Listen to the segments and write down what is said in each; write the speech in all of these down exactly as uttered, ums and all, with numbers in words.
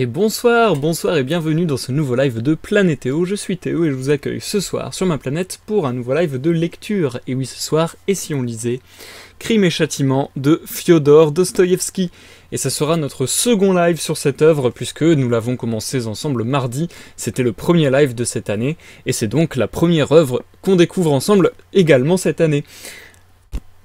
Et bonsoir, bonsoir et bienvenue dans ce nouveau live de Planèthéo. Je suis Théo et je vous accueille ce soir sur ma planète pour un nouveau live de lecture. Et oui, ce soir, et si on lisait Crime et Châtiment de Fiodor Dostoïevski. Et ça sera notre second live sur cette œuvre puisque nous l'avons commencé ensemble mardi, c'était le premier live de cette année et c'est donc la première œuvre qu'on découvre ensemble également cette année.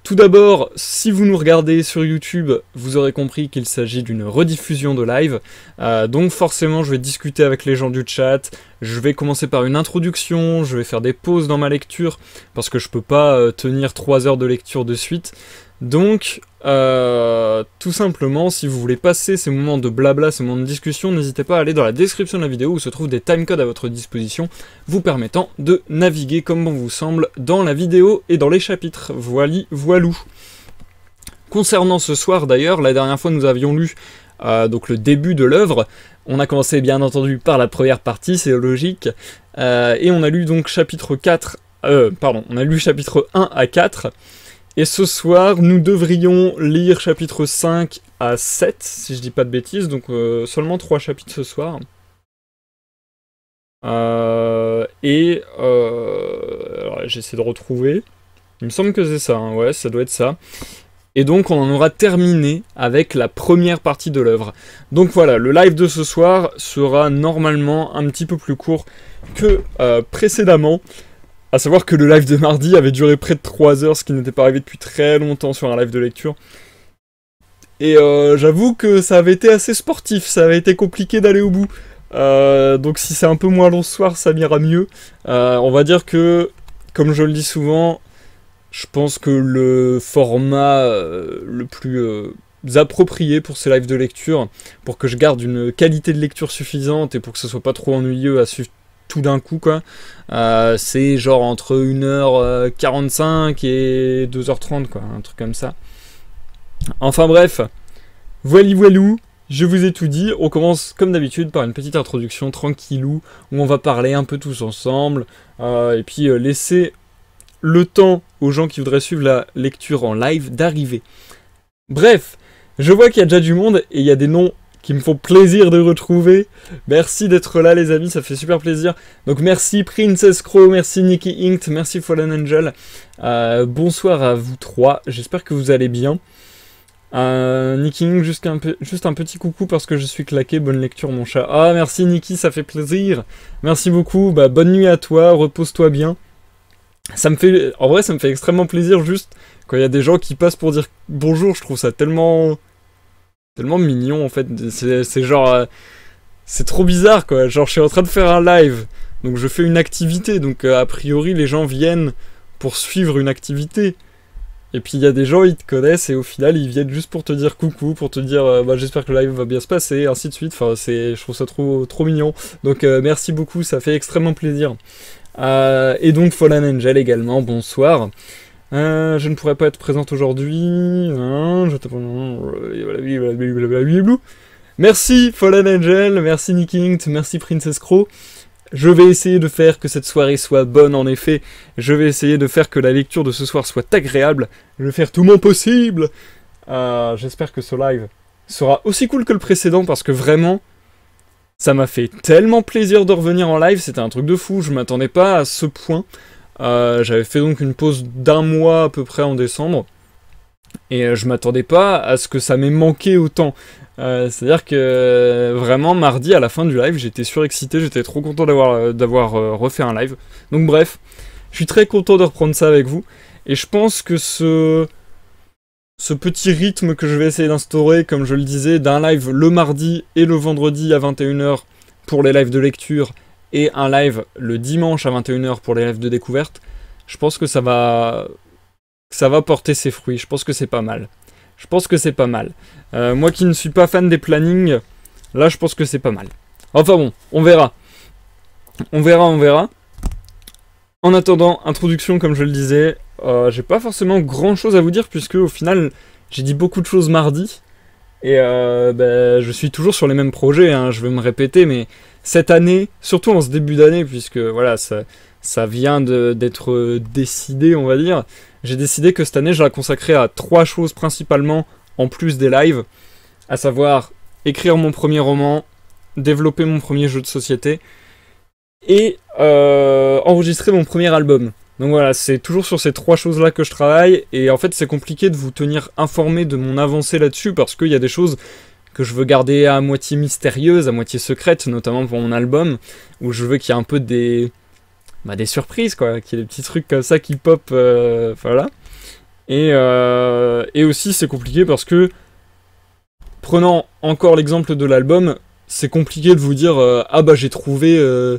Tout d'abord, si vous nous regardez sur YouTube, vous aurez compris qu'il s'agit d'une rediffusion de live. Euh, donc forcément, je vais discuter avec les gens du chat. Je vais commencer par une introduction, je vais faire des pauses dans ma lecture, parce que je peux pas euh, tenir trois heures de lecture de suite. Donc, euh, tout simplement, si vous voulez passer ces moments de blabla, ces moments de discussion, n'hésitez pas à aller dans la description de la vidéo où se trouvent des timecodes à votre disposition, vous permettant de naviguer comme bon vous semble dans la vidéo et dans les chapitres. Voili, voilou. Concernant ce soir d'ailleurs, la dernière fois nous avions lu euh, donc le début de l'œuvre. On a commencé bien entendu par la première partie, c'est logique, euh, et on a lu donc chapitre quatre, euh, pardon, on a lu chapitre un à quatre, et ce soir nous devrions lire chapitre cinq à sept, si je dis pas de bêtises, donc euh, seulement trois chapitres ce soir. Euh, et euh, j'essaie de retrouver, il me semble que c'est ça, hein. Ouais, ça doit être ça. Et donc on en aura terminé avec la première partie de l'œuvre. Donc voilà, le live de ce soir sera normalement un petit peu plus court que euh, précédemment. À savoir que le live de mardi avait duré près de trois heures, ce qui n'était pas arrivé depuis très longtemps sur un live de lecture. Et euh, j'avoue que ça avait été assez sportif, ça avait été compliqué d'aller au bout. Euh, donc si c'est un peu moins long ce soir, ça m'ira mieux. Euh, on va dire que, comme je le dis souvent, je pense que le format euh, le plus euh, approprié pour ces lives de lecture, pour que je garde une qualité de lecture suffisante et pour que ce soit pas trop ennuyeux à suivre tout d'un coup, quoi, euh, c'est genre entre une heure quarante-cinq et deux heures trente, quoi, un truc comme ça. Enfin bref, voili voilou, je vous ai tout dit. On commence comme d'habitude par une petite introduction tranquillou, où on va parler un peu tous ensemble, euh, et puis euh, laisser le temps aux gens qui voudraient suivre la lecture en live d'arriver. Bref, je vois qu'il y a déjà du monde et il y a des noms qui me font plaisir de retrouver. Merci d'être là les amis, ça fait super plaisir. Donc merci Princess Crow, merci Nikki Inkt, merci Fallen Angel. Euh, bonsoir à vous trois, j'espère que vous allez bien. Euh, Nikki Inkt, juste un, peu, juste un petit coucou parce que je suis claqué, bonne lecture mon chat. Ah merci Nikki, ça fait plaisir. Merci beaucoup, bah, bonne nuit à toi, repose-toi bien. Ça me fait, en vrai, ça me fait extrêmement plaisir juste quand il y a des gens qui passent pour dire bonjour. Je trouve ça tellement, tellement mignon en fait. C'est genre, euh, c'est trop bizarre quoi. Genre, je suis en train de faire un live, donc je fais une activité. Donc euh, a priori, les gens viennent pour suivre une activité. Et puis il y a des gens, ils te connaissent et au final, ils viennent juste pour te dire coucou, pour te dire euh, bah, j'espère que le live va bien se passer, et ainsi de suite. Enfin, c'est, je trouve ça trop, trop mignon. Donc euh, merci beaucoup, ça fait extrêmement plaisir. Euh, et donc Fallen Angel également, bonsoir. Euh, je ne pourrais pas être présente aujourd'hui. Hein, je... Merci Fallen Angel, merci Nicky Inkt, merci Princess Crow. Je vais essayer de faire que cette soirée soit bonne en effet. Je vais essayer de faire que la lecture de ce soir soit agréable. Je vais faire tout mon possible. Euh, J'espère que ce live sera aussi cool que le précédent parce que vraiment... ça m'a fait tellement plaisir de revenir en live, c'était un truc de fou, je m'attendais pas à ce point. Euh, J'avais fait donc une pause d'un mois à peu près en décembre, et je m'attendais pas à ce que ça m'ait manqué autant. Euh, C'est-à-dire que vraiment mardi à la fin du live, j'étais surexcité, j'étais trop content d'avoir d'avoir euh, refait un live. Donc bref, je suis très content de reprendre ça avec vous, et je pense que ce... ce petit rythme que je vais essayer d'instaurer, comme je le disais, d'un live le mardi et le vendredi à vingt et une heures pour les lives de lecture et un live le dimanche à vingt et une heures pour les lives de découverte, je pense que ça va, ça va porter ses fruits. Je pense que c'est pas mal. Je pense que c'est pas mal. Euh, moi qui ne suis pas fan des plannings, là je pense que c'est pas mal. Enfin bon, on verra. On verra, on verra. En attendant, introduction comme je le disais. Euh, j'ai pas forcément grand chose à vous dire puisque au final j'ai dit beaucoup de choses mardi et euh, bah, je suis toujours sur les mêmes projets, hein, je vais me répéter, mais cette année, surtout en ce début d'année puisque voilà ça, ça vient d'être décidé on va dire, j'ai décidé que cette année je la consacrais à trois choses principalement en plus des lives, à savoir écrire mon premier roman, développer mon premier jeu de société et euh, enregistrer mon premier album. Donc voilà, c'est toujours sur ces trois choses-là que je travaille, et en fait c'est compliqué de vous tenir informé de mon avancée là-dessus, parce qu'il y a des choses que je veux garder à moitié mystérieuses, à moitié secrètes, notamment pour mon album, où je veux qu'il y ait un peu des... Bah, des surprises, quoi, qu'il y ait des petits trucs comme ça qui pop, euh, voilà. Et, euh, et aussi c'est compliqué parce que, prenant encore l'exemple de l'album, c'est compliqué de vous dire euh, ah bah j'ai trouvé... Euh,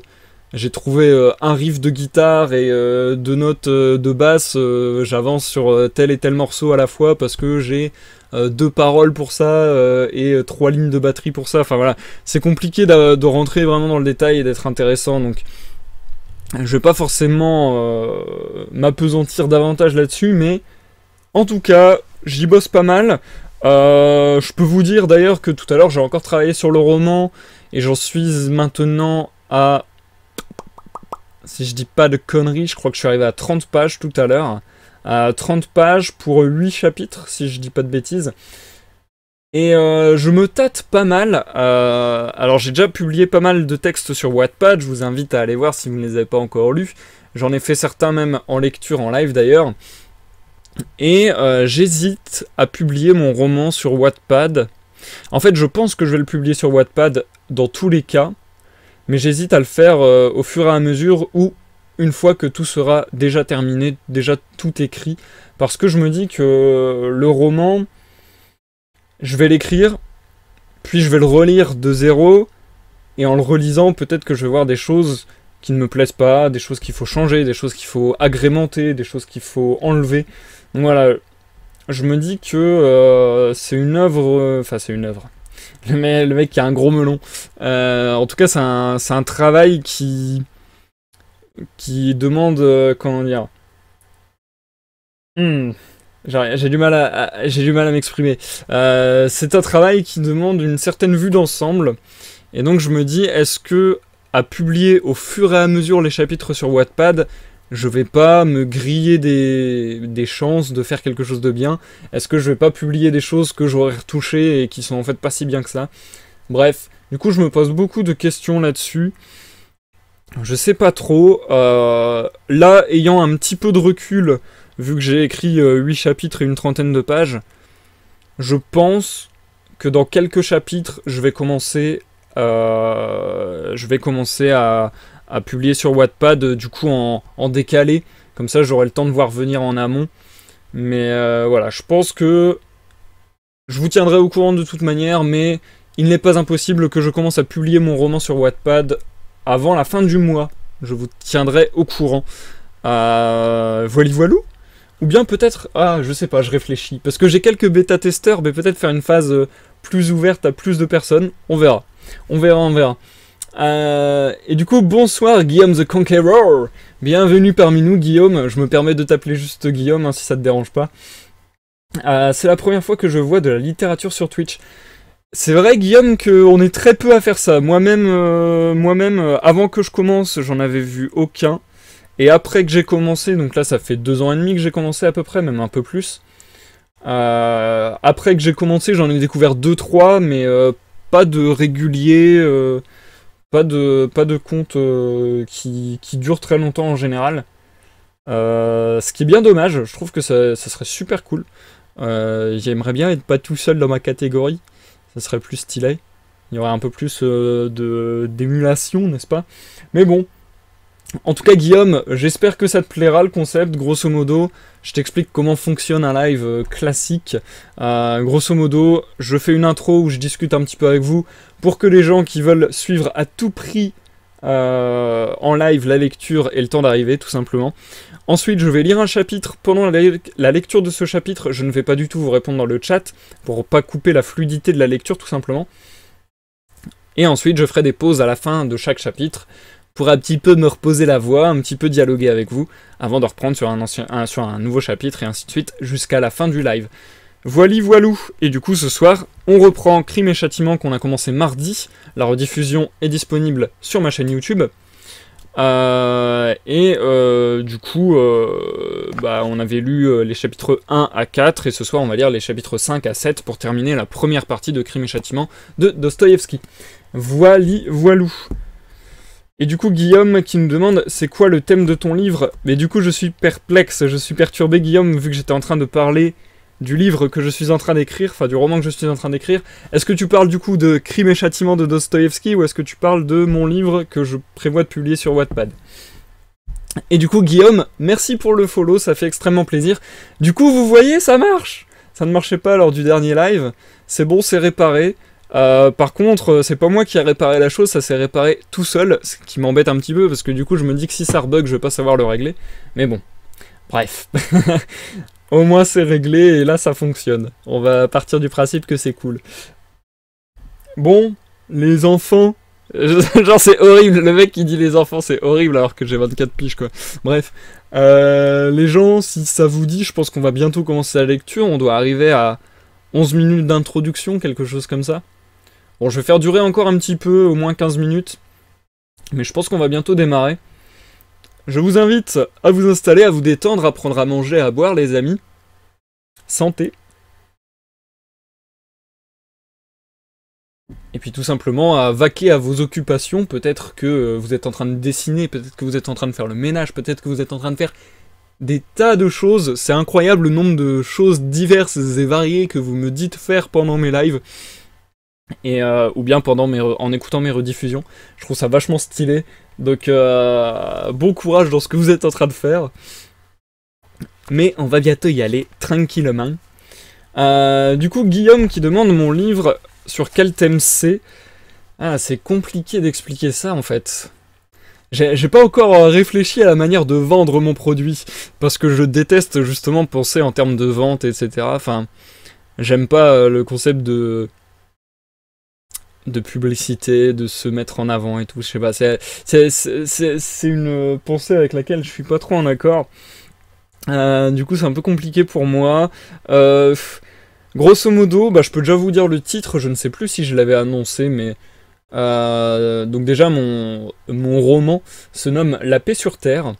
J'ai trouvé euh, un riff de guitare et euh, deux notes euh, de basse, euh, j'avance sur euh, tel et tel morceau à la fois parce que j'ai euh, deux paroles pour ça euh, et euh, trois lignes de batterie pour ça. Enfin voilà, c'est compliqué de, de rentrer vraiment dans le détail et d'être intéressant. Donc je vais pas forcément euh, m'apesantir davantage là-dessus, mais en tout cas, j'y bosse pas mal. Euh, je peux vous dire d'ailleurs que tout à l'heure, j'ai encore travaillé sur le roman et j'en suis maintenant à... Si je dis pas de conneries, je crois que je suis arrivé à trente pages tout à l'heure. À trente pages pour huit chapitres, si je dis pas de bêtises. Et euh, je me tâte pas mal. Euh, alors j'ai déjà publié pas mal de textes sur Wattpad, je vous invite à aller voir si vous ne les avez pas encore lus. J'en ai fait certains même en lecture, en live d'ailleurs. Et euh, j'hésite à publier mon roman sur Wattpad. En fait, je pense que je vais le publier sur Wattpad dans tous les cas. Mais j'hésite à le faire euh, au fur et à mesure ou une fois que tout sera déjà terminé, déjà tout écrit. Parce que je me dis que euh, le roman, je vais l'écrire, puis je vais le relire de zéro. Et en le relisant, peut-être que je vais voir des choses qui ne me plaisent pas, des choses qu'il faut changer, des choses qu'il faut agrémenter, des choses qu'il faut enlever. Donc voilà, je me dis que euh, c'est une œuvre... Enfin, c'est une œuvre... Le mec, le mec qui a un gros melon. Euh, en tout cas, c'est un, c'est un travail qui, qui demande... Euh, comment dire hmm, J'ai du mal à, à, j'ai du mal à m'exprimer. Euh, c'est un travail qui demande une certaine vue d'ensemble. Et donc, je me dis, est-ce que à publier au fur et à mesure les chapitres sur Wattpad, je vais pas me griller des, des chances de faire quelque chose de bien. Est-ce que je vais pas publier des choses que j'aurais retouchées et qui sont en fait pas si bien que ça? Bref, du coup je me pose beaucoup de questions là-dessus. Je sais pas trop. Euh, là, ayant un petit peu de recul, vu que j'ai écrit euh, huit chapitres et une trentaine de pages, je pense que dans quelques chapitres, je vais commencer, euh, je vais commencer à... à publier sur Wattpad, du coup en, en décalé, comme ça j'aurai le temps de voir venir en amont. Mais euh, voilà, je pense que je vous tiendrai au courant de toute manière, mais il n'est pas impossible que je commence à publier mon roman sur Wattpad avant la fin du mois. Je vous tiendrai au courant. Euh, voili voilou. Ou bien peut-être, ah je sais pas, je réfléchis, parce que j'ai quelques bêta-testeurs, mais peut-être faire une phase plus ouverte à plus de personnes, on verra, on verra, on verra. Euh, et du coup, bonsoir Guillaume the Conqueror. Bienvenue parmi nous Guillaume, je me permets de t'appeler juste Guillaume hein, si ça te dérange pas. Euh, c'est la première fois que je vois de la littérature sur Twitch. C'est vrai Guillaume qu'on est très peu à faire ça. Moi-même, euh, moi-même euh, avant que je commence, j'en avais vu aucun. Et après que j'ai commencé, donc là ça fait deux ans et demi que j'ai commencé à peu près, même un peu plus. Euh, après que j'ai commencé, j'en ai découvert deux trois, mais euh, pas de régulier... Euh, Pas de, pas de compte euh, qui, qui dure très longtemps en général. Euh, ce qui est bien dommage, je trouve que ça, ça serait super cool. Euh, J'aimerais bien être pas tout seul dans ma catégorie, ça serait plus stylé. Il y aurait un peu plus euh, d'émulation, n'est-ce pas? Mais bon, en tout cas Guillaume, j'espère que ça te plaira le concept. Grosso modo, je t'explique comment fonctionne un live classique. Euh, grosso modo, je fais une intro où je discute un petit peu avec vous, pour que les gens qui veulent suivre à tout prix euh, en live la lecture aient le temps d'arriver, tout simplement. Ensuite, je vais lire un chapitre. Pendant la, le la lecture de ce chapitre, je ne vais pas du tout vous répondre dans le chat, pour pas couper la fluidité de la lecture, tout simplement. Et ensuite, je ferai des pauses à la fin de chaque chapitre, pour un petit peu me reposer la voix, un petit peu dialoguer avec vous, avant de reprendre sur un, ancien, un, sur un nouveau chapitre, et ainsi de suite, jusqu'à la fin du live. Voili voilou. Et du coup ce soir, on reprend Crime et Châtiment qu'on a commencé mardi. La rediffusion est disponible sur ma chaîne YouTube. Euh, et euh, du coup, euh, bah, on avait lu les chapitres un à quatre et ce soir on va lire les chapitres cinq à sept pour terminer la première partie de Crime et Châtiment de Dostoïevski. Voili, voilou. Et du coup, Guillaume qui nous demande, c'est quoi le thème de ton livre? Mais du coup, je suis perplexe, je suis perturbé, Guillaume, vu que j'étais en train de parler du livre que je suis en train d'écrire, enfin du roman que je suis en train d'écrire. Est-ce que tu parles du coup de Crime et Châtiment de Dostoïevski, ou est-ce que tu parles de mon livre que je prévois de publier sur Wattpad? Et du coup, Guillaume, merci pour le follow, ça fait extrêmement plaisir. Du coup, vous voyez, ça marche. Ça ne marchait pas lors du dernier live. C'est bon, c'est réparé. Euh, par contre, c'est pas moi qui ai réparé la chose, ça s'est réparé tout seul, ce qui m'embête un petit peu, parce que du coup, je me dis que si ça rebug, je vais pas savoir le régler. Mais bon, bref. Au moins, c'est réglé, et là, ça fonctionne. On va partir du principe que c'est cool. Bon, les enfants... Genre c'est horrible, le mec qui dit les enfants c'est horrible alors que j'ai vingt-quatre piges quoi. Bref, euh, les gens, si ça vous dit, je pense qu'on va bientôt commencer la lecture, on doit arriver à onze minutes d'introduction, quelque chose comme ça. Bon, je vais faire durer encore un petit peu, au moins quinze minutes, mais je pense qu'on va bientôt démarrer. Je vous invite à vous installer, à vous détendre, à prendre à manger, à boire les amis. Santé. Et puis tout simplement à vaquer à vos occupations, peut-être que vous êtes en train de dessiner, peut-être que vous êtes en train de faire le ménage, peut-être que vous êtes en train de faire des tas de choses. C'est incroyable le nombre de choses diverses et variées que vous me dites faire pendant mes lives, et, euh, ou bien pendant mes en écoutant mes rediffusions. Je trouve ça vachement stylé, donc euh, bon courage dans ce que vous êtes en train de faire. Mais on va bientôt y aller, tranquillement. Euh, du coup, Guillaume qui demande mon livre... Sur quel thème c'est? Ah, c'est compliqué d'expliquer ça, en fait. J'ai pas encore réfléchi à la manière de vendre mon produit, parce que je déteste justement penser en termes de vente, et cetera. Enfin, j'aime pas le concept de... de publicité, de se mettre en avant et tout, je sais pas. C'est une pensée avec laquelle je suis pas trop en accord. Euh, du coup, c'est un peu compliqué pour moi. Euh... Grosso modo, bah, je peux déjà vous dire le titre, je ne sais plus si je l'avais annoncé, mais... Euh, donc déjà, mon, mon roman se nomme La paix sur Terre.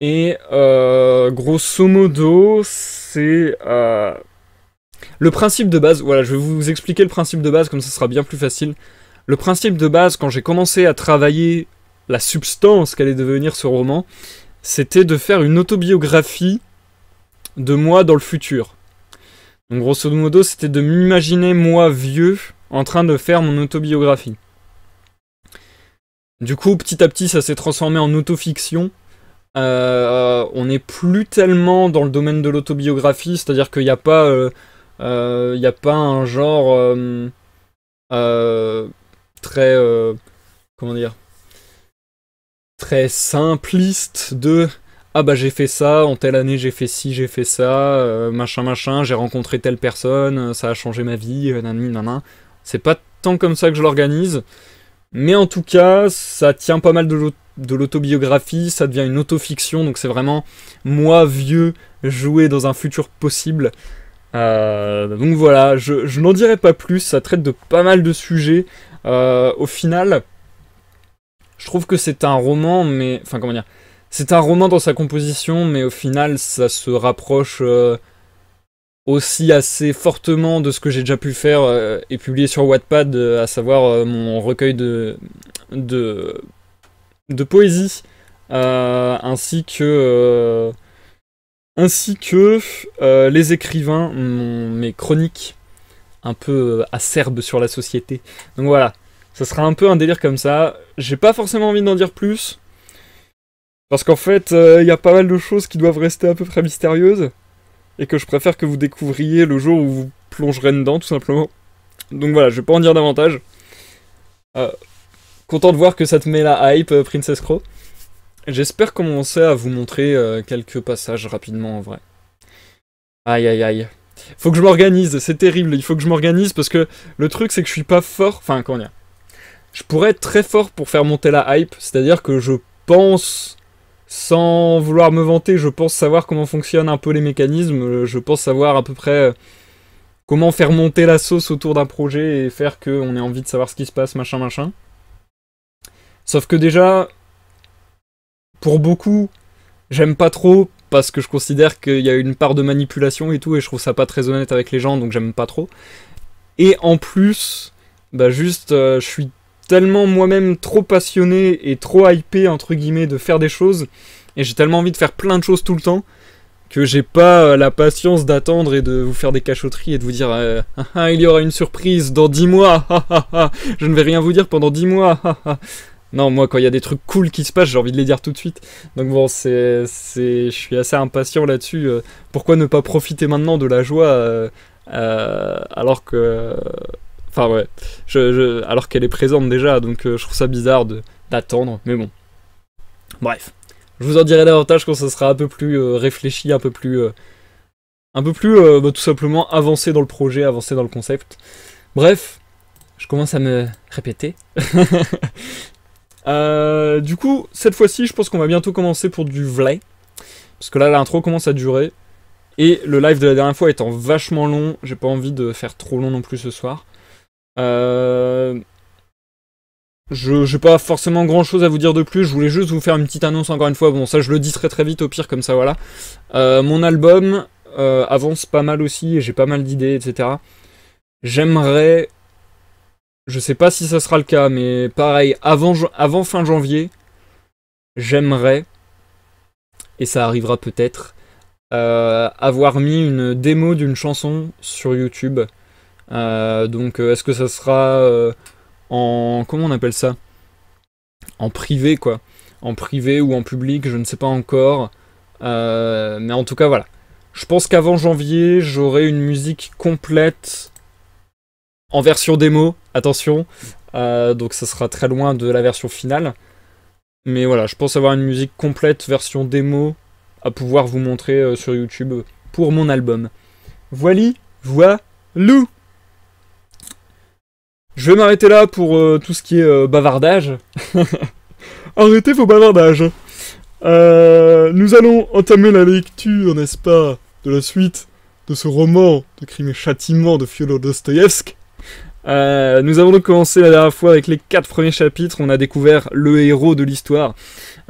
Et euh, grosso modo, c'est... Euh, le principe de base, voilà, je vais vous expliquer le principe de base, comme ça sera bien plus facile. Le principe de base, quand j'ai commencé à travailler la substance qu'allait devenir ce roman, c'était de faire une autobiographie de moi dans le futur. Donc grosso modo, c'était de m'imaginer moi vieux en train de faire mon autobiographie. Du coup, petit à petit, ça s'est transformé en autofiction. Euh, on n'est plus tellement dans le domaine de l'autobiographie, c'est-à-dire qu'il n'y a pas, euh, euh, y a pas un genre euh, euh, très, euh, comment dire, très simpliste de... Ah bah j'ai fait ça, en telle année j'ai fait ci, j'ai fait ça, euh, machin machin, j'ai rencontré telle personne, ça a changé ma vie, euh, nan, nan, nan. C'est pas tant comme ça que je l'organise, mais en tout cas, ça tient pas mal de l'autobiographie, ça devient une autofiction, donc c'est vraiment moi, vieux, joué dans un futur possible. Euh, donc voilà, je, je n'en dirai pas plus, ça traite de pas mal de sujets. Euh, au final, je trouve que c'est un roman, mais... Enfin, comment dire... C'est un roman dans sa composition, mais au final, ça se rapproche euh, aussi assez fortement de ce que j'ai déjà pu faire euh, et publier sur Wattpad, euh, à savoir euh, mon recueil de, de, de poésie, euh, ainsi que, euh, ainsi que euh, les écrivains, mon, mes chroniques un peu acerbes sur la société. Donc voilà, ça sera un peu un délire comme ça. J'ai pas forcément envie d'en dire plus. Parce qu'en fait, il euh, y a pas mal de choses qui doivent rester à peu près mystérieuses, et que je préfère que vous découvriez le jour où vous plongerez dedans, tout simplement. Donc voilà, je vais pas en dire davantage. Euh, content de voir que ça te met la hype, euh, Princess Crow. J'espère commencer à vous montrer euh, quelques passages rapidement, en vrai. Aïe aïe aïe. Faut que je m'organise, c'est terrible, il faut que je m'organise, parce que le truc, c'est que je suis pas fort... Enfin, comment dire... Je pourrais être très fort pour faire monter la hype, c'est-à-dire que je pense... Sans vouloir me vanter, je pense savoir comment fonctionnent un peu les mécanismes, je pense savoir à peu près comment faire monter la sauce autour d'un projet et faire qu'on ait envie de savoir ce qui se passe, machin, machin. Sauf que déjà, pour beaucoup, j'aime pas trop, parce que je considère qu'il y a une part de manipulation et tout, et je trouve ça pas très honnête avec les gens, donc j'aime pas trop. Et en plus... bah juste euh, je suis tellement moi-même trop passionné et trop hypé entre guillemets de faire des choses, et j'ai tellement envie de faire plein de choses tout le temps que j'ai pas la patience d'attendre et de vous faire des cachotteries et de vous dire euh, ah, ah, il y aura une surprise dans dix mois, ah, ah, ah, je ne vais rien vous dire pendant dix mois, ah, ah. Non, moi quand il y a des trucs cool qui se passent, j'ai envie de les dire tout de suite. Donc bon, c'est, c'est, je suis assez impatient là-dessus. Euh, pourquoi ne pas profiter maintenant de la joie euh, euh, alors que... Enfin ouais, je, je, alors qu'elle est présente déjà, donc euh, je trouve ça bizarre de, d'attendre, mais bon. Bref, je vous en dirai davantage quand ça sera un peu plus euh, réfléchi, un peu plus... Euh, un peu plus euh, bah, tout simplement avancé dans le projet, avancé dans le concept. Bref, je commence à me répéter. Euh, du coup, cette fois-ci, je pense qu'on va bientôt commencer pour du vrai, parce que là, l'intro commence à durer, et le live de la dernière fois étant vachement long, j'ai pas envie de faire trop long non plus ce soir. Euh... Je j'ai pas forcément grand-chose à vous dire de plus, je voulais juste vous faire une petite annonce encore une fois, bon, ça je le dis très très vite au pire, comme ça, voilà. Euh, mon album euh, avance pas mal aussi, et j'ai pas mal d'idées, et cetera. J'aimerais... Je sais pas si ça sera le cas, mais pareil, avant, avant fin janvier, j'aimerais, et ça arrivera peut-être, euh, avoir mis une démo d'une chanson sur YouTube. Euh, donc est-ce que ça sera euh, en... Comment on appelle ça? En privé, quoi. En privé ou en public, je ne sais pas encore. Euh, mais en tout cas, voilà. Je pense qu'avant janvier, j'aurai une musique complète... En version démo, attention, euh, donc ça sera très loin de la version finale. Mais voilà, je pense avoir une musique complète, version démo, à pouvoir vous montrer euh, sur YouTube pour mon album. Voili, voilou. Je vais m'arrêter là pour euh, tout ce qui est euh, bavardage. Arrêtez vos bavardages. Euh, nous allons entamer la lecture, n'est-ce pas, de la suite de ce roman de Crime et Châtiment de Fiodor Dostoïevski. Euh, nous avons donc commencé la dernière fois avec les quatre premiers chapitres. On a découvert le héros de l'histoire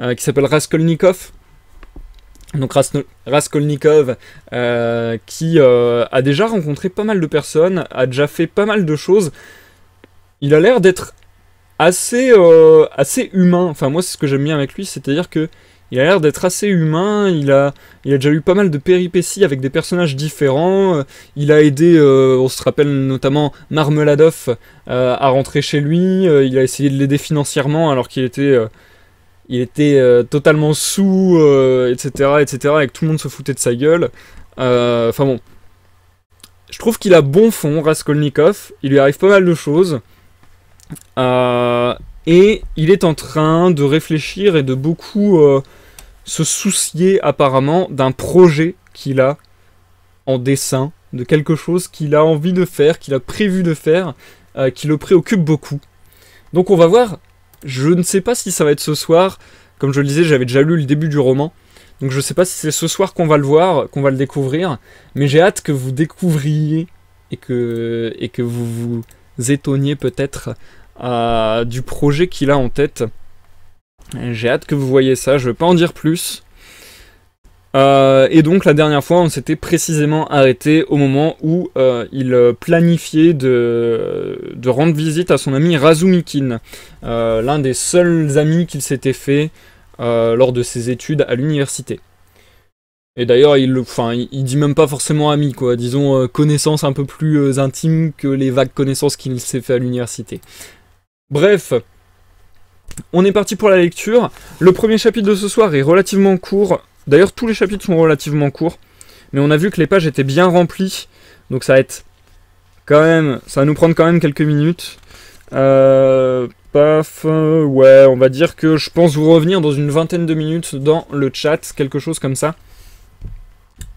euh, qui s'appelle Raskolnikov. Donc Ras Raskolnikov euh, qui euh, a déjà rencontré pas mal de personnes, a déjà fait pas mal de choses. Il a l'air d'être assez, euh, assez humain. Enfin moi c'est ce que j'aime bien avec lui, c'est-à-dire que il a l'air d'être assez humain, il a, il a déjà eu pas mal de péripéties avec des personnages différents, il a aidé, euh, on se rappelle notamment Marmeladov euh, à rentrer chez lui, euh, il a essayé de l'aider financièrement alors qu'il était, euh, il était euh, totalement sous, euh, et cetera, et cetera, et que tout le monde se foutait de sa gueule. Enfin euh, bon, je trouve qu'il a bon fond, Raskolnikov, il lui arrive pas mal de choses, euh, et il est en train de réfléchir et de beaucoup... Euh, se soucier apparemment d'un projet qu'il a en dessin, de quelque chose qu'il a envie de faire, qu'il a prévu de faire, euh, qui le préoccupe beaucoup. Donc on va voir, je ne sais pas si ça va être ce soir, comme je le disais, j'avais déjà lu le début du roman, donc je ne sais pas si c'est ce soir qu'on va le voir, qu'on va le découvrir, mais j'ai hâte que vous découvriez et que, et que vous vous étonniez peut-être euh, du projet qu'il a en tête. J'ai hâte que vous voyez ça, je ne vais pas en dire plus. Euh, et donc la dernière fois, on s'était précisément arrêté au moment où euh, il planifiait de, de rendre visite à son ami Razoumikhine, euh, l'un des seuls amis qu'il s'était fait euh, lors de ses études à l'université. Et d'ailleurs, il, enfin, il dit même pas forcément ami, quoi. Disons euh, connaissance un peu plus euh, intime que les vagues connaissances qu'il s'est fait à l'université. Bref. On est parti pour la lecture. Le premier chapitre de ce soir est relativement court. D'ailleurs, tous les chapitres sont relativement courts. Mais on a vu que les pages étaient bien remplies. Donc ça va être quand même... Ça va nous prendre quand même quelques minutes. Euh, paf... Ouais, on va dire que je pense vous revenir dans une vingtaine de minutes dans le chat. Quelque chose comme ça.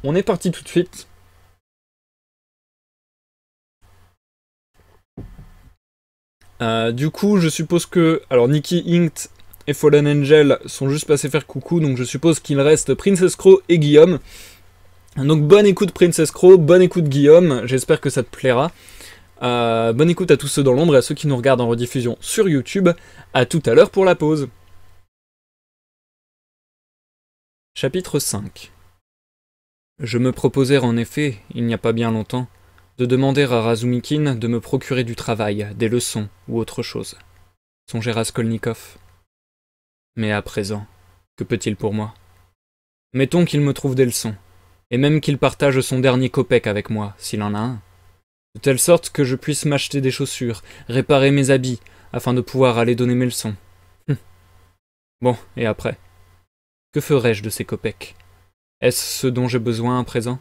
On est parti tout de suite. Euh, du coup, je suppose que... Alors, Nikki Inked et Fallen Angel sont juste passés faire coucou, donc je suppose qu'il reste Princess Crow et Guillaume. Donc, bonne écoute Princess Crow, bonne écoute Guillaume, j'espère que ça te plaira. Euh, bonne écoute à tous ceux dans l'ombre et à ceux qui nous regardent en rediffusion sur YouTube. À tout à l'heure pour la pause. Chapitre cinq. Je me proposais en effet, il n'y a pas bien longtemps, de demander à Razoumikhine de me procurer du travail, des leçons ou autre chose. Songeait Raskolnikov. Mais à présent, que peut-il pour moi? Mettons qu'il me trouve des leçons, et même qu'il partage son dernier copec avec moi, s'il en a un, de telle sorte que je puisse m'acheter des chaussures, réparer mes habits, afin de pouvoir aller donner mes leçons. Hum. Bon, et après? Que ferais-je de ces copecs? Est-ce ce dont j'ai besoin à présent?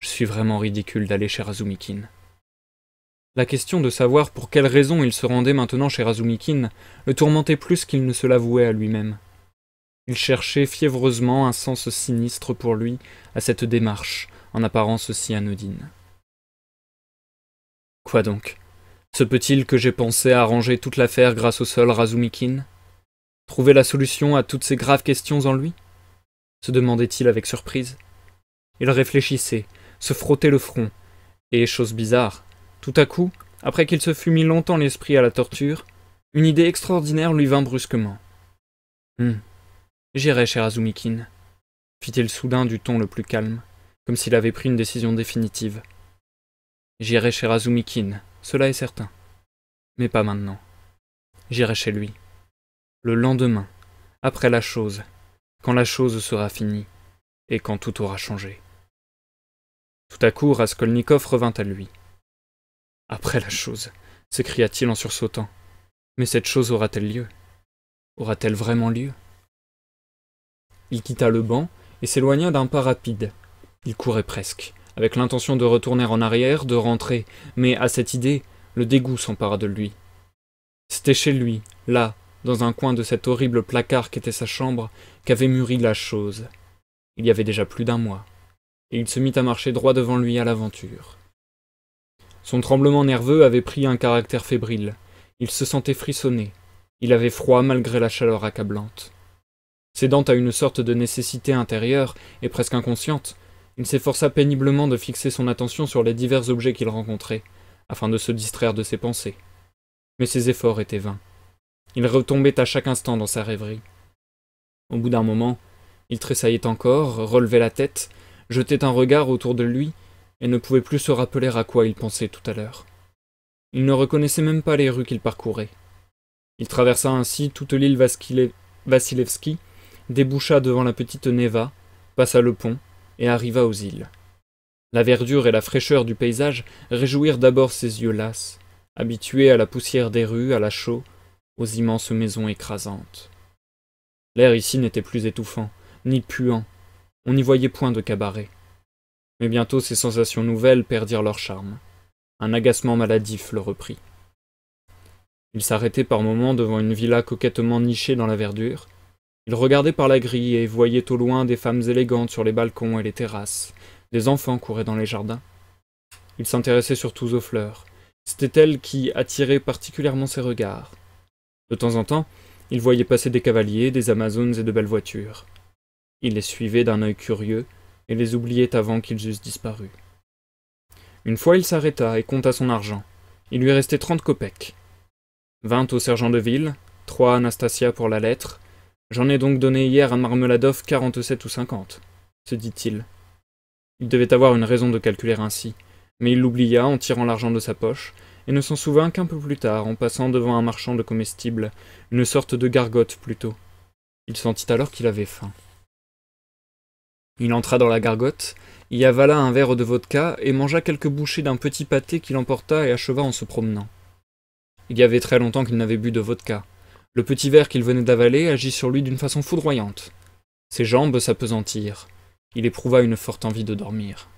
Je suis vraiment ridicule d'aller chez Razoumikhine. La question de savoir pour quelle raison il se rendait maintenant chez Razoumikhine le tourmentait plus qu'il ne se l'avouait à lui-même. Il cherchait fiévreusement un sens sinistre pour lui à cette démarche, en apparence si anodine. Quoi donc? Se peut-il que j'ai pensé à arranger toute l'affaire grâce au seul Razoumikhine? Trouver la solution à toutes ces graves questions en lui? Se demandait-il avec surprise. Il réfléchissait, se frottait le front, et, chose bizarre, tout à coup, après qu'il se fût mis longtemps l'esprit à la torture, une idée extraordinaire lui vint brusquement. Hum, j'irai chez Razoumikhine, fit-il soudain du ton le plus calme, comme s'il avait pris une décision définitive. J'irai chez Razoumikhine, cela est certain. Mais pas maintenant. J'irai chez lui. Le lendemain, après la chose, quand la chose sera finie, et quand tout aura changé. Tout à coup, Raskolnikov revint à lui. « Après la chose » s'écria-t-il en sursautant. « Mais cette chose aura-t-elle lieu? Aura-t-elle vraiment lieu ?» Il quitta le banc et s'éloigna d'un pas rapide. Il courait presque, avec l'intention de retourner en arrière, de rentrer, mais à cette idée, le dégoût s'empara de lui. C'était chez lui, là, dans un coin de cet horrible placard qu'était sa chambre, qu'avait mûri la chose. Il y avait déjà plus d'un mois, et il se mit à marcher droit devant lui à l'aventure. Son tremblement nerveux avait pris un caractère fébrile, il se sentait frissonné, il avait froid malgré la chaleur accablante. Cédant à une sorte de nécessité intérieure, et presque inconsciente, il s'efforça péniblement de fixer son attention sur les divers objets qu'il rencontrait, afin de se distraire de ses pensées. Mais ses efforts étaient vains. Il retombait à chaque instant dans sa rêverie. Au bout d'un moment, il tressaillait encore, relevait la tête, jetait un regard autour de lui, et ne pouvait plus se rappeler à quoi il pensait tout à l'heure. Il ne reconnaissait même pas les rues qu'il parcourait. Il traversa ainsi toute l'île Vassilevski, déboucha devant la petite Neva, passa le pont, et arriva aux îles. La verdure et la fraîcheur du paysage réjouirent d'abord ses yeux lasses, habitués à la poussière des rues, à la chaux, aux immenses maisons écrasantes. L'air ici n'était plus étouffant, ni puant, on n'y voyait point de cabaret. Mais bientôt ces sensations nouvelles perdirent leur charme. Un agacement maladif le reprit. Il s'arrêtait par moments devant une villa coquettement nichée dans la verdure. Il regardait par la grille et voyait au loin des femmes élégantes sur les balcons et les terrasses. Des enfants couraient dans les jardins. Il s'intéressait surtout aux fleurs. C'était elles qui attiraient particulièrement ses regards. De temps en temps, il voyait passer des cavaliers, des amazones et de belles voitures. Il les suivait d'un œil curieux, et les oubliait avant qu'ils eussent disparu. Une fois, il s'arrêta et compta son argent. Il lui restait trente copecs. Vingt au sergent de ville, trois à Nastassia pour la lettre. J'en ai donc donné hier à Marmeladov quarante-sept ou cinquante, se dit-il. Il devait avoir une raison de calculer ainsi, mais il l'oublia en tirant l'argent de sa poche, et ne s'en souvint qu'un peu plus tard, en passant devant un marchand de comestibles, une sorte de gargote plutôt. Il sentit alors qu'il avait faim. Il entra dans la gargote, y avala un verre de vodka et mangea quelques bouchées d'un petit pâté qu'il emporta et acheva en se promenant. Il y avait très longtemps qu'il n'avait bu de vodka. Le petit verre qu'il venait d'avaler agit sur lui d'une façon foudroyante. Ses jambes s'appesantirent. Il éprouva une forte envie de dormir.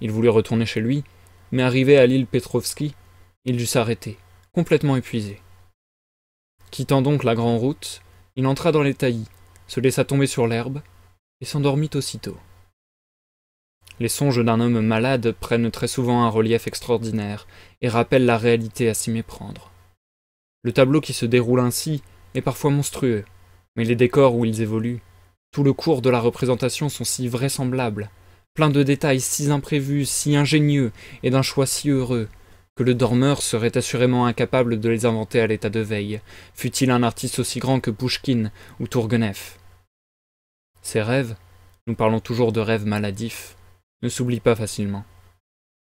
Il voulut retourner chez lui, mais arrivé à l'île Petrovski, il dut s'arrêter, complètement épuisé. Quittant donc la grande route, il entra dans les taillis, se laissa tomber sur l'herbe, et s'endormit aussitôt. Les songes d'un homme malade prennent très souvent un relief extraordinaire et rappellent la réalité à s'y méprendre. Le tableau qui se déroule ainsi est parfois monstrueux, mais les décors où ils évoluent, tout le cours de la représentation sont si vraisemblables, pleins de détails si imprévus, si ingénieux et d'un choix si heureux, que le dormeur serait assurément incapable de les inventer à l'état de veille, fût-il un artiste aussi grand que Pouchkine ou Tourguenieff. Ces rêves, nous parlons toujours de rêves maladifs, ne s'oublient pas facilement.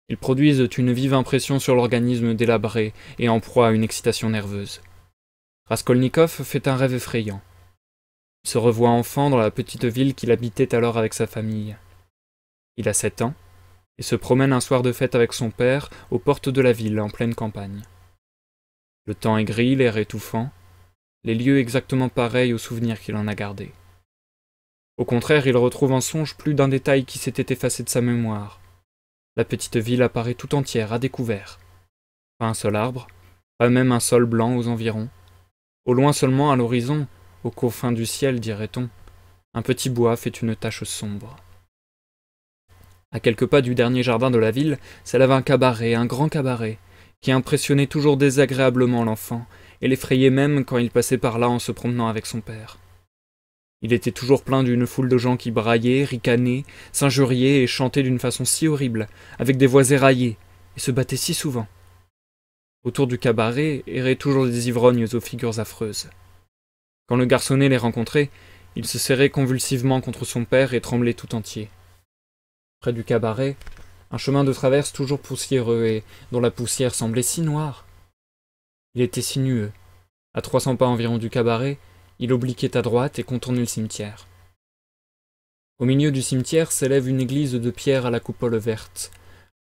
Ils produisent une vive impression sur l'organisme délabré et en proie à une excitation nerveuse. Raskolnikov fait un rêve effrayant. Il se revoit enfant dans la petite ville qu'il habitait alors avec sa famille. Il a sept ans et se promène un soir de fête avec son père aux portes de la ville en pleine campagne. Le temps est gris, l'air étouffant, les lieux exactement pareils aux souvenirs qu'il en a gardés. Au contraire, il retrouve en songe plus d'un détail qui s'était effacé de sa mémoire. La petite ville apparaît tout entière, à découvert. Pas un seul arbre, pas même un sol blanc aux environs. Au loin seulement, à l'horizon, aux confins du ciel, dirait-on, un petit bois fait une tache sombre. À quelques pas du dernier jardin de la ville s'élève un cabaret, un grand cabaret, qui impressionnait toujours désagréablement l'enfant, et l'effrayait même quand il passait par là en se promenant avec son père. Il était toujours plein d'une foule de gens qui braillaient, ricanaient, s'injuriaient et chantaient d'une façon si horrible, avec des voix éraillées, et se battaient si souvent. Autour du cabaret erraient toujours des ivrognes aux figures affreuses. Quand le garçonnet les rencontrait, il se serrait convulsivement contre son père et tremblait tout entier. Près du cabaret, un chemin de traverse toujours poussiéreux et dont la poussière semblait si noire. Il était sinueux. À trois cents pas environ du cabaret, il obliquait à droite et contournait le cimetière. Au milieu du cimetière s'élève une église de pierre à la coupole verte.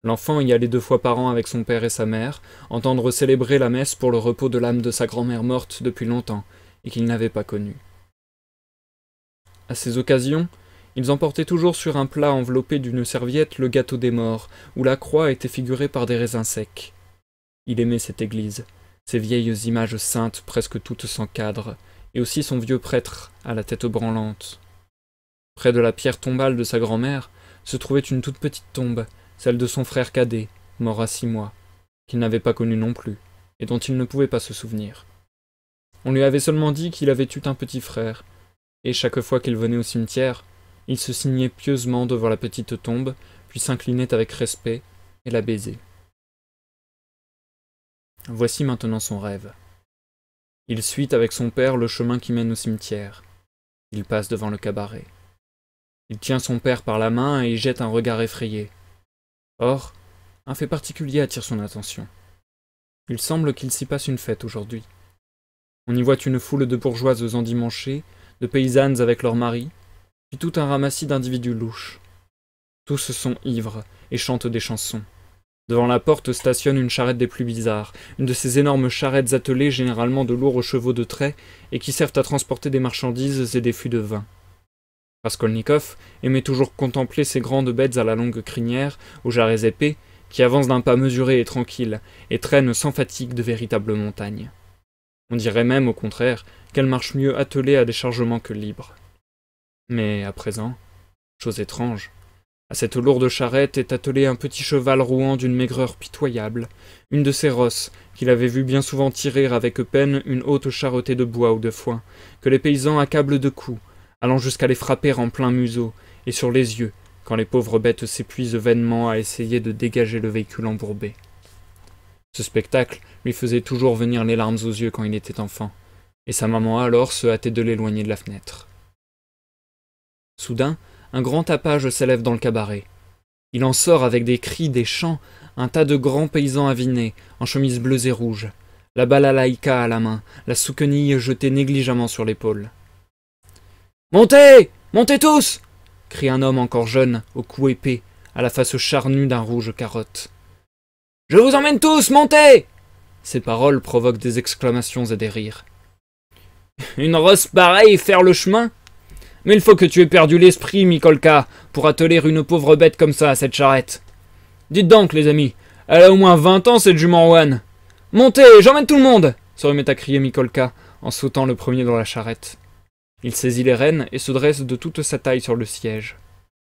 L'enfant y allait deux fois par an avec son père et sa mère, entendre célébrer la messe pour le repos de l'âme de sa grand-mère morte depuis longtemps, et qu'il n'avait pas connue. À ces occasions, ils emportaient toujours sur un plat enveloppé d'une serviette le gâteau des morts, où la croix était figurée par des raisins secs. Il aimait cette église, ces vieilles images saintes presque toutes sans cadre, et aussi son vieux prêtre à la tête branlante. Près de la pierre tombale de sa grand-mère se trouvait une toute petite tombe, celle de son frère cadet, mort à six mois, qu'il n'avait pas connu non plus, et dont il ne pouvait pas se souvenir. On lui avait seulement dit qu'il avait eu un petit frère, et chaque fois qu'il venait au cimetière, il se signait pieusement devant la petite tombe, puis s'inclinait avec respect et la baisait. Voici maintenant son rêve. Il suit avec son père le chemin qui mène au cimetière. Il passe devant le cabaret. Il tient son père par la main et y jette un regard effrayé. Or, un fait particulier attire son attention. Il semble qu'il s'y passe une fête aujourd'hui. On y voit une foule de bourgeoises endimanchées, de paysannes avec leurs maris, puis tout un ramassis d'individus louches. Tous sont ivres et chantent des chansons. Devant la porte stationne une charrette des plus bizarres, une de ces énormes charrettes attelées généralement de lourds chevaux de trait et qui servent à transporter des marchandises et des fûts de vin. Raskolnikov aimait toujours contempler ces grandes bêtes à la longue crinière, aux jarrets épais, qui avancent d'un pas mesuré et tranquille, et traînent sans fatigue de véritables montagnes. On dirait même, au contraire, qu'elles marchent mieux attelées à des chargements que libres. Mais à présent, chose étrange, à cette lourde charrette est attelé un petit cheval rouant d'une maigreur pitoyable, une de ces rosses qu'il avait vu bien souvent tirer avec peine une haute charretée de bois ou de foin, que les paysans accablent de coups, allant jusqu'à les frapper en plein museau et sur les yeux, quand les pauvres bêtes s'épuisent vainement à essayer de dégager le véhicule embourbé. Ce spectacle lui faisait toujours venir les larmes aux yeux quand il était enfant, et sa maman alors se hâtait de l'éloigner de la fenêtre. Soudain, un grand tapage s'élève dans le cabaret. Il en sort avec des cris, des chants, un tas de grands paysans avinés, en chemise bleue et rouge, la balalaïka à la main, la souquenille jetée négligemment sur l'épaule. « Montez ! Montez tous ! » crie un homme encore jeune, au cou épais, à la face charnue d'un rouge carotte. « Je vous emmène tous, montez ! » Ces paroles provoquent des exclamations et des rires. « Une rosse pareille faire le chemin ? Mais il faut que tu aies perdu l'esprit, Mikolka, pour atteler une pauvre bête comme ça à cette charrette. Dites donc, les amis, elle a au moins vingt ans, cette jument One. Montez, j'emmène tout le monde !» se remet à crier Mikolka, en sautant le premier dans la charrette. Il saisit les rênes et se dresse de toute sa taille sur le siège.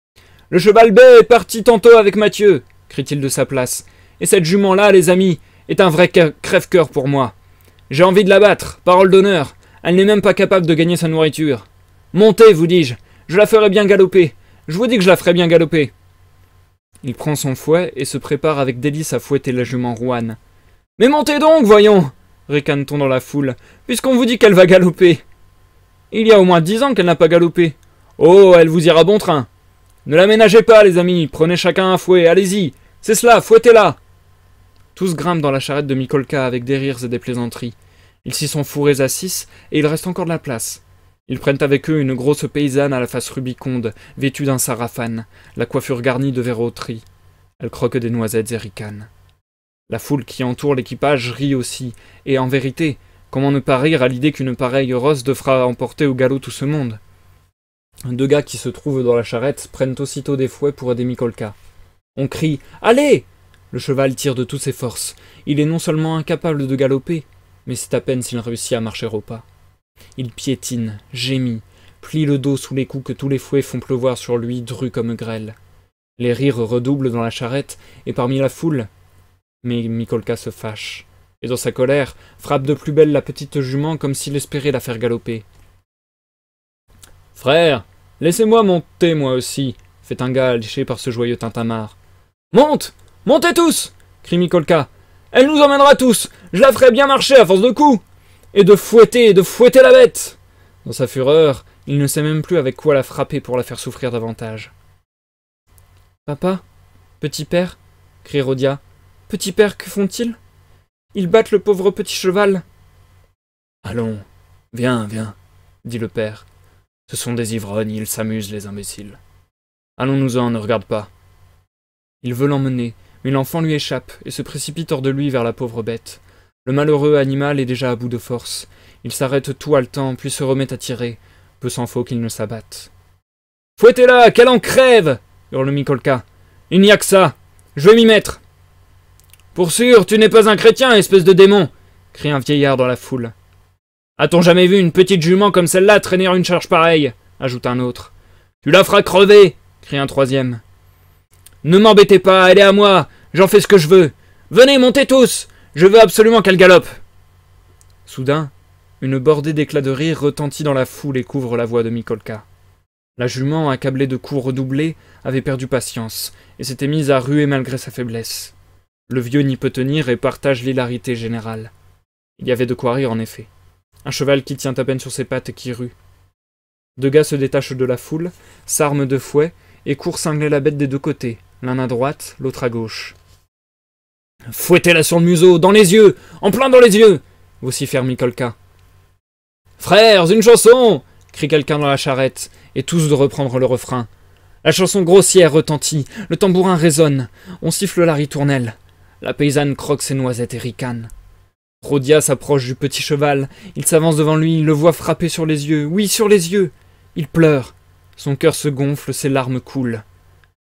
« Le cheval bai est parti tantôt avec Mathieu !» crie-t-il de sa place. « Et cette jument-là, les amis, est un vrai crève-cœur pour moi. J'ai envie de la battre, parole d'honneur, elle n'est même pas capable de gagner sa nourriture. » « Montez, vous dis-je, je la ferai bien galoper, je vous dis que je la ferai bien galoper. » Il prend son fouet et se prépare avec délice à fouetter la jument rouane. « Mais montez donc, voyons !» ricane-t-on dans la foule, « puisqu'on vous dit qu'elle va galoper. »« Il y a au moins dix ans qu'elle n'a pas galopé. »« Oh, elle vous ira bon train. »« Ne la ménagez pas, les amis, prenez chacun un fouet, allez-y, C'est cela, fouettez-la ! Tous grimpent dans la charrette de Mikolka avec des rires et des plaisanteries. Ils s'y sont fourrés à six, et il reste encore de la place. Ils prennent avec eux une grosse paysanne à la face rubiconde, vêtue d'un sarafane, la coiffure garnie de verroterie. Elle croque des noisettes et ricane. La foule qui entoure l'équipage rit aussi, et en vérité, comment ne pas rire à l'idée qu'une pareille rosse devra emporter au galop tout ce monde? Deux gars qui se trouvent dans la charrette prennent aussitôt des fouets pour aider Mikolka. On crie « Allez !» Le cheval tire de toutes ses forces. Il est non seulement incapable de galoper, mais c'est à peine s'il réussit à marcher au pas. Il piétine, gémit, plie le dos sous les coups que tous les fouets font pleuvoir sur lui, drus comme grêle. Les rires redoublent dans la charrette et parmi la foule. Mais Mikolka se fâche, et dans sa colère, frappe de plus belle la petite jument comme s'il espérait la faire galoper. « Frère, laissez-moi monter, moi aussi !» fait un gars alléché par ce joyeux tintamarre. « Monte ! Montez tous !» crie Mikolka. « Elle nous emmènera tous ! Je la ferai bien marcher à force de coups !» Et de fouetter, de fouetter la bête ! Dans sa fureur, il ne sait même plus avec quoi la frapper pour la faire souffrir davantage. « Papa ? Petit père ?» crie Rodia. « Petit père, que font-ils ? Ils battent le pauvre petit cheval !»« Allons, viens, viens !» dit le père. « Ce sont des ivrognes, ils s'amusent, les imbéciles. Allons-nous-en, ne regarde pas. » Il veut l'emmener, mais l'enfant lui échappe et se précipite hors de lui vers la pauvre bête. Le malheureux animal est déjà à bout de force. Il s'arrête tout haletant, puis se remet à tirer. Peu s'en faut qu'il ne s'abatte. « Fouettez-la, qu'elle en crève !» hurle Mikolka. « Il n'y a que ça. Je vais m'y mettre. »« Pour sûr, tu n'es pas un chrétien, espèce de démon !» crie un vieillard dans la foule. « A-t-on jamais vu une petite jument comme celle-là traîner une charge pareille ?» ajoute un autre. « Tu la feras crever !» crie un troisième. « Ne m'embêtez pas, elle est à moi, j'en fais ce que je veux. Venez, montez tous, je veux absolument qu'elle galope !» Soudain, une bordée d'éclats de rire retentit dans la foule et couvre la voix de Mikolka. La jument, accablée de coups redoublés, avait perdu patience et s'était mise à ruer malgré sa faiblesse. Le vieux n'y peut tenir et partage l'hilarité générale. Il y avait de quoi rire en effet. Un cheval qui tient à peine sur ses pattes et qui rue. Deux gars se détachent de la foule, s'arment de fouets et courent cingler la bête des deux côtés, l'un à droite, l'autre à gauche. « Fouettez-la sur le museau, dans les yeux, en plein dans les yeux !» vocifère Mikolka. « Frères, une chanson !» crie quelqu'un dans la charrette, et tous de reprendre le refrain. La chanson grossière retentit, le tambourin résonne, on siffle la ritournelle. La paysanne croque ses noisettes et ricane. Rodia s'approche du petit cheval, il s'avance devant lui, il le voit frapper sur les yeux, oui, sur les yeux. Il pleure, son cœur se gonfle, ses larmes coulent.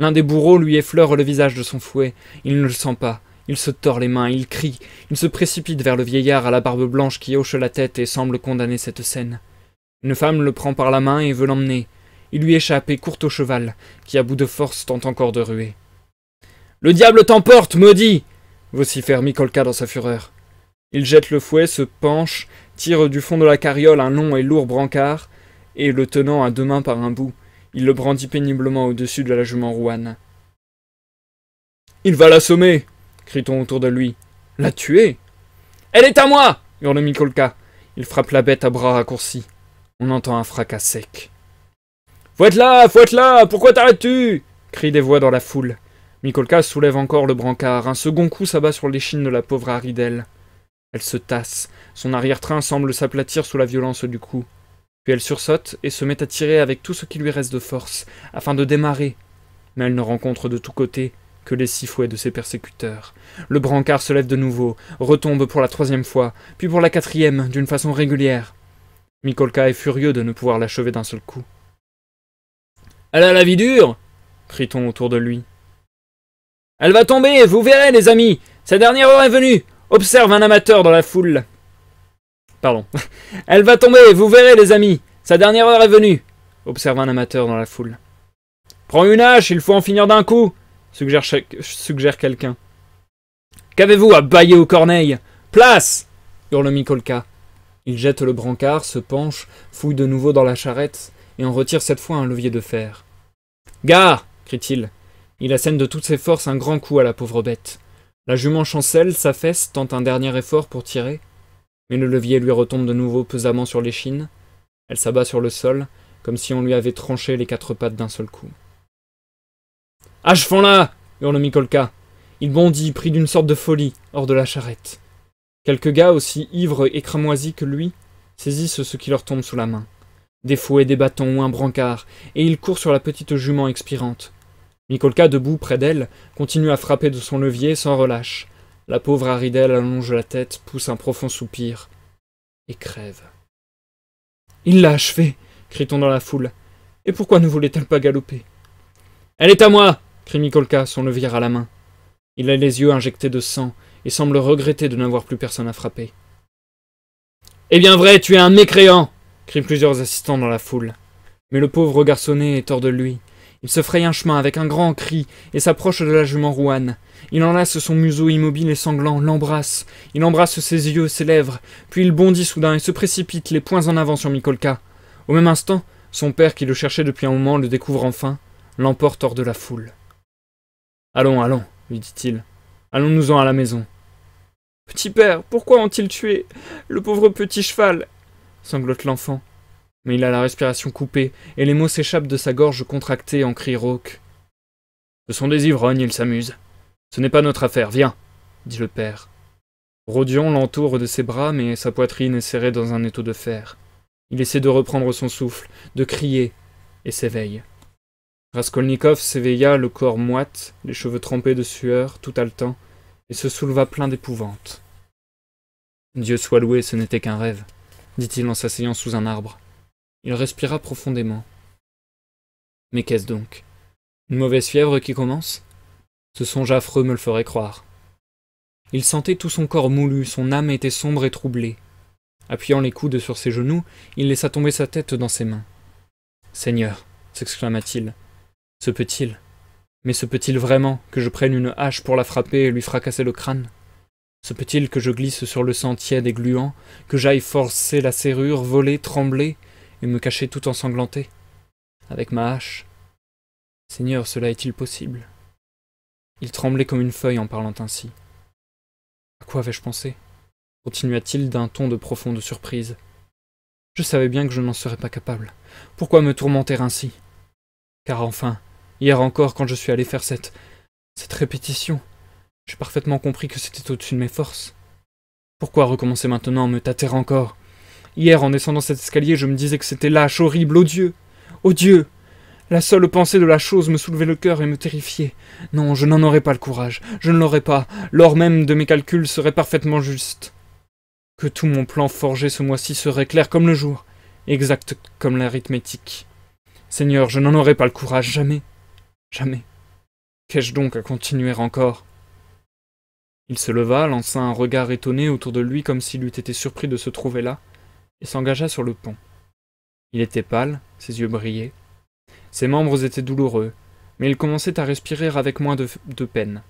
L'un des bourreaux lui effleure le visage de son fouet, il ne le sent pas, il se tord les mains, il crie, il se précipite vers le vieillard à la barbe blanche qui hoche la tête et semble condamner cette scène. Une femme le prend par la main et veut l'emmener, il lui échappe et court au cheval, qui à bout de force tente encore de ruer. « Le diable t'emporte, maudit !» vocifère Mikolka dans sa fureur. Il jette le fouet, se penche, tire du fond de la carriole un long et lourd brancard, et le tenant à deux mains par un bout, il le brandit péniblement au-dessus de la jument rouane. « Il va l'assommer !» crie-t-on autour de lui. « La tuer ?»« Elle est à moi !» hurle Mikolka. Il frappe la bête à bras raccourcis. On entend un fracas sec. « Fouette-la, fouette-la, pourquoi t'arrêtes-tu » crient des voix dans la foule. Mikolka soulève encore le brancard, un second coup s'abat sur l'échine de la pauvre Haridelle. Elle se tasse, son arrière-train semble s'aplatir sous la violence du coup. Puis elle sursaute et se met à tirer avec tout ce qui lui reste de force, afin de démarrer. Mais elle ne rencontre de tous côtés que les six fouets de ses persécuteurs. Le brancard se lève de nouveau, retombe pour la troisième fois, puis pour la quatrième, d'une façon régulière. Mikolka est furieux de ne pouvoir l'achever d'un seul coup. « Elle a la vie dure !» crie-t-on autour de lui. « Elle va tomber, vous verrez, les amis! Sa dernière heure est venue !» Observe un amateur dans la foule. Pardon. Elle va tomber, vous verrez les amis. Sa dernière heure est venue. Observe un amateur dans la foule. Prends une hache, il faut en finir d'un coup, suggère, chaque... suggère quelqu'un. Qu'avez-vous à bâiller aux corneilles? Place! Hurle Mikolka. Il jette le brancard, se penche, fouille de nouveau dans la charrette et en retire cette fois un levier de fer. Gare! Crie-t-il. Il assène de toutes ses forces un grand coup à la pauvre bête. La jument chancelle, s'affaisse, tente un dernier effort pour tirer, mais le levier lui retombe de nouveau pesamment sur l'échine. Elle s'abat sur le sol, comme si on lui avait tranché les quatre pattes d'un seul coup. « Achevons-la » hurle Mikolka. Il bondit, pris d'une sorte de folie, hors de la charrette. Quelques gars, aussi ivres et cramoisis que lui, saisissent ce qui leur tombe sous la main. Des fouets, des bâtons ou un brancard, et ils courent sur la petite jument expirante. Mikolka, debout près d'elle, continue à frapper de son levier sans relâche. La pauvre Haridel allonge la tête, pousse un profond soupir et crève. « Il l'a achevé !» crie-t-on dans la foule. « Et pourquoi ne voulait-elle pas galoper ?»« Elle est à moi !» crie Mikolka, son levier à la main. Il a les yeux injectés de sang et semble regretter de n'avoir plus personne à frapper. « Eh bien vrai, tu es un mécréant !» crient plusieurs assistants dans la foule. Mais le pauvre garçonnet est hors de lui. Il se fraye un chemin avec un grand cri et s'approche de la jument rouane. Il enlace son museau immobile et sanglant, l'embrasse. Il embrasse ses yeux, ses lèvres, puis il bondit soudain et se précipite, les poings en avant sur Mikolka. Au même instant, son père, qui le cherchait depuis un moment, le découvre enfin, l'emporte hors de la foule. « Allons, allons, » lui dit-il, « allons-nous-en à la maison. »« Petit père, pourquoi ont-ils tué le pauvre petit cheval ?» sanglote l'enfant. Mais il a la respiration coupée, et les mots s'échappent de sa gorge contractée en cris rauques. « Ce sont des ivrognes, ils s'amusent. Ce n'est pas notre affaire, viens !» dit le père. Rodion l'entoure de ses bras, mais sa poitrine est serrée dans un étau de fer. Il essaie de reprendre son souffle, de crier, et s'éveille. Raskolnikov s'éveilla, le corps moite, les cheveux trempés de sueur, tout haletant, et se souleva plein d'épouvante. « Dieu soit loué, ce n'était qu'un rêve, » dit-il en s'asseyant sous un arbre. Il respira profondément. Mais qu'est-ce donc? Une mauvaise fièvre qui commence? Ce songe affreux me le ferait croire. Il sentait tout son corps moulu, son âme était sombre et troublée. Appuyant les coudes sur ses genoux, il laissa tomber sa tête dans ses mains. « Seigneur » s'exclama-t-il. « Se peut-il? Mais se peut-il vraiment que je prenne une hache pour la frapper et lui fracasser le crâne? Se peut-il que je glisse sur le sang tiède et gluant, que j'aille forcer la serrure, voler, trembler, et me cacher tout ensanglanté, avec ma hache? Seigneur, cela est-il possible? » Il tremblait comme une feuille en parlant ainsi. « À quoi avais-je pensé ?» continua-t-il d'un ton de profonde surprise. « Je savais bien que je n'en serais pas capable. Pourquoi me tourmenter ainsi? Car enfin, hier encore, quand je suis allé faire cette... cette répétition, j'ai parfaitement compris que c'était au-dessus de mes forces. Pourquoi recommencer maintenant, me tâter encore? Hier, en descendant cet escalier, je me disais que c'était lâche, horrible, odieux. Odieux! La seule pensée de la chose me soulevait le cœur et me terrifiait. Non, je n'en aurais pas le courage. Je ne l'aurais pas. L'or même de mes calculs serait parfaitement juste. Que tout mon plan forgé ce mois-ci serait clair comme le jour, exact comme l'arithmétique. Seigneur, je n'en aurais pas le courage, jamais. Jamais. Qu'ai-je donc à continuer encore? Il se leva, lança un regard étonné autour de lui comme s'il eût été surpris de se trouver là, et s'engagea sur le pont. Il était pâle, ses yeux brillaient. Ses membres étaient douloureux, mais il commençait à respirer avec moins de, de peine.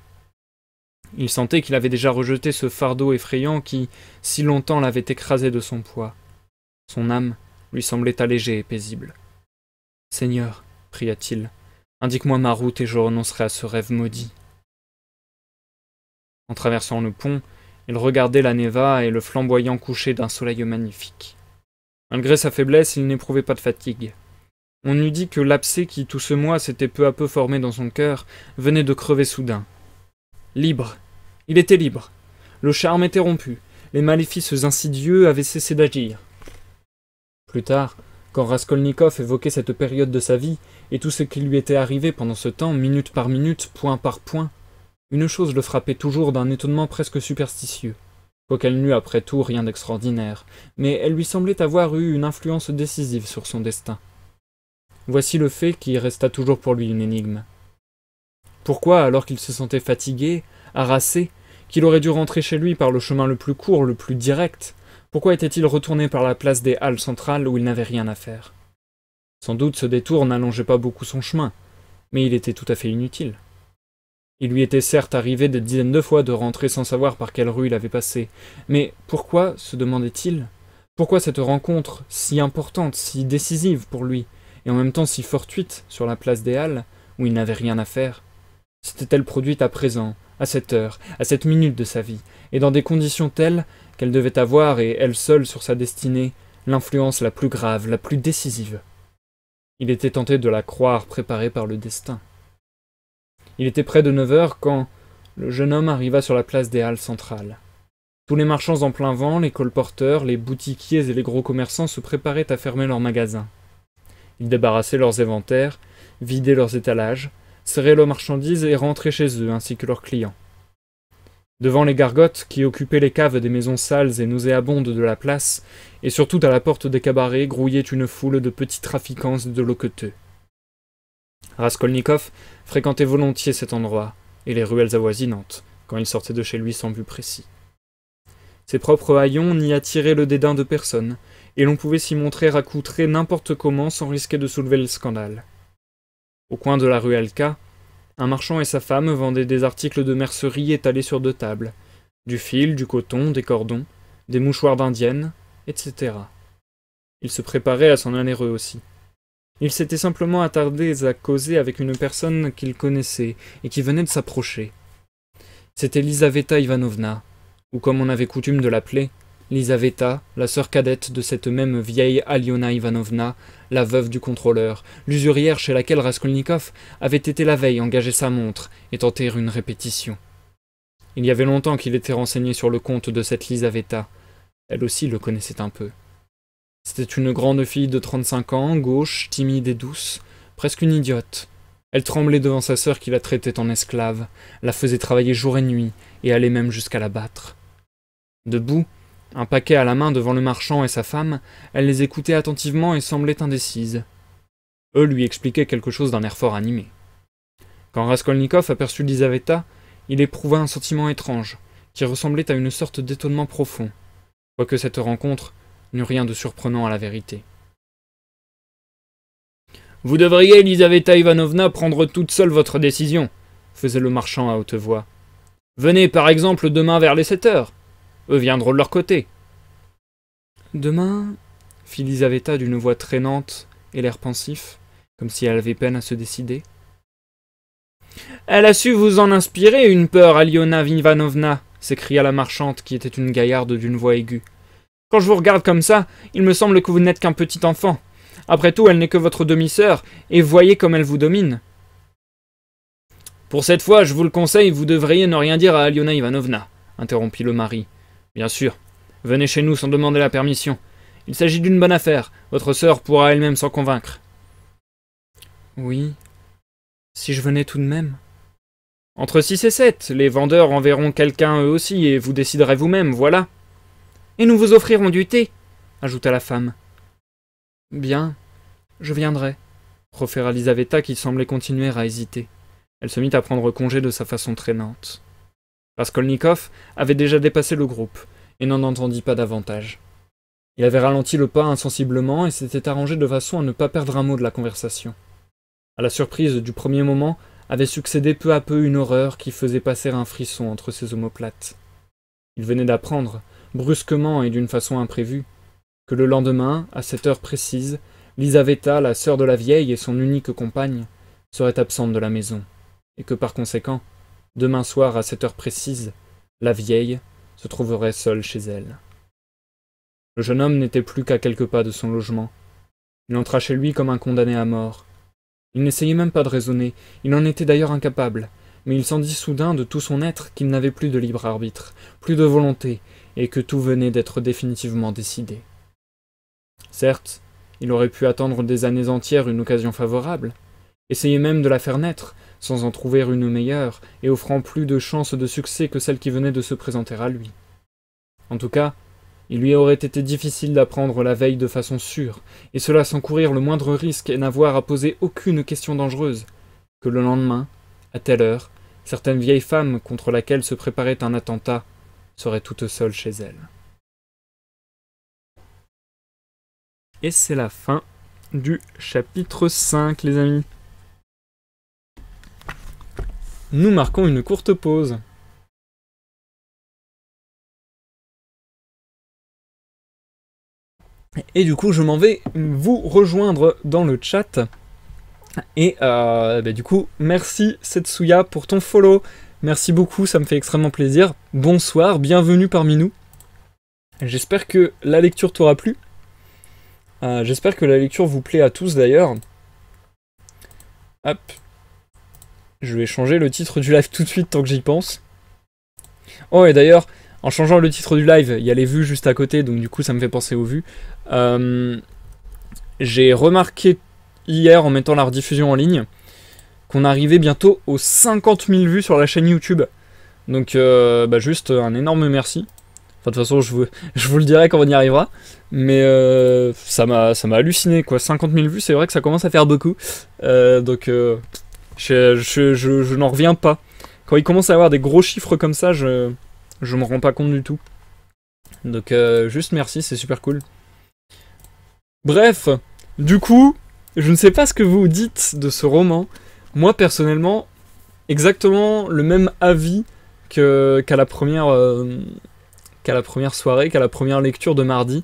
Il sentait qu'il avait déjà rejeté ce fardeau effrayant qui, si longtemps, l'avait écrasé de son poids. Son âme lui semblait allégée et paisible. « Seigneur, » pria-t-il, « indique-moi ma route et je renoncerai à ce rêve maudit. » En traversant le pont, il regardait la Neva et le flamboyant coucher d'un soleil magnifique. Malgré sa faiblesse, il n'éprouvait pas de fatigue. On eût dit que l'abcès qui, tout ce mois, s'était peu à peu formé dans son cœur, venait de crever soudain. Libre. Il était libre. Le charme était rompu. Les maléfices insidieux avaient cessé d'agir. Plus tard, quand Raskolnikov évoquait cette période de sa vie, et tout ce qui lui était arrivé pendant ce temps, minute par minute, point par point, une chose le frappait toujours d'un étonnement presque superstitieux, quoiqu'elle n'eût après tout rien d'extraordinaire, mais elle lui semblait avoir eu une influence décisive sur son destin. Voici le fait qui resta toujours pour lui une énigme. Pourquoi, alors qu'il se sentait fatigué, harassé, qu'il aurait dû rentrer chez lui par le chemin le plus court, le plus direct, pourquoi était-il retourné par la place des Halles centrales où il n'avait rien à faire? Sans doute ce détour n'allongeait pas beaucoup son chemin, mais il était tout à fait inutile. Il lui était certes arrivé des dizaines de fois de rentrer sans savoir par quelle rue il avait passé, mais pourquoi, se demandait-il, pourquoi cette rencontre, si importante, si décisive pour lui, et en même temps si fortuite sur la place des Halles, où il n'avait rien à faire, s'était-elle produite à présent, à cette heure, à cette minute de sa vie, et dans des conditions telles qu'elle devait avoir, et elle seule sur sa destinée, l'influence la plus grave, la plus décisive? Il était tenté de la croire préparée par le destin. Il était près de neuf heures quand, le jeune homme arriva sur la place des Halles centrales. Tous les marchands en plein vent, les colporteurs, les boutiquiers et les gros commerçants se préparaient à fermer leurs magasins. Ils débarrassaient leurs éventaires, vidaient leurs étalages, serraient leurs marchandises et rentraient chez eux ainsi que leurs clients. Devant les gargotes qui occupaient les caves des maisons sales et nauséabondes de la place, et surtout à la porte des cabarets, grouillait une foule de petits trafiquants de loqueteux. Raskolnikov fréquentait volontiers cet endroit, et les ruelles avoisinantes, quand il sortait de chez lui sans but précis. Ses propres haillons n'y attiraient le dédain de personne, et l'on pouvait s'y montrer accoutré n'importe comment sans risquer de soulever le scandale. Au coin de la rue Alca, un marchand et sa femme vendaient des articles de mercerie étalés sur deux tables, du fil, du coton, des cordons, des mouchoirs d'indienne, et cetera. Ils se préparaient à s'en aller eux aussi. Ils s'étaient simplement attardés à causer avec une personne qu'ils connaissaient et qui venait de s'approcher. C'était Lizaveta Ivanovna, ou comme on avait coutume de l'appeler, Lizaveta, la sœur cadette de cette même vieille Aliona Ivanovna, la veuve du contrôleur, l'usurière chez laquelle Raskolnikov avait été la veille engager sa montre et tenter une répétition. Il y avait longtemps qu'il était renseigné sur le compte de cette Lizaveta. Elle aussi le connaissait un peu. C'était une grande fille de trente-cinq ans, gauche, timide et douce, presque une idiote. Elle tremblait devant sa sœur qui la traitait en esclave, la faisait travailler jour et nuit, et allait même jusqu'à la battre. Debout, un paquet à la main devant le marchand et sa femme, elle les écoutait attentivement et semblait indécise. Eux lui expliquaient quelque chose d'un air fort animé. Quand Raskolnikov aperçut Lizaveta, il éprouva un sentiment étrange, qui ressemblait à une sorte d'étonnement profond, quoique cette rencontre n'eût rien de surprenant à la vérité. « Vous devriez, Lizaveta Ivanovna, prendre toute seule votre décision, » faisait le marchand à haute voix. « Venez, par exemple, demain vers les sept heures. Eux viendront de leur côté. »« Demain ?» fit Lizaveta d'une voix traînante et l'air pensif, comme si elle avait peine à se décider. « Elle a su vous en inspirer une peur, Aliona Ivanovna » s'écria la marchande, qui était une gaillarde d'une voix aiguë. « Quand je vous regarde comme ça, il me semble que vous n'êtes qu'un petit enfant. Après tout, elle n'est que votre demi-sœur, et voyez comme elle vous domine. »« Pour cette fois, je vous le conseille, vous devriez ne rien dire à Aliona Ivanovna, » interrompit le mari. « Bien sûr. Venez chez nous sans demander la permission. Il s'agit d'une bonne affaire. Votre sœur pourra elle-même s'en convaincre. »« Oui. Si je venais tout de même. » »« Entre six et sept, les vendeurs enverront quelqu'un eux aussi, et vous déciderez vous-même, voilà. » »« Et nous vous offrirons du thé, » ajouta la femme. « Bien. Je viendrai, » proféra Lizaveta qui semblait continuer à hésiter. Elle se mit à prendre congé de sa façon traînante. Raskolnikov avait déjà dépassé le groupe, et n'en entendit pas davantage. Il avait ralenti le pas insensiblement et s'était arrangé de façon à ne pas perdre un mot de la conversation. À la surprise du premier moment, avait succédé peu à peu une horreur qui faisait passer un frisson entre ses omoplates. Il venait d'apprendre, brusquement et d'une façon imprévue, que le lendemain, à cette heure précise, Lizaveta, la sœur de la vieille et son unique compagne, serait absente de la maison, et que par conséquent, demain soir, à cette heure précise, la vieille se trouverait seule chez elle. Le jeune homme n'était plus qu'à quelques pas de son logement. Il entra chez lui comme un condamné à mort. Il n'essayait même pas de raisonner, il en était d'ailleurs incapable, mais il sentit soudain de tout son être qu'il n'avait plus de libre arbitre, plus de volonté, et que tout venait d'être définitivement décidé. Certes, il aurait pu attendre des années entières une occasion favorable, essayer même de la faire naître, sans en trouver une meilleure, et offrant plus de chances de succès que celle qui venait de se présenter à lui. En tout cas, il lui aurait été difficile d'apprendre la veille de façon sûre, et cela sans courir le moindre risque et n'avoir à poser aucune question dangereuse, que le lendemain, à telle heure, certaines vieilles femmes contre laquelle se préparait un attentat seraient toutes seules chez elles. Et c'est la fin du chapitre cinq, les amis. Nous marquons une courte pause. Et du coup, je m'en vais vous rejoindre dans le chat. Et euh, bah, du coup, merci Setsuya pour ton follow. Merci beaucoup, ça me fait extrêmement plaisir. Bonsoir, bienvenue parmi nous. J'espère que la lecture t'aura plu. Euh, J'espère que la lecture vous plaît à tous d'ailleurs. Hop. Je vais changer le titre du live tout de suite tant que j'y pense. Oh, et d'ailleurs, en changeant le titre du live, il y a les vues juste à côté, donc du coup ça me fait penser aux vues. Euh, j'ai remarqué hier, en mettant la rediffusion en ligne, qu'on arrivait bientôt aux cinquante mille vues sur la chaîne YouTube. Donc euh, bah juste un énorme merci. Enfin, de toute façon, je vous, je vous le dirai quand on y arrivera. Mais euh, ça m'a halluciné, quoi. cinquante mille vues, c'est vrai que ça commence à faire beaucoup. Euh, donc, euh, je, je, je, je n'en reviens pas. Quand il commence à avoir des gros chiffres comme ça, je ne me rends pas compte du tout. Donc, euh, juste merci, c'est super cool. Bref, du coup, je ne sais pas ce que vous dites de ce roman. Moi, personnellement, exactement le même avis que, qu'à la première... Euh, qu'à la première soirée, qu'à la première lecture de mardi.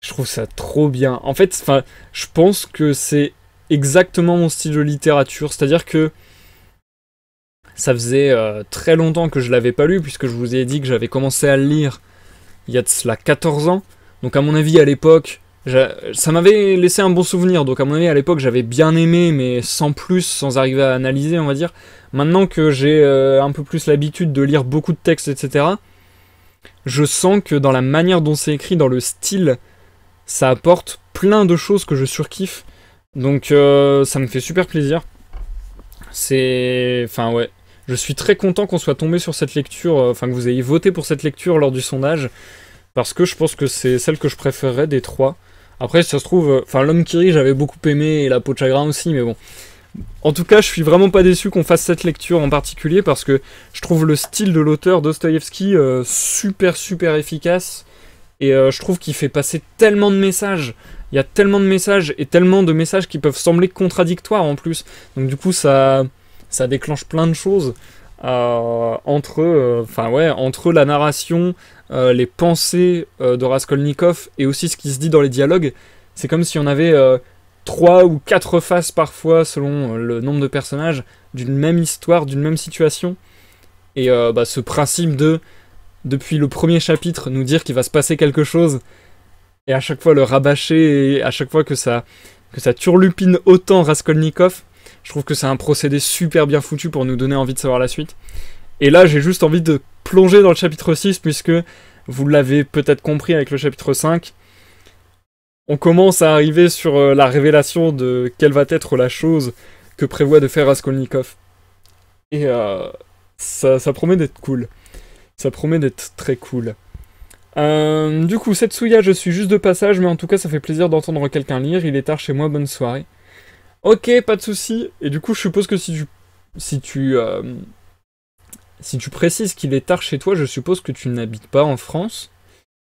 Je trouve ça trop bien. En fait, enfin, je pense que c'est exactement mon style de littérature. C'est-à-dire que ça faisait euh, très longtemps que je l'avais pas lu, puisque je vous ai dit que j'avais commencé à le lire il y a de cela quatorze ans. Donc à mon avis, à l'époque, ça m'avait laissé un bon souvenir. Donc à mon avis, à l'époque, j'avais bien aimé, mais sans plus, sans arriver à analyser, on va dire. Maintenant que j'ai euh, un peu plus l'habitude de lire beaucoup de textes, et cetera, je sens que dans la manière dont c'est écrit, dans le style, ça apporte plein de choses que je surkiffe. Donc euh, ça me fait super plaisir. C'est... Enfin ouais. Je suis très content qu'on soit tombé sur cette lecture, enfin euh, que vous ayez voté pour cette lecture lors du sondage, parce que je pense que c'est celle que je préférerais des trois. Après, si ça se trouve... Enfin, euh, L'Homme qui rit, j'avais beaucoup aimé, et La peau de chagrin aussi, mais bon. En tout cas, je suis vraiment pas déçu qu'on fasse cette lecture en particulier, parce que je trouve le style de l'auteur Dostoïevski euh, super super efficace, et euh, je trouve qu'il fait passer tellement de messages, il y a tellement de messages, et tellement de messages qui peuvent sembler contradictoires en plus, donc du coup ça, ça déclenche plein de choses euh, entre, euh, enfin, ouais, entre la narration, euh, les pensées euh, de Raskolnikov, et aussi ce qui se dit dans les dialogues. C'est comme si on avait... Euh, trois ou quatre faces parfois, selon le nombre de personnages, d'une même histoire, d'une même situation. Et euh, bah, ce principe de, depuis le premier chapitre, nous dire qu'il va se passer quelque chose, et à chaque fois le rabâcher, et à chaque fois que ça, que ça turlupine autant Raskolnikov, je trouve que c'est un procédé super bien foutu pour nous donner envie de savoir la suite. Et là, j'ai juste envie de plonger dans le chapitre six, puisque vous l'avez peut-être compris avec le chapitre cinq, on commence à arriver sur la révélation de quelle va être la chose que prévoit de faire Raskolnikov. Et euh, ça, ça promet d'être cool. Ça promet d'être très cool. Euh, du coup, Setsuya, je suis juste de passage, mais en tout cas, ça fait plaisir d'entendre quelqu'un lire. Il est tard chez moi, bonne soirée. Ok, pas de souci. Et du coup, je suppose que si tu... Si tu, euh, si tu précises qu'il est tard chez toi, je suppose que tu n'habites pas en France.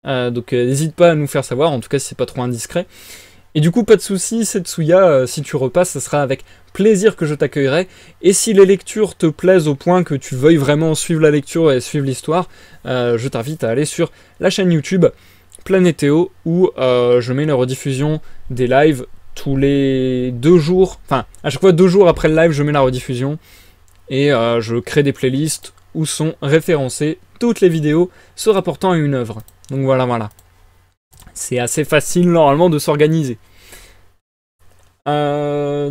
Euh, donc euh, n'hésite pas à nous faire savoir, en tout cas si c'est pas trop indiscret. Et du coup, pas de soucis, Setsuya, euh, si tu repasses, ça sera avec plaisir que je t'accueillerai. Et si les lectures te plaisent au point que tu veuilles vraiment suivre la lecture et suivre l'histoire, euh, je t'invite à aller sur la chaîne YouTube Planèthéo, où euh, je mets la rediffusion des lives tous les deux jours. Enfin, à chaque fois deux jours après le live, je mets la rediffusion. Et euh, je crée des playlists où sont référencées toutes les vidéos se rapportant à une œuvre. Donc voilà, voilà. C'est assez facile, normalement, de s'organiser. Euh...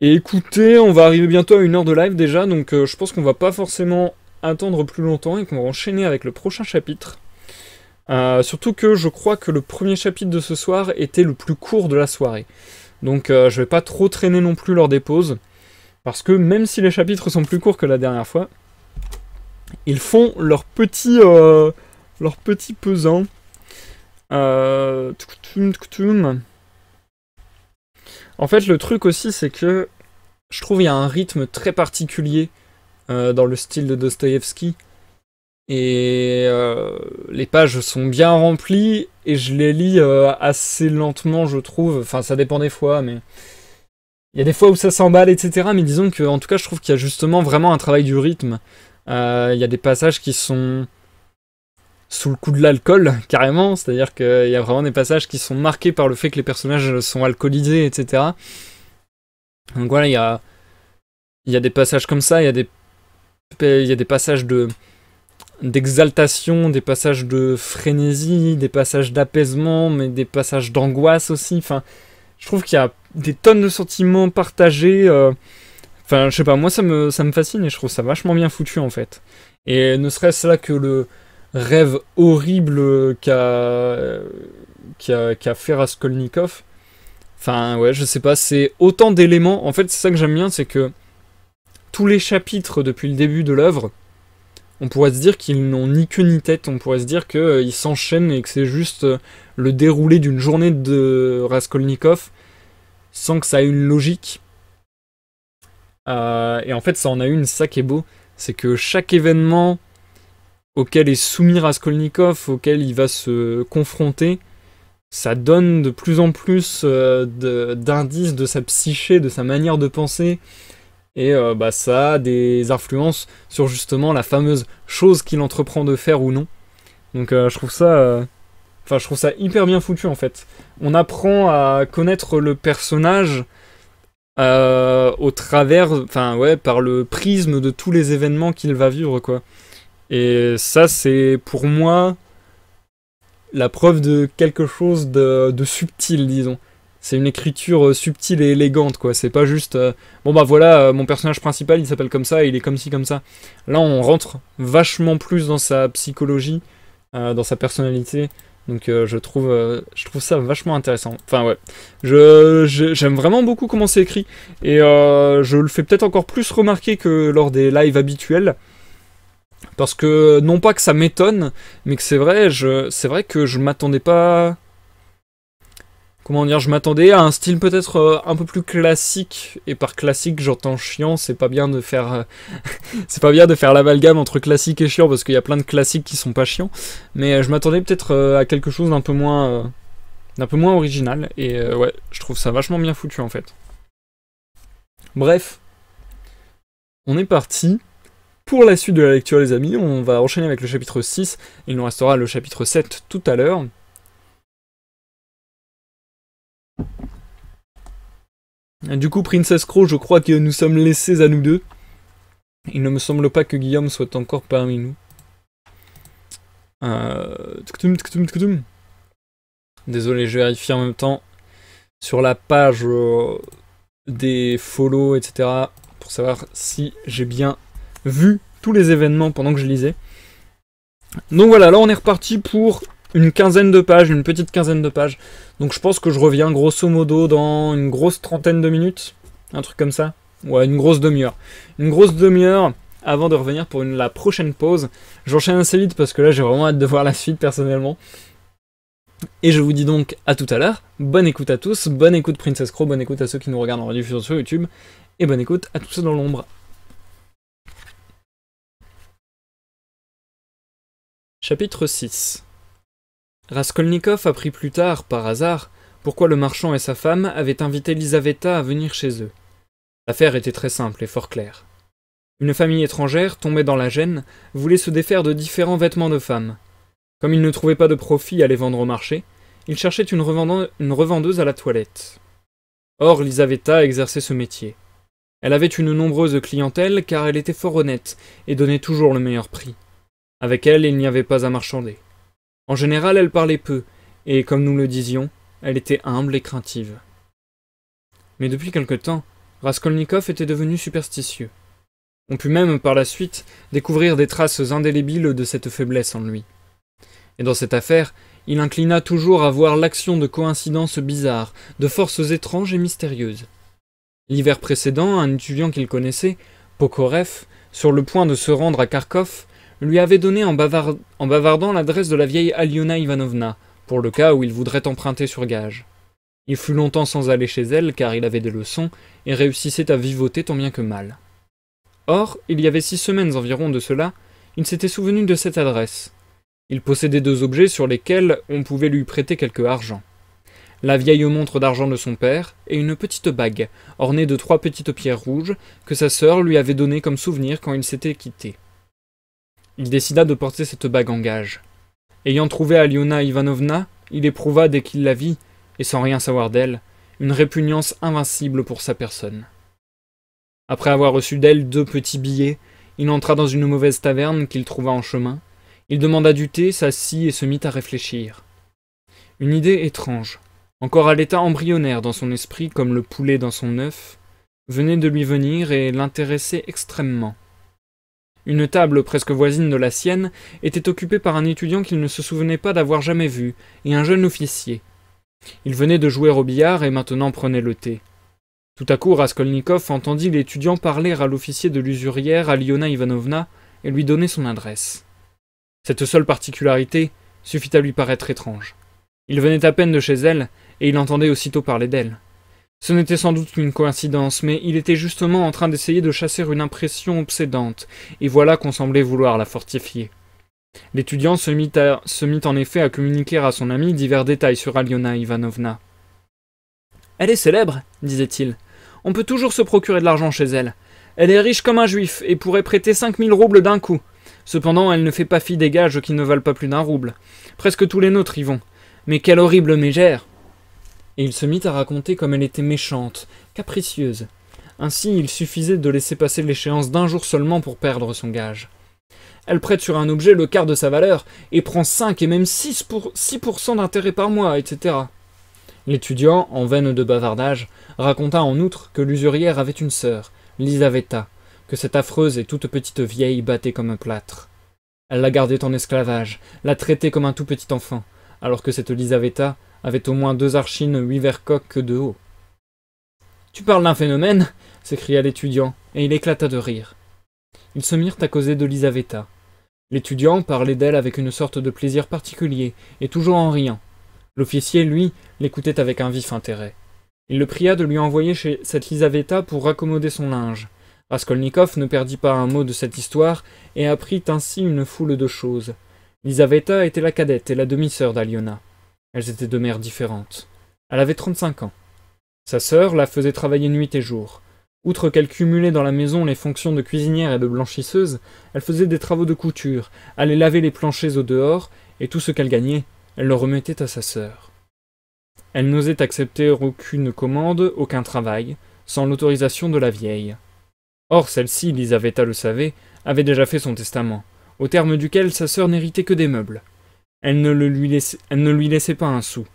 Et écoutez, on va arriver bientôt à une heure de live déjà, donc euh, je pense qu'on va pas forcément attendre plus longtemps et qu'on va enchaîner avec le prochain chapitre. Euh, surtout que je crois que le premier chapitre de ce soir était le plus court de la soirée. Donc euh, je vais pas trop traîner non plus lors des pauses, parce que même si les chapitres sont plus courts que la dernière fois, ils font leur petit, euh, leur petit pesant. Euh... En fait, le truc aussi, c'est que je trouve qu'il y a un rythme très particulier euh, dans le style de Dostoïevski. Et euh, les pages sont bien remplies et je les lis euh, assez lentement, je trouve. Enfin, ça dépend des fois, mais... Il y a des fois où ça s'emballe, et cetera. Mais disons que, en tout cas, je trouve qu'il y a justement vraiment un travail du rythme. Il euh, y a des passages qui sont sous le coup de l'alcool, carrément, c'est-à-dire qu'il y a vraiment des passages qui sont marqués par le fait que les personnages sont alcoolisés, et cetera. Donc voilà, il y a, y a des passages comme ça, il y a des, y a des passages de d'exaltation, des passages de frénésie, des passages d'apaisement, mais des passages d'angoisse aussi. Enfin, je trouve qu'il y a des tonnes de sentiments partagés... Euh, Enfin, je sais pas, moi ça me, ça me fascine et je trouve ça vachement bien foutu en fait. Et ne serait-ce là que le rêve horrible qu'a qu'a, qu'a fait Raskolnikov. Enfin, ouais, je sais pas, c'est autant d'éléments. En fait, c'est ça que j'aime bien, c'est que tous les chapitres depuis le début de l'œuvre, on pourrait se dire qu'ils n'ont ni queue ni tête, on pourrait se dire qu'ils euh, s'enchaînent et que c'est juste euh, le déroulé d'une journée de Raskolnikov sans que ça ait une logique. Euh, et en fait, ça en a une, ça qui est beau, c'est que chaque événement auquel est soumis Raskolnikov, auquel il va se confronter, ça donne de plus en plus euh, d'indices de sa psyché, de sa manière de penser. Et euh, bah, ça a des influences sur justement la fameuse chose qu'il entreprend de faire ou non. Donc euh, je trouve ça, euh... enfin je trouve ça hyper bien foutu en fait. On apprend à connaître le personnage euh, au travers, enfin ouais, par le prisme de tous les événements qu'il va vivre quoi. Et ça c'est pour moi la preuve de quelque chose de, de subtil disons. C'est une écriture subtile et élégante, quoi. C'est pas juste... Euh, bon bah voilà, euh, mon personnage principal, il s'appelle comme ça, et il est comme ci, comme ça. Là, on rentre vachement plus dans sa psychologie, euh, dans sa personnalité. Donc euh, je trouve euh, je trouve ça vachement intéressant. Enfin ouais, je, je, j'aime vraiment beaucoup comment c'est écrit. Et euh, je le fais peut-être encore plus remarquer que lors des lives habituels. Parce que, non pas que ça m'étonne, mais que c'est vrai, je, c'est vrai que je m'attendais pas... Comment dire, je m'attendais à un style peut-être euh, un peu plus classique, et par classique j'entends chiant, c'est pas bien de faire euh, c'est pas bien de faire l'amalgame entre classique et chiant, parce qu'il y a plein de classiques qui sont pas chiants, mais euh, je m'attendais peut-être euh, à quelque chose d'un peu moins euh, d'un peu moins original, et euh, ouais, je trouve ça vachement bien foutu en fait. Bref, on est parti. Pour la suite de la lecture les amis, on va enchaîner avec le chapitre six, il nous restera le chapitre sept tout à l'heure. Du coup, Princess Crow, je crois que nous sommes laissés à nous deux. Il ne me semble pas que Guillaume soit encore parmi nous. Euh... Désolé, je vérifie en même temps sur la page euh, des follow, et cetera pour savoir si j'ai bien vu tous les événements pendant que je lisais. Donc voilà, là on est reparti pour... une quinzaine de pages, une petite quinzaine de pages. Donc je pense que je reviens grosso modo dans une grosse trentaine de minutes. Un truc comme ça. Ouais, une grosse demi-heure. Une grosse demi-heure avant de revenir pour une, la prochaine pause. J'enchaîne assez vite parce que là j'ai vraiment hâte de voir la suite personnellement. Et je vous dis donc à tout à l'heure. Bonne écoute à tous, bonne écoute Princess Crow, bonne écoute à ceux qui nous regardent en rediffusion sur YouTube. Et bonne écoute à tous ceux dans l'ombre. Chapitre six. Raskolnikov apprit plus tard, par hasard, pourquoi le marchand et sa femme avaient invité Lizaveta à venir chez eux. L'affaire était très simple et fort claire. Une famille étrangère, tombée dans la gêne, voulait se défaire de différents vêtements de femmes. Comme ils ne trouvaient pas de profit à les vendre au marché, ils cherchaient une revendeuse à la toilette. Or, Lizaveta exerçait ce métier. Elle avait une nombreuse clientèle car elle était fort honnête et donnait toujours le meilleur prix. Avec elle, il n'y avait pas à marchander. En général, elle parlait peu, et comme nous le disions, elle était humble et craintive. Mais depuis quelque temps, Raskolnikov était devenu superstitieux. On put même, par la suite, découvrir des traces indélébiles de cette faiblesse en lui. Et dans cette affaire, il inclina toujours à voir l'action de coïncidences bizarres, de forces étranges et mystérieuses. L'hiver précédent, un étudiant qu'il connaissait, Pokorev, sur le point de se rendre à Kharkov, lui avait donné en, bavard... en bavardant l'adresse de la vieille Aliona Ivanovna, pour le cas où il voudrait emprunter sur gage. Il fut longtemps sans aller chez elle, car il avait des leçons, et réussissait à vivoter tant bien que mal. Or, il y avait six semaines environ de cela, il s'était souvenu de cette adresse. Il possédait deux objets sur lesquels on pouvait lui prêter quelque argent. La vieille montre d'argent de son père, et une petite bague, ornée de trois petites pierres rouges, que sa sœur lui avait donnée comme souvenir quand ils s'étaient quittés. Il décida de porter cette bague en gage. Ayant trouvé Aliona Ivanovna, il éprouva dès qu'il la vit, et sans rien savoir d'elle, une répugnance invincible pour sa personne. Après avoir reçu d'elle deux petits billets, il entra dans une mauvaise taverne qu'il trouva en chemin. Il demanda du thé, s'assit et se mit à réfléchir. Une idée étrange, encore à l'état embryonnaire dans son esprit comme le poulet dans son œuf, venait de lui venir et l'intéressait extrêmement. Une table presque voisine de la sienne était occupée par un étudiant qu'il ne se souvenait pas d'avoir jamais vu, et un jeune officier. Il venait de jouer au billard et maintenant prenait le thé. Tout à coup, Raskolnikov entendit l'étudiant parler à l'officier de l'usurière, Aliona Ivanovna, et lui donner son adresse. Cette seule particularité suffit à lui paraître étrange. Il venait à peine de chez elle, et il entendait aussitôt parler d'elle. Ce n'était sans doute qu'une coïncidence, mais il était justement en train d'essayer de chasser une impression obsédante, et voilà qu'on semblait vouloir la fortifier. L'étudiant se mit, à, se mit en effet à communiquer à son ami divers détails sur Aliona Ivanovna. « Elle est célèbre, disait-il. On peut toujours se procurer de l'argent chez elle. Elle est riche comme un juif, et pourrait prêter cinq mille roubles d'un coup. Cependant, elle ne fait pas fi des gages qui ne valent pas plus d'un rouble. Presque tous les nôtres y vont. Mais quelle horrible mégère !» Et il se mit à raconter comme elle était méchante, capricieuse. Ainsi, il suffisait de laisser passer l'échéance d'un jour seulement pour perdre son gage. Elle prête sur un objet le quart de sa valeur, et prend cinq et même six pour cent pour... six pour cent d'intérêt par mois, et cetera. L'étudiant, en veine de bavardage, raconta en outre que l'usurière avait une sœur, Lizaveta, que cette affreuse et toute petite vieille battait comme un plâtre. Elle la gardait en esclavage, la traitait comme un tout petit enfant, alors que cette Lizaveta avait au moins deux archines huit vercoques de haut. « Tu parles d'un phénomène !» s'écria l'étudiant, et il éclata de rire. Ils se mirent à causer de Lizaveta. L'étudiant parlait d'elle avec une sorte de plaisir particulier, et toujours en riant. L'officier, lui, l'écoutait avec un vif intérêt. Il le pria de lui envoyer chez cette Lizaveta pour raccommoder son linge. Raskolnikov ne perdit pas un mot de cette histoire, et apprit ainsi une foule de choses. Lizaveta était la cadette et la demi-sœur d'Aliona. Elles étaient de mères différentes. Elle avait trente-cinq ans. Sa sœur la faisait travailler nuit et jour. Outre qu'elle cumulait dans la maison les fonctions de cuisinière et de blanchisseuse, elle faisait des travaux de couture, allait laver les planchers au dehors, et tout ce qu'elle gagnait, elle le remettait à sa sœur. Elle n'osait accepter aucune commande, aucun travail, sans l'autorisation de la vieille. Or celle-ci, Lizaveta le savait, avait déjà fait son testament, au terme duquel sa sœur n'héritait que des meubles. Elle ne, le lui laissait, elle ne lui laissait pas un sou.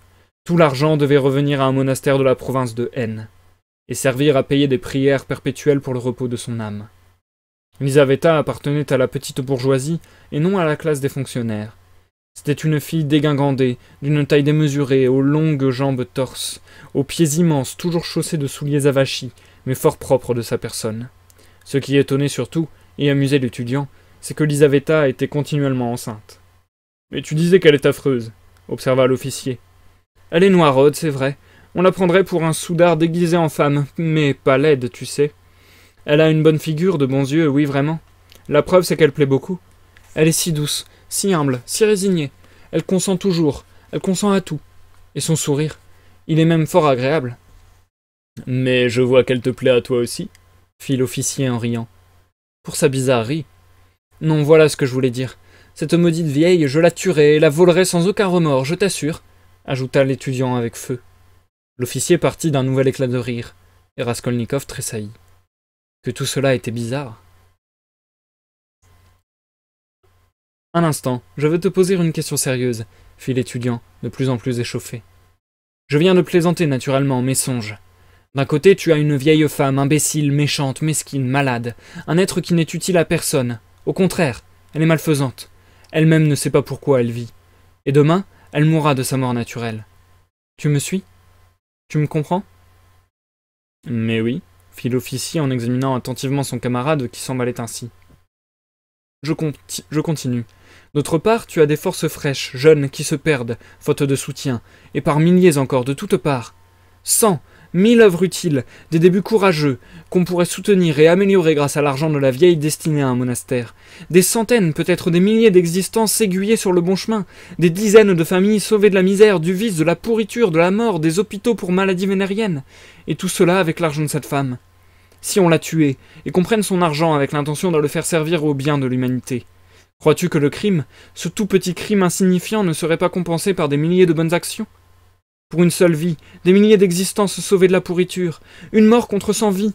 Tout l'argent devait revenir à un monastère de la province de N, et servir à payer des prières perpétuelles pour le repos de son âme. Lizaveta appartenait à la petite bourgeoisie, et non à la classe des fonctionnaires. C'était une fille dégingandée, d'une taille démesurée, aux longues jambes torses, aux pieds immenses, toujours chaussés de souliers avachis, mais fort propres de sa personne. Ce qui étonnait surtout, et amusait l'étudiant, c'est que Lizaveta était continuellement enceinte. « Mais tu disais qu'elle est affreuse, » observa l'officier. « Elle est noiraude, c'est vrai. On la prendrait pour un soudard déguisé en femme, mais pas laide, tu sais. Elle a une bonne figure, de bons yeux, oui, vraiment. La preuve, c'est qu'elle plaît beaucoup. Elle est si douce, si humble, si résignée. Elle consent toujours, elle consent à tout. Et son sourire, il est même fort agréable. »« Mais je vois qu'elle te plaît à toi aussi, » fit l'officier en riant. « Pour sa bizarrerie. »« Non, voilà ce que je voulais dire. » Cette maudite vieille, je la tuerai et la volerai sans aucun remords, je t'assure, ajouta l'étudiant avec feu. L'officier partit d'un nouvel éclat de rire, et Raskolnikov tressaillit. Que tout cela était bizarre. Un instant, je veux te poser une question sérieuse, fit l'étudiant, de plus en plus échauffé. Je viens de plaisanter naturellement, mes songes. D'un côté, tu as une vieille femme, imbécile, méchante, mesquine, malade, un être qui n'est utile à personne. Au contraire, elle est malfaisante. Elle-même ne sait pas pourquoi elle vit. Et demain, elle mourra de sa mort naturelle. Tu me suis? Tu me comprends? Mais oui, fit l'officier en examinant attentivement son camarade qui s'emballait ainsi. Je, conti je continue. D'autre part, tu as des forces fraîches, jeunes, qui se perdent, faute de soutien, et par milliers encore, de toutes parts. Cent, mille œuvres utiles, des débuts courageux, qu'on pourrait soutenir et améliorer grâce à l'argent de la vieille destinée à un monastère. Des centaines, peut-être des milliers d'existences aiguillées sur le bon chemin, des dizaines de familles sauvées de la misère, du vice, de la pourriture, de la mort, des hôpitaux pour maladies vénériennes, et tout cela avec l'argent de cette femme. Si on l'a tuée, et qu'on prenne son argent avec l'intention de le faire servir au bien de l'humanité, crois-tu que le crime, ce tout petit crime insignifiant, ne serait pas compensé par des milliers de bonnes actions ? Pour une seule vie, des milliers d'existences sauvées de la pourriture, une mort contre cent vies.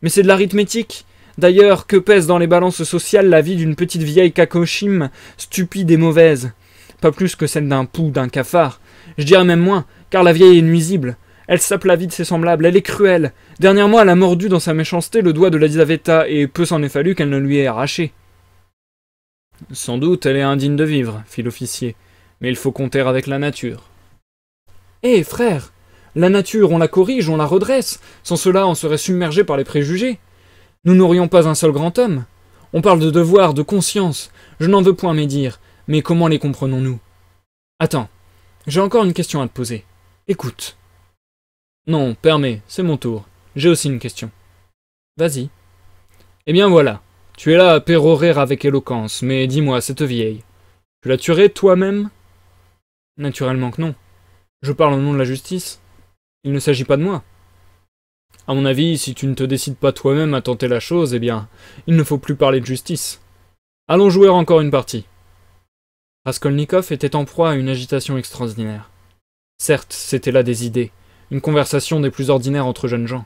Mais c'est de l'arithmétique. D'ailleurs, que pèse dans les balances sociales la vie d'une petite vieille cacochime, stupide et mauvaise? Pas plus que celle d'un pou, d'un cafard. Je dirais même moins, car la vieille est nuisible. Elle sape la vie de ses semblables, elle est cruelle, Dernièrement, elle a mordu dans sa méchanceté le doigt de Lizaveta, et peu s'en est fallu qu'elle ne lui ait arraché. « Sans doute, elle est indigne de vivre, » fit l'officier, « mais il faut compter avec la nature. »« Hé, hey, frère, la nature, on la corrige, on la redresse, sans cela on serait submergé par les préjugés. Nous n'aurions pas un seul grand homme. On parle de devoir, de conscience, je n'en veux point médire, mais comment les comprenons-nous ? Attends, j'ai encore une question à te poser. Écoute. » Non, permets, c'est mon tour. J'ai aussi une question. Vas-y. Eh bien voilà, tu es là à pérorer avec éloquence, mais dis-moi, cette vieille, tu la tuerais toi-même ? Naturellement que non. Je parle au nom de la justice. Il ne s'agit pas de moi. À mon avis, si tu ne te décides pas toi-même à tenter la chose, eh bien, il ne faut plus parler de justice. Allons jouer encore une partie. Raskolnikov était en proie à une agitation extraordinaire. Certes, c'était là des idées. Une conversation des plus ordinaires entre jeunes gens.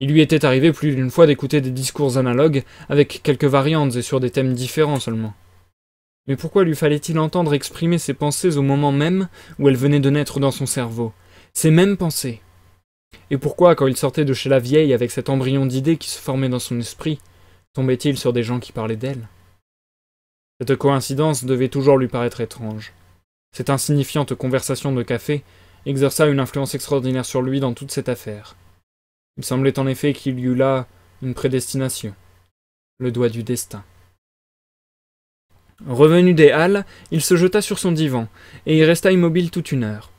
Il lui était arrivé plus d'une fois d'écouter des discours analogues, avec quelques variantes et sur des thèmes différents seulement. Mais pourquoi lui fallait-il entendre exprimer ses pensées au moment même où elles venaient de naître dans son cerveau, ces mêmes pensées? Et pourquoi, quand il sortait de chez la vieille avec cet embryon d'idées qui se formait dans son esprit, tombait-il sur des gens qui parlaient d'elle? Cette coïncidence devait toujours lui paraître étrange. Cette insignifiante conversation de café exerça une influence extraordinaire sur lui dans toute cette affaire. Il semblait en effet qu'il y eût là une prédestination, le doigt du destin. Revenu des Halles, il se jeta sur son divan, et y resta immobile toute une heure.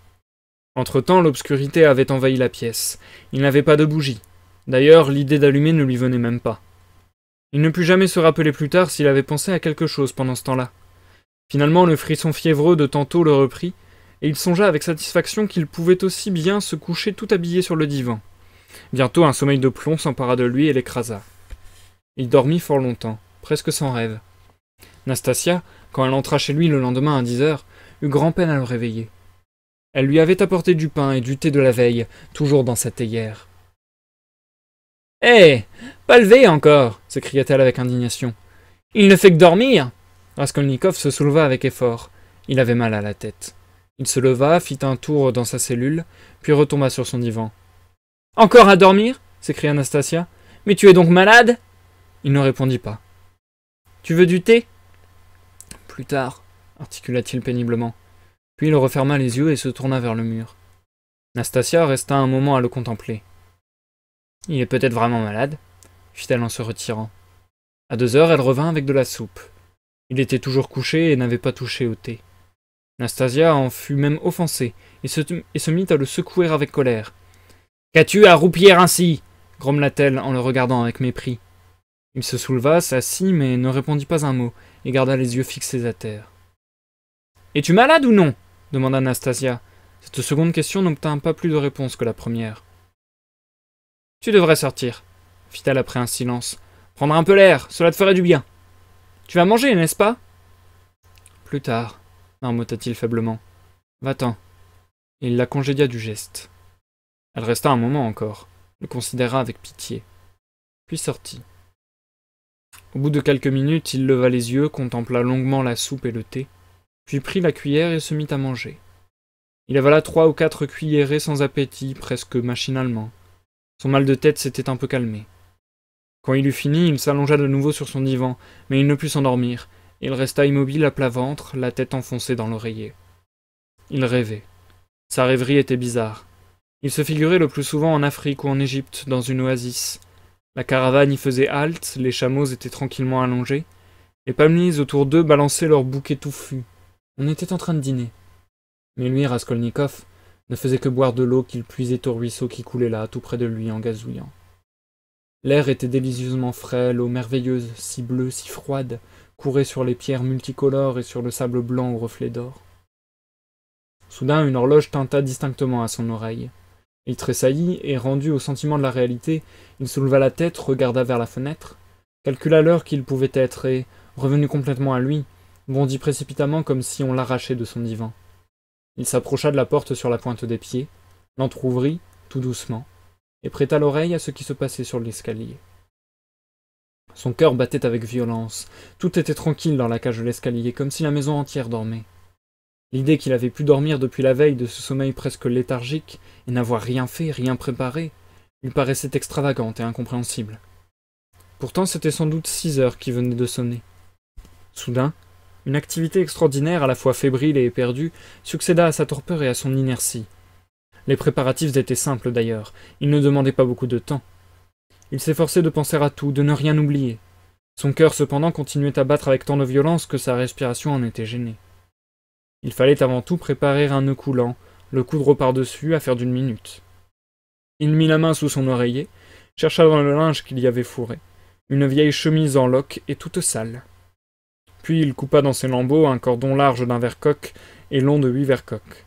Entre-temps, l'obscurité avait envahi la pièce. Il n'avait pas de bougie. D'ailleurs, l'idée d'allumer ne lui venait même pas. Il ne put jamais se rappeler plus tard s'il avait pensé à quelque chose pendant ce temps-là. Finalement, le frisson fiévreux de tantôt le reprit, et il songea avec satisfaction qu'il pouvait aussi bien se coucher tout habillé sur le divan. Bientôt, un sommeil de plomb s'empara de lui et l'écrasa. Il dormit fort longtemps, presque sans rêve. Nastassia, quand elle entra chez lui le lendemain à dix heures, eut grand-peine à le réveiller. Elle lui avait apporté du pain et du thé de la veille, toujours dans sa théière. « Hé, pas levé encore !» s'écria-t-elle avec indignation. « Il ne fait que dormir !» Raskolnikov se souleva avec effort. Il avait mal à la tête. Il se leva, fit un tour dans sa cellule, puis retomba sur son divan. « Encore à dormir ?» s'écria Nastassia. « Mais tu es donc malade ?» Il ne répondit pas. « Tu veux du thé ?»« Plus tard, » articula-t-il péniblement. Puis il referma les yeux et se tourna vers le mur. Nastassia resta un moment à le contempler. « Il est peut-être vraiment malade » fit-elle en se retirant. À deux heures, elle revint avec de la soupe. Il était toujours couché et n'avait pas touché au thé. Nastassia en fut même offensée, et se, et se mit à le secouer avec colère. « Qu'as-tu à roupiller ainsi ?» grommela-t-elle en le regardant avec mépris. Il se souleva, s'assit, mais ne répondit pas un mot, et garda les yeux fixés à terre. « Es-tu malade ou non ?» demanda Nastassia. Cette seconde question n'obtint pas plus de réponse que la première. « Tu devrais sortir, » fit-elle après un silence. « Prendre un peu l'air, cela te ferait du bien. Tu vas manger, n'est-ce pas ?»« Plus tard. » marmotta-t-il faiblement. « Va-t'en. » Et il la congédia du geste. Elle resta un moment encore, le considéra avec pitié, puis sortit. Au bout de quelques minutes, il leva les yeux, contempla longuement la soupe et le thé, puis prit la cuillère et se mit à manger. Il avala trois ou quatre cuillerées sans appétit, presque machinalement. Son mal de tête s'était un peu calmé. Quand il eut fini, il s'allongea de nouveau sur son divan, mais il ne put s'endormir. Il resta immobile à plat ventre, la tête enfoncée dans l'oreiller. Il rêvait. Sa rêverie était bizarre. Il se figurait le plus souvent en Afrique ou en Égypte, dans une oasis. La caravane y faisait halte, les chameaux étaient tranquillement allongés. Les palmiers autour d'eux balançaient leurs bouquets touffus. On était en train de dîner. Mais lui, Raskolnikov, ne faisait que boire de l'eau qu'il puisait au ruisseau qui coulait là, tout près de lui, en gazouillant. L'air était délicieusement frais, l'eau merveilleuse, si bleue, si froide, courait sur les pierres multicolores et sur le sable blanc aux reflets d'or. Soudain, une horloge tinta distinctement à son oreille. Il tressaillit, et rendu au sentiment de la réalité, il souleva la tête, regarda vers la fenêtre, calcula l'heure qu'il pouvait être, et, revenu complètement à lui, bondit précipitamment comme si on l'arrachait de son divan. Il s'approcha de la porte sur la pointe des pieds, l'entr'ouvrit, tout doucement, et prêta l'oreille à ce qui se passait sur l'escalier. Son cœur battait avec violence. Tout était tranquille dans la cage de l'escalier, comme si la maison entière dormait. L'idée qu'il avait pu dormir depuis la veille de ce sommeil presque léthargique, et n'avoir rien fait, rien préparé, Il paraissait extravagant et incompréhensible. Pourtant, c'était sans doute six heures qui venaient de sonner. Soudain, une activité extraordinaire, à la fois fébrile et éperdue, succéda à sa torpeur et à son inertie. Les préparatifs étaient simples d'ailleurs, ils ne demandaient pas beaucoup de temps. Il s'efforçait de penser à tout, de ne rien oublier. Son cœur cependant continuait à battre avec tant de violence que sa respiration en était gênée. Il fallait avant tout préparer un nœud coulant, le coudre par-dessus, affaire d'une minute. Il mit la main sous son oreiller, chercha dans le linge qu'il y avait fourré, une vieille chemise en loques et toute sale. Puis il coupa dans ses lambeaux un cordon large d'un verre-coq et long de huit verre-coq.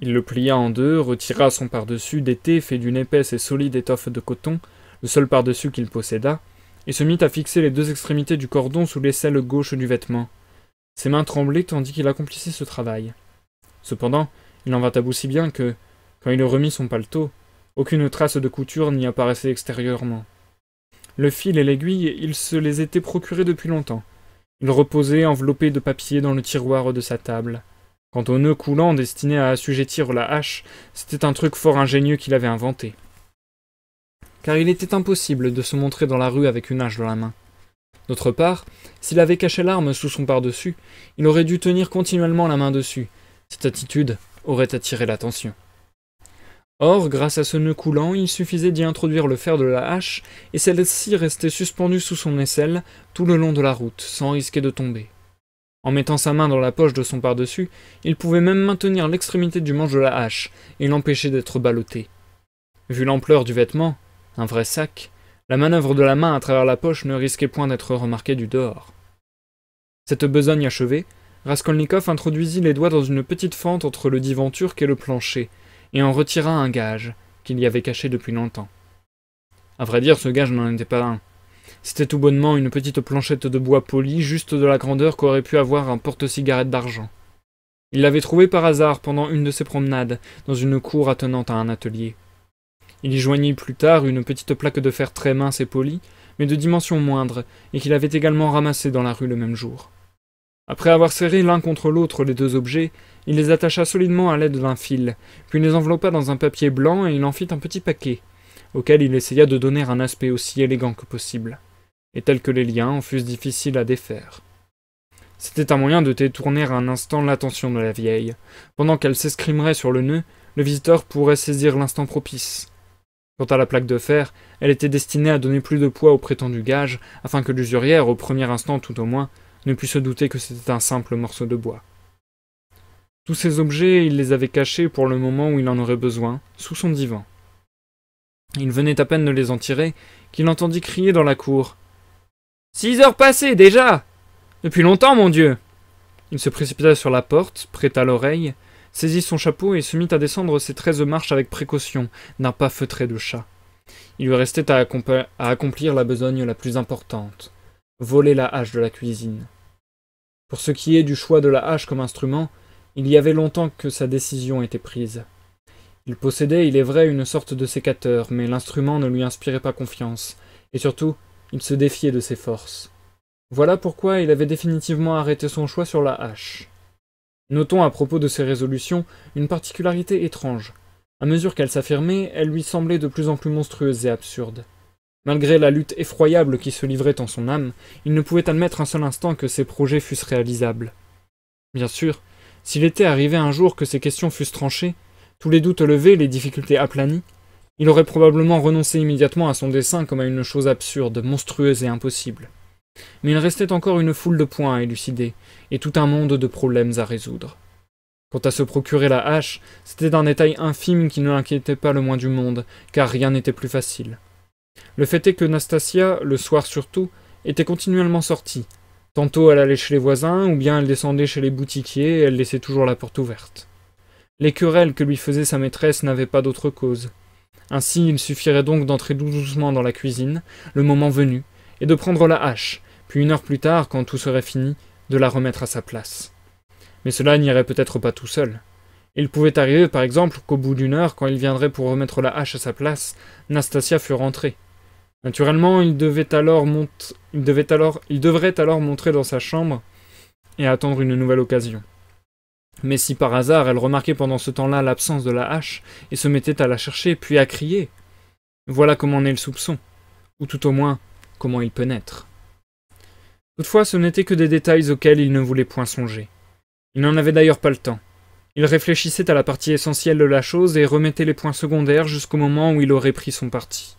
Il le plia en deux, retira son par-dessus d'été fait d'une épaisse et solide étoffe de coton, le seul par-dessus qu'il posséda, et se mit à fixer les deux extrémités du cordon sous l'aisselle gauche du vêtement. Ses mains tremblaient tandis qu'il accomplissait ce travail. Cependant, il en vint à bout si bien que, quand il remit son paletot, aucune trace de couture n'y apparaissait extérieurement. Le fil et l'aiguille, il se les était procurés depuis longtemps. Ils reposaient enveloppés de papier dans le tiroir de sa table. Quant au nœud coulant destiné à assujettir la hache, c'était un truc fort ingénieux qu'il avait inventé. Car il était impossible de se montrer dans la rue avec une hache dans la main. D'autre part, s'il avait caché l'arme sous son par-dessus, il aurait dû tenir continuellement la main dessus. Cette attitude aurait attiré l'attention. Or, grâce à ce nœud coulant, il suffisait d'y introduire le fer de la hache, et celle-ci restait suspendue sous son aisselle tout le long de la route, sans risquer de tomber. En mettant sa main dans la poche de son par-dessus, il pouvait même maintenir l'extrémité du manche de la hache, et l'empêcher d'être ballotté. Vu l'ampleur du vêtement, un vrai sac, la manœuvre de la main à travers la poche ne risquait point d'être remarquée du dehors. Cette besogne achevée, Raskolnikov introduisit les doigts dans une petite fente entre le divan turc et le plancher, et en retira un gage, qu'il y avait caché depuis longtemps. À vrai dire, ce gage n'en était pas un. C'était tout bonnement une petite planchette de bois poli, juste de la grandeur qu'aurait pu avoir un porte-cigarette d'argent. Il l'avait trouvée par hasard pendant une de ses promenades, dans une cour attenante à un atelier. Il y joignit plus tard une petite plaque de fer très mince et polie, mais de dimension moindre, et qu'il avait également ramassée dans la rue le même jour. Après avoir serré l'un contre l'autre les deux objets, il les attacha solidement à l'aide d'un fil, puis les enveloppa dans un papier blanc et il en fit un petit paquet, auquel il essaya de donner un aspect aussi élégant que possible, et tel que les liens en fussent difficiles à défaire. C'était un moyen de détourner un instant l'attention de la vieille. Pendant qu'elle s'escrimerait sur le nœud, le visiteur pourrait saisir l'instant propice. Quant à la plaque de fer, elle était destinée à donner plus de poids au prétendu gage, afin que l'usurière, au premier instant tout au moins, ne put se douter que c'était un simple morceau de bois. Tous ces objets, il les avait cachés pour le moment où il en aurait besoin, sous son divan. Il venait à peine de les en tirer, qu'il entendit crier dans la cour. « Six heures passées, déjà ! Depuis longtemps, mon Dieu !» Il se précipita sur la porte, prêta l'oreille, saisit son chapeau et se mit à descendre ses treize marches avec précaution, d'un pas feutré de chat. Il lui restait à, à accomplir la besogne la plus importante, voler la hache de la cuisine. Pour ce qui est du choix de la hache comme instrument, il y avait longtemps que sa décision était prise. Il possédait, il est vrai, une sorte de sécateur, mais l'instrument ne lui inspirait pas confiance, et surtout, il se défiait de ses forces. Voilà pourquoi il avait définitivement arrêté son choix sur la hache. Notons à propos de ses résolutions une particularité étrange. À mesure qu'elle s'affirmait, elle lui semblait de plus en plus monstrueuse et absurde. Malgré la lutte effroyable qui se livrait en son âme, il ne pouvait admettre un seul instant que ses projets fussent réalisables. Bien sûr, s'il était arrivé un jour que ces questions fussent tranchées, tous les doutes levés, les difficultés aplanies, il aurait probablement renoncé immédiatement à son dessein comme à une chose absurde, monstrueuse et impossible. Mais il restait encore une foule de points à élucider, et tout un monde de problèmes à résoudre. Quant à se procurer la hache, c'était un détail infime qui ne l'inquiétait pas le moins du monde, car rien n'était plus facile. Le fait est que Nastassia, le soir surtout, était continuellement sortie. Tantôt elle allait chez les voisins, ou bien elle descendait chez les boutiquiers, et elle laissait toujours la porte ouverte. Les querelles que lui faisait sa maîtresse n'avaient pas d'autre cause. Ainsi, il suffirait donc d'entrer doucement dans la cuisine, le moment venu, et de prendre la hache, puis une heure plus tard, quand tout serait fini, de la remettre à sa place. Mais cela n'irait peut-être pas tout seul. Il pouvait arriver, par exemple, qu'au bout d'une heure, quand il viendrait pour remettre la hache à sa place, Nastassia fût rentrée. Naturellement, il devait alors mont... il devait alors... il devrait alors monter dans sa chambre et attendre une nouvelle occasion. Mais si par hasard elle remarquait pendant ce temps-là l'absence de la hache et se mettait à la chercher, puis à crier, Voilà comment naît le soupçon, ou tout au moins, comment il peut naître. Toutefois, ce n'étaient que des détails auxquels il ne voulait point songer. Il n'en avait d'ailleurs pas le temps. Il réfléchissait à la partie essentielle de la chose et remettait les points secondaires jusqu'au moment où il aurait pris son parti.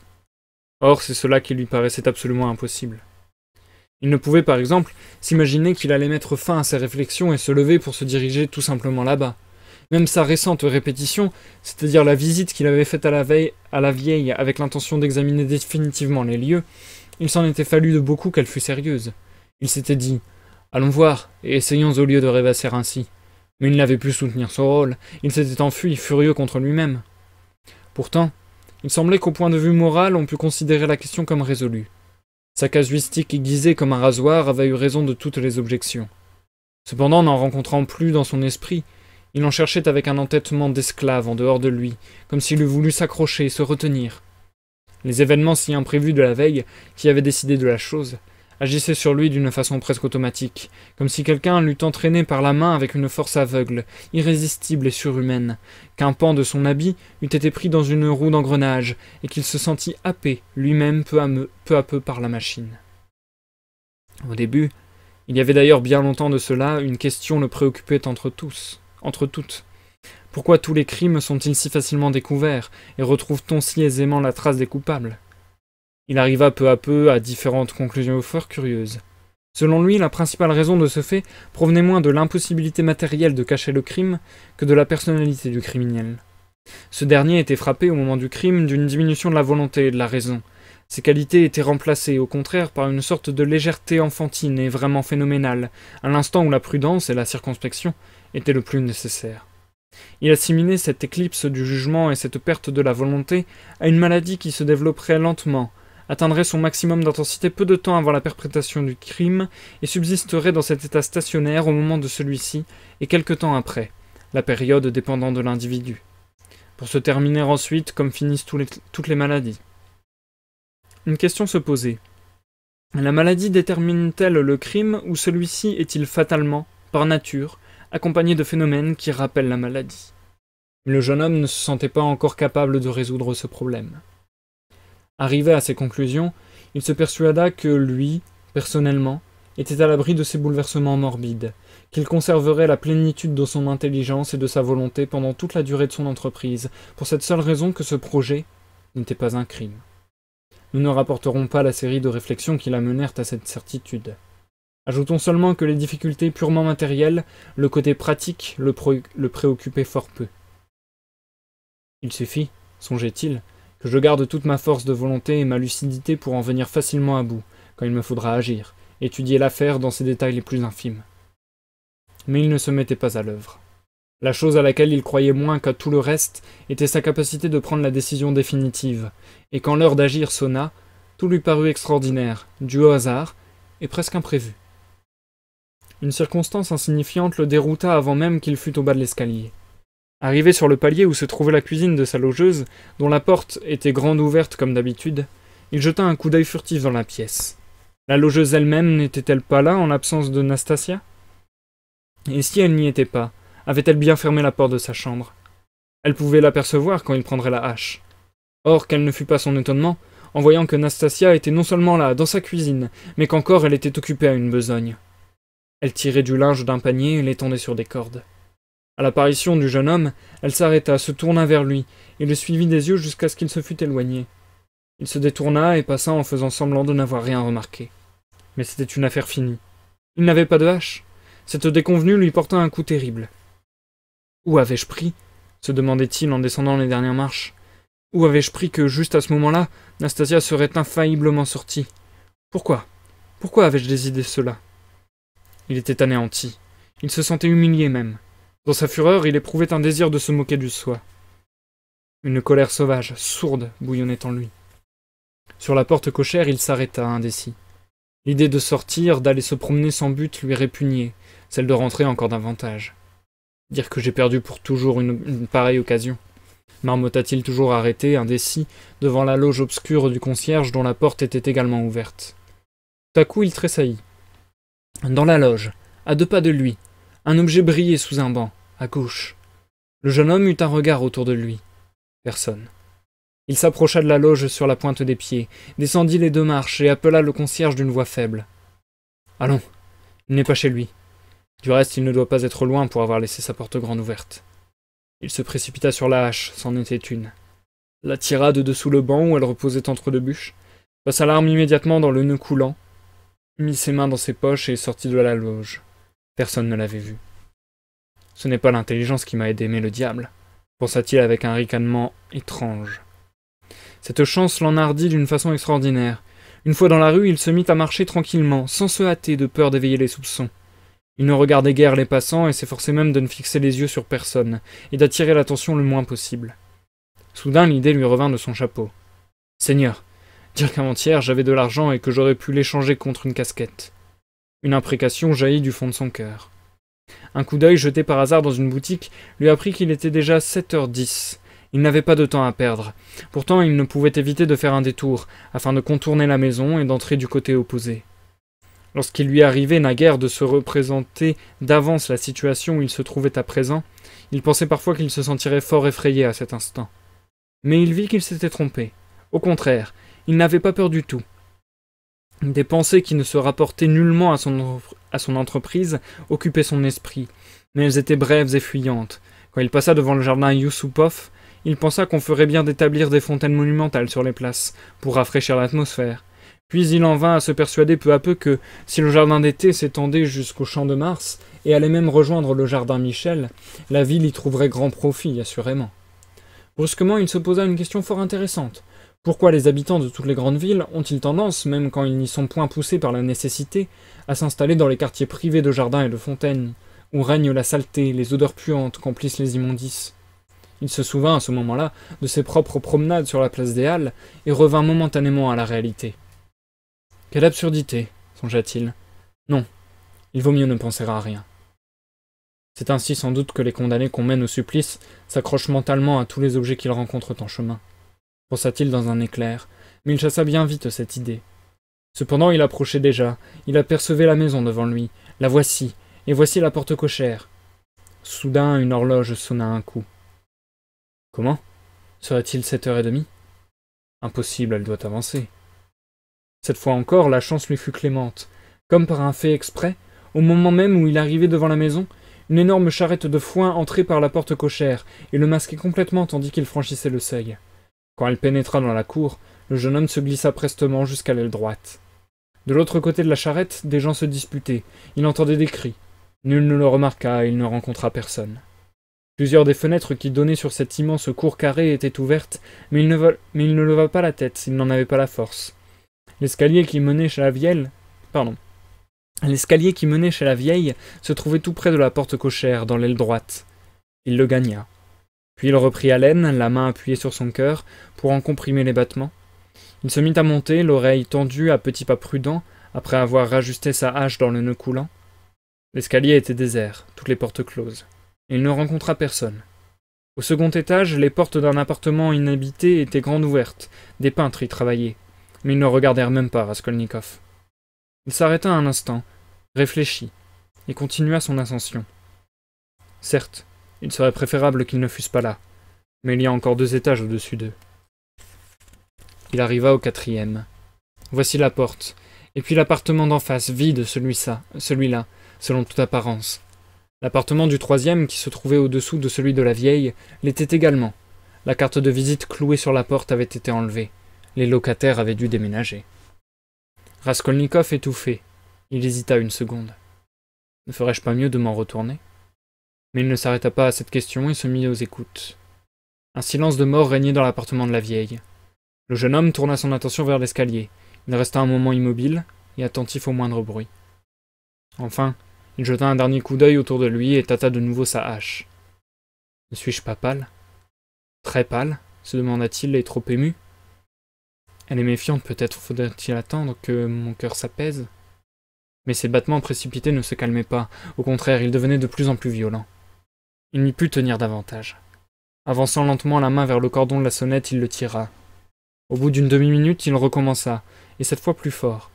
Or, c'est cela qui lui paraissait absolument impossible. Il ne pouvait, par exemple, s'imaginer qu'il allait mettre fin à ses réflexions et se lever pour se diriger tout simplement là-bas. Même sa récente répétition, c'est-à-dire la visite qu'il avait faite à la veille, à la vieille avec l'intention d'examiner définitivement les lieux, il s'en était fallu de beaucoup qu'elle fût sérieuse. Il s'était dit « Allons voir, et essayons au lieu de rêvasser ainsi ». Mais il n'avait pu soutenir son rôle, il s'était enfui, furieux contre lui-même. Pourtant, il semblait qu'au point de vue moral, on pût considérer la question comme résolue. Sa casuistique aiguisée comme un rasoir avait eu raison de toutes les objections. Cependant, n'en rencontrant plus dans son esprit, il en cherchait avec un entêtement d'esclave en dehors de lui, comme s'il eût voulu s'accrocher et se retenir. Les événements si imprévus de la veille, qui avaient décidé de la chose, agissait sur lui d'une façon presque automatique, comme si quelqu'un l'eût entraîné par la main avec une force aveugle, irrésistible et surhumaine, qu'un pan de son habit eût été pris dans une roue d'engrenage, et qu'il se sentit happé lui-même peu à, me, peu à peu par la machine. Au début, il y avait d'ailleurs bien longtemps de cela, une question le préoccupait entre tous, entre toutes. Pourquoi tous les crimes sont-ils si facilement découverts, et retrouve-t-on si aisément la trace des coupables ? Il arriva peu à peu à différentes conclusions fort curieuses. Selon lui, la principale raison de ce fait provenait moins de l'impossibilité matérielle de cacher le crime que de la personnalité du criminel. Ce dernier était frappé au moment du crime d'une diminution de la volonté et de la raison. Ses qualités étaient remplacées au contraire par une sorte de légèreté enfantine et vraiment phénoménale, à l'instant où la prudence et la circonspection étaient le plus nécessaires. Il assimilait cette éclipse du jugement et cette perte de la volonté à une maladie qui se développerait lentement, atteindrait son maximum d'intensité peu de temps avant la perpétration du crime et subsisterait dans cet état stationnaire au moment de celui-ci et quelque temps après, la période dépendant de l'individu, pour se terminer ensuite comme finissent tous les, toutes les maladies. Une question se posait. La maladie détermine-t-elle le crime ou celui-ci est-il fatalement, par nature, accompagné de phénomènes qui rappellent la maladie? Le jeune homme ne se sentait pas encore capable de résoudre ce problème. Arrivé à ces conclusions, il se persuada que lui, personnellement, était à l'abri de ces bouleversements morbides, qu'il conserverait la plénitude de son intelligence et de sa volonté pendant toute la durée de son entreprise, pour cette seule raison que ce projet n'était pas un crime. Nous ne rapporterons pas la série de réflexions qui l'amenèrent à cette certitude. Ajoutons seulement que les difficultés purement matérielles, le côté pratique, le, pré- le préoccupait fort peu. Il suffit, songeait-il, que je garde toute ma force de volonté et ma lucidité pour en venir facilement à bout, quand il me faudra agir, étudier l'affaire dans ses détails les plus infimes. Mais il ne se mettait pas à l'œuvre. La chose à laquelle il croyait moins qu'à tout le reste était sa capacité de prendre la décision définitive, et quand l'heure d'agir sonna, tout lui parut extraordinaire, dû au hasard, et presque imprévu. Une circonstance insignifiante le dérouta avant même qu'il fût au bas de l'escalier. Arrivé sur le palier où se trouvait la cuisine de sa logeuse, dont la porte était grande ouverte comme d'habitude, il jeta un coup d'œil furtif dans la pièce. La logeuse elle-même n'était-elle pas là en l'absence de Nastassia? Et si elle n'y était pas, avait-elle bien fermé la porte de sa chambre? Elle pouvait l'apercevoir quand il prendrait la hache. Or, quel ne fut pas son étonnement, en voyant que Nastassia était non seulement là, dans sa cuisine, mais qu'encore elle était occupée à une besogne. Elle tirait du linge d'un panier et l'étendait sur des cordes. À l'apparition du jeune homme, elle s'arrêta, se tourna vers lui, et le suivit des yeux jusqu'à ce qu'il se fût éloigné. Il se détourna et passa en faisant semblant de n'avoir rien remarqué. Mais c'était une affaire finie. Il n'avait pas de hache. Cette déconvenue lui porta un coup terrible. « Où avais-je pris ?» se demandait-il en descendant les dernières marches. « Où avais-je pris que, juste à ce moment-là, Nastassia serait infailliblement sortie? Pourquoi Pourquoi avais-je décidé cela ?» Il était anéanti. Il se sentait humilié même. Dans sa fureur, il éprouvait un désir de se moquer du soi. Une colère sauvage, sourde, bouillonnait en lui. Sur la porte cochère, il s'arrêta, indécis. L'idée de sortir, d'aller se promener sans but, lui répugnait, celle de rentrer encore davantage. Dire que j'ai perdu pour toujours une, une pareille occasion. Marmotta-t-il toujours arrêté, indécis, devant la loge obscure du concierge dont la porte était également ouverte. Tout à coup, il tressaillit. Dans la loge, à deux pas de lui, un objet brillait sous un banc, à gauche. Le jeune homme eut un regard autour de lui. Personne. Il s'approcha de la loge sur la pointe des pieds, descendit les deux marches et appela le concierge d'une voix faible. « Allons, il n'est pas chez lui. Du reste, il ne doit pas être loin pour avoir laissé sa porte grande ouverte. » Il se précipita sur la hache, c'en était une. La tira de dessous le banc où elle reposait entre deux bûches, passa l'arme immédiatement dans le nœud coulant, mit ses mains dans ses poches et sortit de la loge. Personne ne l'avait vu. « Ce n'est pas l'intelligence qui m'a aidé, mais le diable, » pensa-t-il avec un ricanement étrange. Cette chance l'enhardit d'une façon extraordinaire. Une fois dans la rue, il se mit à marcher tranquillement, sans se hâter de peur d'éveiller les soupçons. Il ne regardait guère les passants et s'efforçait même de ne fixer les yeux sur personne, et d'attirer l'attention le moins possible. Soudain, l'idée lui revint de son chapeau. « Seigneur, dire qu'avant-hier j'avais de l'argent et que j'aurais pu l'échanger contre une casquette. » Une imprécation jaillit du fond de son cœur. Un coup d'œil jeté par hasard dans une boutique lui apprit qu'il était déjà sept heures dix. Il n'avait pas de temps à perdre. Pourtant, il ne pouvait éviter de faire un détour, afin de contourner la maison et d'entrer du côté opposé. Lorsqu'il lui arrivait naguère de se représenter d'avance la situation où il se trouvait à présent, il pensait parfois qu'il se sentirait fort effrayé à cet instant. Mais il vit qu'il s'était trompé. Au contraire, il n'avait pas peur du tout. Des pensées qui ne se rapportaient nullement à son, à son entreprise occupaient son esprit, mais elles étaient brèves et fuyantes. Quand il passa devant le jardin Youssoupov, il pensa qu'on ferait bien d'établir des fontaines monumentales sur les places, pour rafraîchir l'atmosphère. Puis il en vint à se persuader peu à peu que, si le jardin d'été s'étendait jusqu'au champ de Mars, et allait même rejoindre le jardin Michel, la ville y trouverait grand profit, assurément. Brusquement, il se posa une question fort intéressante. Pourquoi les habitants de toutes les grandes villes ont-ils tendance, même quand ils n'y sont point poussés par la nécessité, à s'installer dans les quartiers privés de jardins et de fontaines, où règne la saleté, les odeurs puantes qu'emplissent les immondices? Il se souvint à ce moment-là de ses propres promenades sur la place des Halles et revint momentanément à la réalité. « Quelle absurdité » songea-t-il. « Non, il vaut mieux ne penser à rien. » C'est ainsi sans doute que les condamnés qu'on mène au supplice s'accrochent mentalement à tous les objets qu'ils rencontrent en chemin, pensa-t-il dans un éclair, mais il chassa bien vite cette idée. Cependant il approchait déjà, il apercevait la maison devant lui, la voici, et voici la porte cochère. Soudain une horloge sonna un coup. Comment? Serait-il sept heures et demie? Impossible, elle doit avancer. Cette fois encore, la chance lui fut clémente. Comme par un fait exprès, au moment même où il arrivait devant la maison, une énorme charrette de foin entrait par la porte cochère et le masquait complètement tandis qu'il franchissait le seuil. Quand elle pénétra dans la cour, le jeune homme se glissa prestement jusqu'à l'aile droite. De l'autre côté de la charrette, des gens se disputaient. Il entendait des cris. Nul ne le remarqua et il ne rencontra personne. Plusieurs des fenêtres qui donnaient sur cette immense cour carrée étaient ouvertes, mais il ne, mais il ne leva pas la tête, il n'en avait pas la force. L'escalier qui menait chez la vieille, pardon, l'escalier qui menait chez la vieille se trouvait tout près de la porte cochère, dans l'aile droite. Il le gagna. Puis il reprit haleine, la main appuyée sur son cœur, pour en comprimer les battements. Il se mit à monter, l'oreille tendue à petits pas prudents, après avoir rajusté sa hache dans le nœud coulant. L'escalier était désert, toutes les portes closes. Il ne rencontra personne. Au second étage, les portes d'un appartement inhabité étaient grandes ouvertes, des peintres y travaillaient, mais ils ne regardèrent même pas Raskolnikov. Il s'arrêta un instant, réfléchit, et continua son ascension. Certes, il serait préférable qu'ils ne fussent pas là, mais il y a encore deux étages au-dessus d'eux. Il arriva au quatrième. Voici la porte, et puis l'appartement d'en face, vide celui-là, celui-là, selon toute apparence. L'appartement du troisième, qui se trouvait au-dessous de celui de la vieille, l'était également. La carte de visite clouée sur la porte avait été enlevée. Les locataires avaient dû déménager. Raskolnikov étouffé. Il hésita une seconde. Ne ferais-je pas mieux de m'en retourner? Mais il ne s'arrêta pas à cette question et se mit aux écoutes. Un silence de mort régnait dans l'appartement de la vieille. Le jeune homme tourna son attention vers l'escalier. Il resta un moment immobile et attentif au moindre bruit. Enfin, il jeta un dernier coup d'œil autour de lui et tâta de nouveau sa hache. « Ne suis-je pas pâle? Très pâle ?» se demanda-t-il, et trop ému. « Elle est méfiante, peut-être faudrait-il attendre que mon cœur s'apaise ?» Mais ses battements précipités ne se calmaient pas, au contraire, ils devenaient de plus en plus violents. Il n'y put tenir davantage. Avançant lentement la main vers le cordon de la sonnette, il le tira. Au bout d'une demi-minute, il recommença, et cette fois plus fort.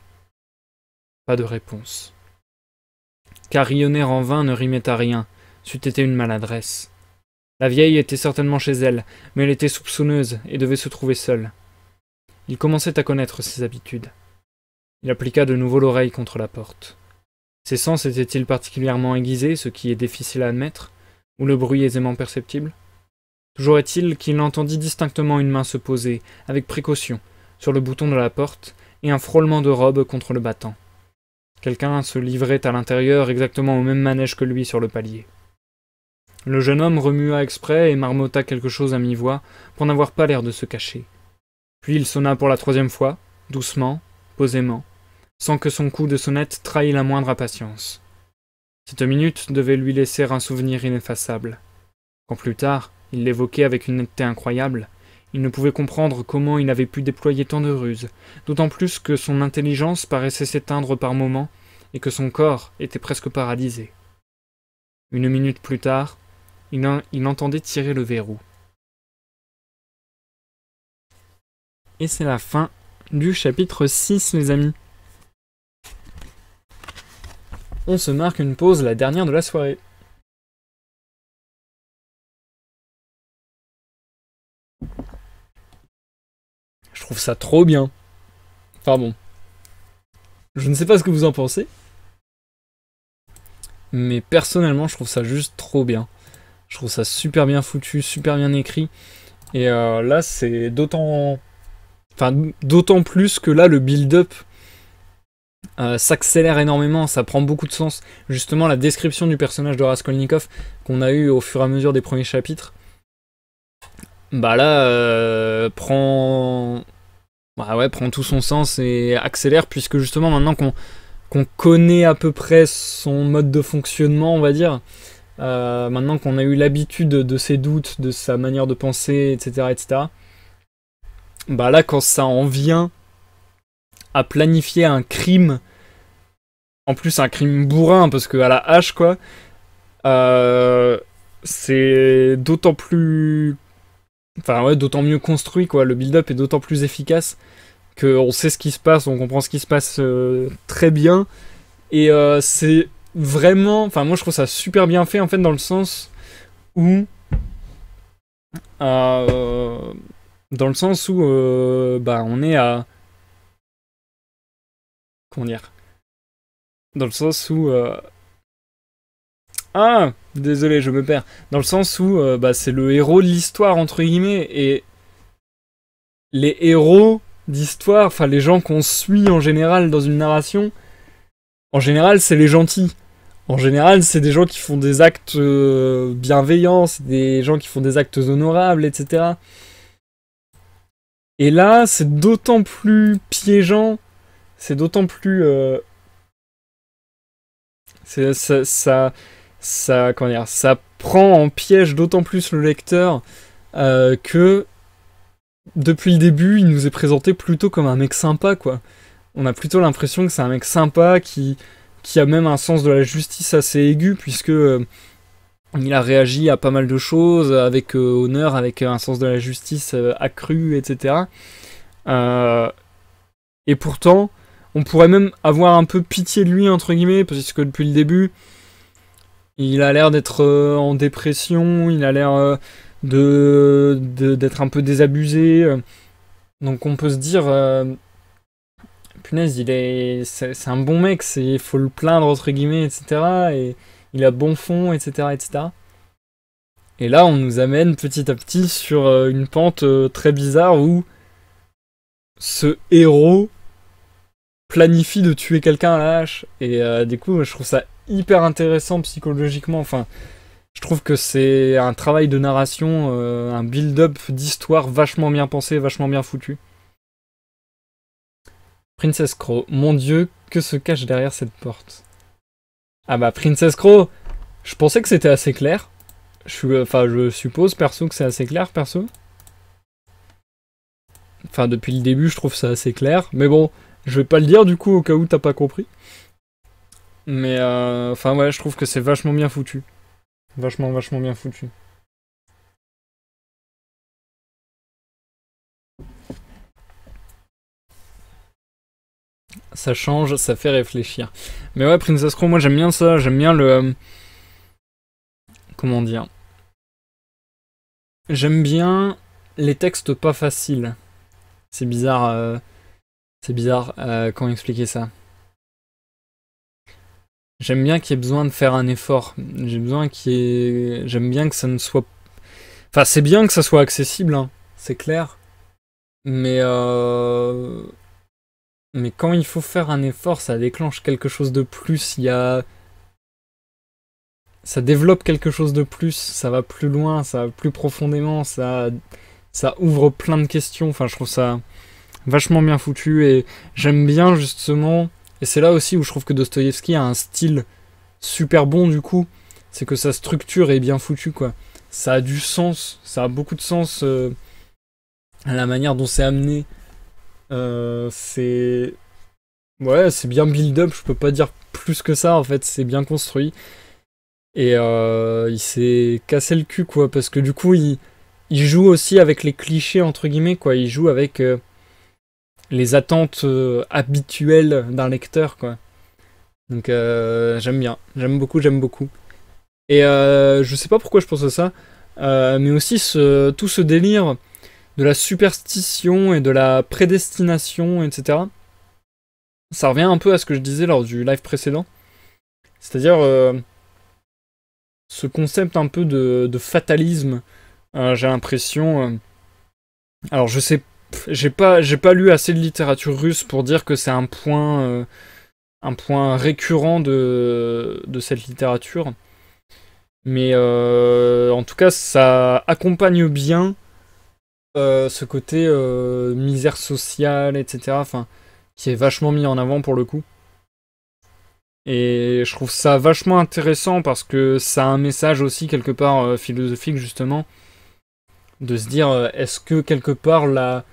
Pas de réponse. Carillonner en vain ne rimait à rien, c'eût été une maladresse. La vieille était certainement chez elle, mais elle était soupçonneuse et devait se trouver seule. Il commençait à connaître ses habitudes. Il appliqua de nouveau l'oreille contre la porte. Ses sens étaient-ils particulièrement aiguisés, ce qui est difficile à admettre, ou le bruit aisément perceptible? Toujours est-il qu'il entendit distinctement une main se poser, avec précaution, sur le bouton de la porte, et un frôlement de robe contre le battant. Quelqu'un se livrait à l'intérieur exactement au même manège que lui sur le palier. Le jeune homme remua exprès et marmotta quelque chose à mi-voix, pour n'avoir pas l'air de se cacher. Puis il sonna pour la troisième fois, doucement, posément, sans que son coup de sonnette trahît la moindre impatience. Cette minute devait lui laisser un souvenir ineffaçable. Quand plus tard, il l'évoquait avec une netteté incroyable, il ne pouvait comprendre comment il avait pu déployer tant de ruses, d'autant plus que son intelligence paraissait s'éteindre par moments et que son corps était presque paralysé. Une minute plus tard, il, en, il entendait tirer le verrou. Et c'est la fin du chapitre six, les amis. On se marque une pause, la dernière de la soirée. Je trouve ça trop bien. Enfin bon. Je ne sais pas ce que vous en pensez. Mais personnellement, je trouve ça juste trop bien. Je trouve ça super bien foutu, super bien écrit. Et euh, là, c'est d'autant... Enfin, d'autant plus que là, le build-up euh, s'accélère énormément. Ça prend beaucoup de sens. Justement, la description du personnage de Raskolnikov qu'on a eu au fur et à mesure des premiers chapitres, bah là, euh, prend... Bah ouais, prend tout son sens et accélère, puisque justement, maintenant qu'on... qu'on connaît à peu près son mode de fonctionnement, on va dire, euh, maintenant qu'on a eu l'habitude de ses doutes, de sa manière de penser, et cetera, et cetera, bah là, quand ça en vient à planifier un crime, en plus un crime bourrin, parce que à la hache, quoi, euh, c'est d'autant plus... Enfin, ouais, d'autant mieux construit, quoi, le build-up est d'autant plus efficace, on sait ce qui se passe, on comprend ce qui se passe euh, très bien, et euh, c'est vraiment, enfin moi je trouve ça super bien fait en fait, dans le sens où euh, dans le sens où euh, bah on est à, comment dire, dans le sens où euh... ah désolé je me perds, dans le sens où euh, bah c'est le héros de l'histoire entre guillemets, et les héros d'histoire, enfin les gens qu'on suit en général dans une narration, en général c'est les gentils, en général c'est des gens qui font des actes euh, bienveillants, c'est des gens qui font des actes honorables, et cetera. Et là c'est d'autant plus piégeant, c'est d'autant plus... Euh, c'est, ça, ça, ça, comment dire, ça prend en piège d'autant plus le lecteur euh, que... Depuis le début, il nous est présenté plutôt comme un mec sympa, quoi. On a plutôt l'impression que c'est un mec sympa qui, qui a même un sens de la justice assez aigu, puisque euh, il a réagi à pas mal de choses avec euh, honneur, avec un sens de la justice euh, accru, et cetera. Euh, et pourtant, on pourrait même avoir un peu pitié de lui, entre guillemets, parce que depuis le début, il a l'air d'être euh, en dépression, il a l'air... Euh, de, de, d'être un peu désabusé, donc on peut se dire euh, punaise il est c'est un bon mec, c'est faut le plaindre entre guillemets, etc., et il a bon fond, etc., etc. Et là on nous amène petit à petit sur euh, une pente euh, très bizarre où ce héros planifie de tuer quelqu'un à la hache, et euh, du coup je trouve ça hyper intéressant psychologiquement, enfin je trouve que c'est un travail de narration, euh, un build-up d'histoire vachement bien pensé, vachement bien foutu. Princess Crow, mon dieu, que se cache derrière cette porte? Ah bah Princess Crow, je pensais que c'était assez clair. Je, enfin, je suppose perso que c'est assez clair, perso. Enfin, depuis le début, je trouve ça assez clair. Mais bon, je vais pas le dire du coup, au cas où t'as pas compris. Mais euh, enfin ouais, je trouve que c'est vachement bien foutu. Vachement, vachement bien foutu. Ça change, ça fait réfléchir. Mais ouais, Princess Crow, moi j'aime bien ça, j'aime bien le... Comment dire? J'aime bien les textes pas faciles. C'est bizarre, euh, c'est bizarre, euh, comment expliquer ça? J'aime bien qu'il y ait besoin de faire un effort. J'aime bien qu'il y ait... J'aime bien que ça ne soit... Enfin, c'est bien que ça soit accessible, hein, c'est clair. Mais... Euh... Mais quand il faut faire un effort, ça déclenche quelque chose de plus, il y a... Ça développe quelque chose de plus, ça va plus loin, ça va plus profondément, ça... ça ouvre plein de questions, enfin je trouve ça vachement bien foutu, et j'aime bien justement... Et c'est là aussi où je trouve que Dostoïevski a un style super bon du coup, c'est que sa structure est bien foutue, quoi. Ça a du sens, ça a beaucoup de sens, euh... à la manière dont c'est amené. Euh, c'est ouais, c'est bien build-up, je peux pas dire plus que ça en fait, c'est bien construit. Et euh, il s'est cassé le cul, quoi, parce que du coup il, il joue aussi avec les clichés entre guillemets, quoi, il joue avec euh, les attentes euh, habituelles d'un lecteur, quoi. Donc euh, j'aime bien, j'aime beaucoup, j'aime beaucoup. Et euh, je sais pas pourquoi je pense à ça, euh, mais aussi ce, tout ce délire de la superstition et de la prédestination, et cetera. Ça revient un peu à ce que je disais lors du live précédent. C'est-à-dire euh, ce concept un peu de, de fatalisme, euh, j'ai l'impression... Euh, alors je sais... J'ai pas, j'ai pas lu assez de littérature russe pour dire que c'est un point, euh, un point récurrent de, de cette littérature. Mais euh, en tout cas, ça accompagne bien... Euh, ce côté euh, misère sociale, et cetera. Enfin, qui est vachement mis en avant pour le coup. Et je trouve ça vachement intéressant parce que ça a un message aussi quelque part euh, philosophique justement, de se dire euh, est-ce que quelque part la,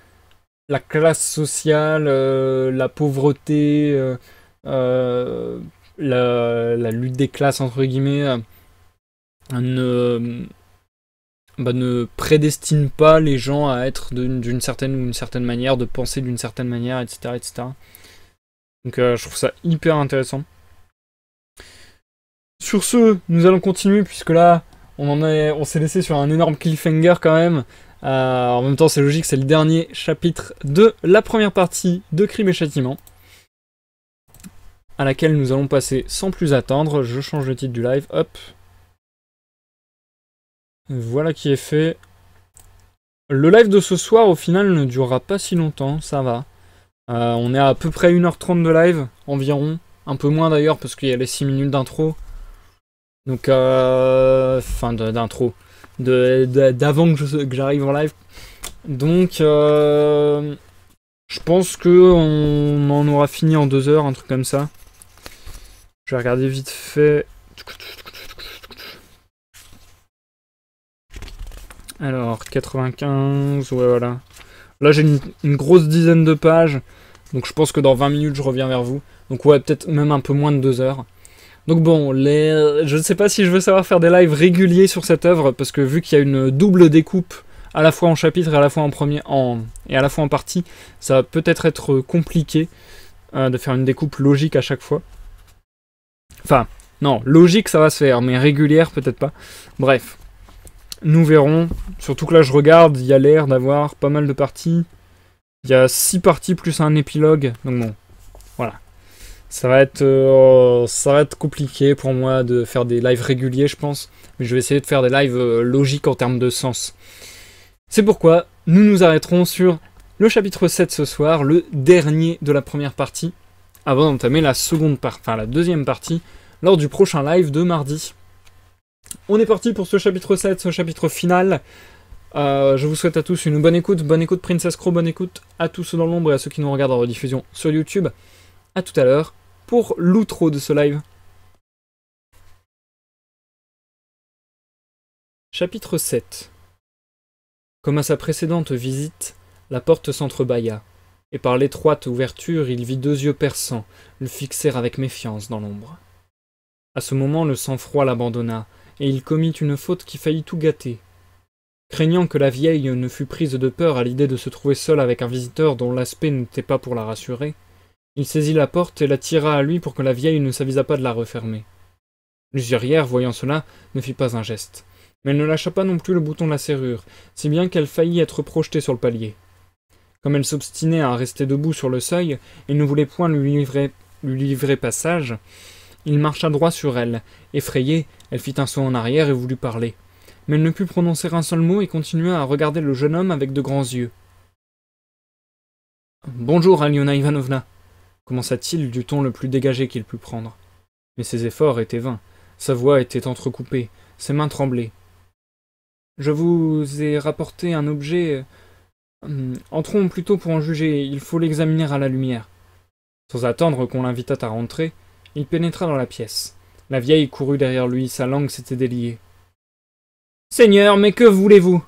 la classe sociale, euh, la pauvreté, euh, euh, la, la lutte des classes entre guillemets, euh, ne... Bah, ne prédestine pas les gens à être d'une certaine ou une certaine manière, de penser d'une certaine manière, et cetera, et cetera. Donc euh, je trouve ça hyper intéressant. Sur ce, nous allons continuer, puisque là, on en est, on s'est laissé sur un énorme cliffhanger quand même. Euh, en même temps, c'est logique, c'est le dernier chapitre de la première partie de Crime et Châtiment, à laquelle nous allons passer sans plus attendre. Je change le titre du live, hop. Voilà qui est fait. Le live de ce soir, au final, ne durera pas si longtemps, ça va. Euh, on est à, à peu près une heure trente de live, environ. Un peu moins d'ailleurs, parce qu'il y a les six minutes d'intro. Donc, euh... Enfin, d'intro. D'avant que j'arrive en live. Donc, euh... je pense qu'on en aura fini en deux heures, un truc comme ça. Je vais regarder vite fait... Alors, quatre-vingt-quinze, ouais, voilà. Là, j'ai une, une grosse dizaine de pages. Donc, je pense que dans vingt minutes, je reviens vers vous. Donc, ouais, peut-être même un peu moins de deux heures. Donc, bon, les... je ne sais pas si je veux savoir faire des lives réguliers sur cette œuvre. Parce que vu qu'il y a une double découpe, à la fois en chapitre et à la fois en, premier, en... Et à la fois en partie, ça va peut-être être compliqué euh, de faire une découpe logique à chaque fois. Enfin, non, logique, ça va se faire. Mais régulière, peut-être pas. Bref. Nous verrons, surtout que là je regarde, il y a l'air d'avoir pas mal de parties. Il y a six parties plus un épilogue, donc bon, voilà. Ça va être, euh, ça va être compliqué pour moi de faire des lives réguliers, je pense. Mais je vais essayer de faire des lives euh, logiques en termes de sens. C'est pourquoi nous nous arrêterons sur le chapitre sept ce soir, le dernier de la première partie, avant d'entamer la seconde partie, enfin la deuxième partie, lors du prochain live de mardi. On est parti pour ce chapitre sept, ce chapitre final. Euh, je vous souhaite à tous une bonne écoute, bonne écoute Princess Crow, bonne écoute à tous ceux dans l'ombre et à ceux qui nous regardent en rediffusion sur YouTube. A tout à l'heure pour l'outro de ce live. Chapitre sept. Comme à sa précédente visite, la porte s'entrebâilla, et par l'étroite ouverture, il vit deux yeux perçants le fixer avec méfiance dans l'ombre. À ce moment, le sang-froid l'abandonna, et il commit une faute qui faillit tout gâter. Craignant que la vieille ne fût prise de peur à l'idée de se trouver seule avec un visiteur dont l'aspect n'était pas pour la rassurer, il saisit la porte et la tira à lui pour que la vieille ne s'avisa pas de la refermer. L'usurière, voyant cela, ne fit pas un geste, mais elle ne lâcha pas non plus le bouton de la serrure, si bien qu'elle faillit être projetée sur le palier. Comme elle s'obstinait à rester debout sur le seuil, et ne voulait point lui livrer, lui livrer passage, il marcha droit sur elle. Effrayée, elle fit un saut en arrière et voulut parler. Mais elle ne put prononcer un seul mot et continua à regarder le jeune homme avec de grands yeux. « Bonjour, Aliona Ivanovna » commença-t-il du ton le plus dégagé qu'il put prendre. Mais ses efforts étaient vains. Sa voix était entrecoupée, ses mains tremblaient. « Je vous ai rapporté un objet... Entrons plutôt pour en juger, il faut l'examiner à la lumière. » Sans attendre qu'on l'invitât à rentrer, il pénétra dans la pièce. La vieille courut derrière lui, sa langue s'était déliée. « Seigneur, mais que voulez-vous?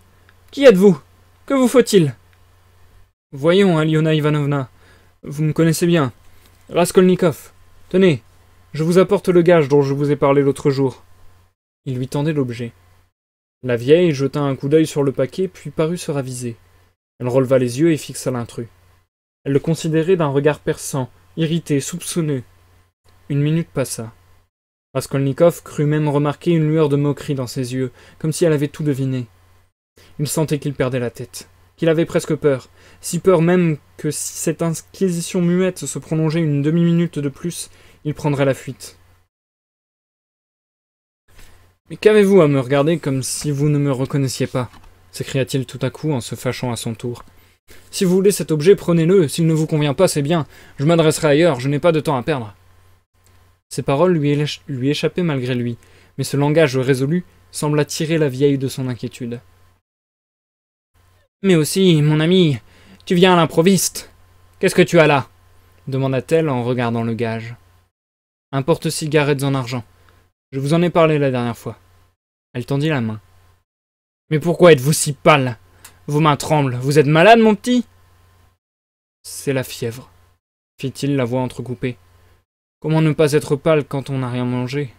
Qui êtes-vous? Que vous faut-il? » « Voyons, Aliona Ivanovna, vous me connaissez bien. Raskolnikov, tenez, je vous apporte le gage dont je vous ai parlé l'autre jour. » Il lui tendait l'objet. La vieille jeta un coup d'œil sur le paquet, puis parut se raviser. Elle releva les yeux et fixa l'intrus. Elle le considérait d'un regard perçant, irrité, soupçonneux. Une minute passa. Raskolnikov crut même remarquer une lueur de moquerie dans ses yeux, comme si elle avait tout deviné. Il sentait qu'il perdait la tête, qu'il avait presque peur, si peur même que si cette inquisition muette se prolongeait une demi-minute de plus, il prendrait la fuite. « Mais qu'avez-vous à me regarder comme si vous ne me reconnaissiez pas ?» s'écria-t-il tout à coup en se fâchant à son tour. « Si vous voulez cet objet, prenez-le, s'il ne vous convient pas, c'est bien, je m'adresserai ailleurs, je n'ai pas de temps à perdre. » Ces paroles lui, lui échappaient malgré lui, mais ce langage résolu sembla tirer la vieille de son inquiétude. « Mais aussi, mon ami, tu viens à l'improviste. Qu'est-ce que tu as là ?» demanda-t-elle en regardant le gage. « Un porte-cigarettes en argent. Je vous en ai parlé la dernière fois. » Elle tendit la main. « Mais pourquoi êtes-vous si pâle? Vos mains tremblent. Vous êtes malade, mon petit ?»« C'est la fièvre, » fit-il la voix entrecoupée. « Comment ne pas être pâle quand on n'a rien mangé ?»«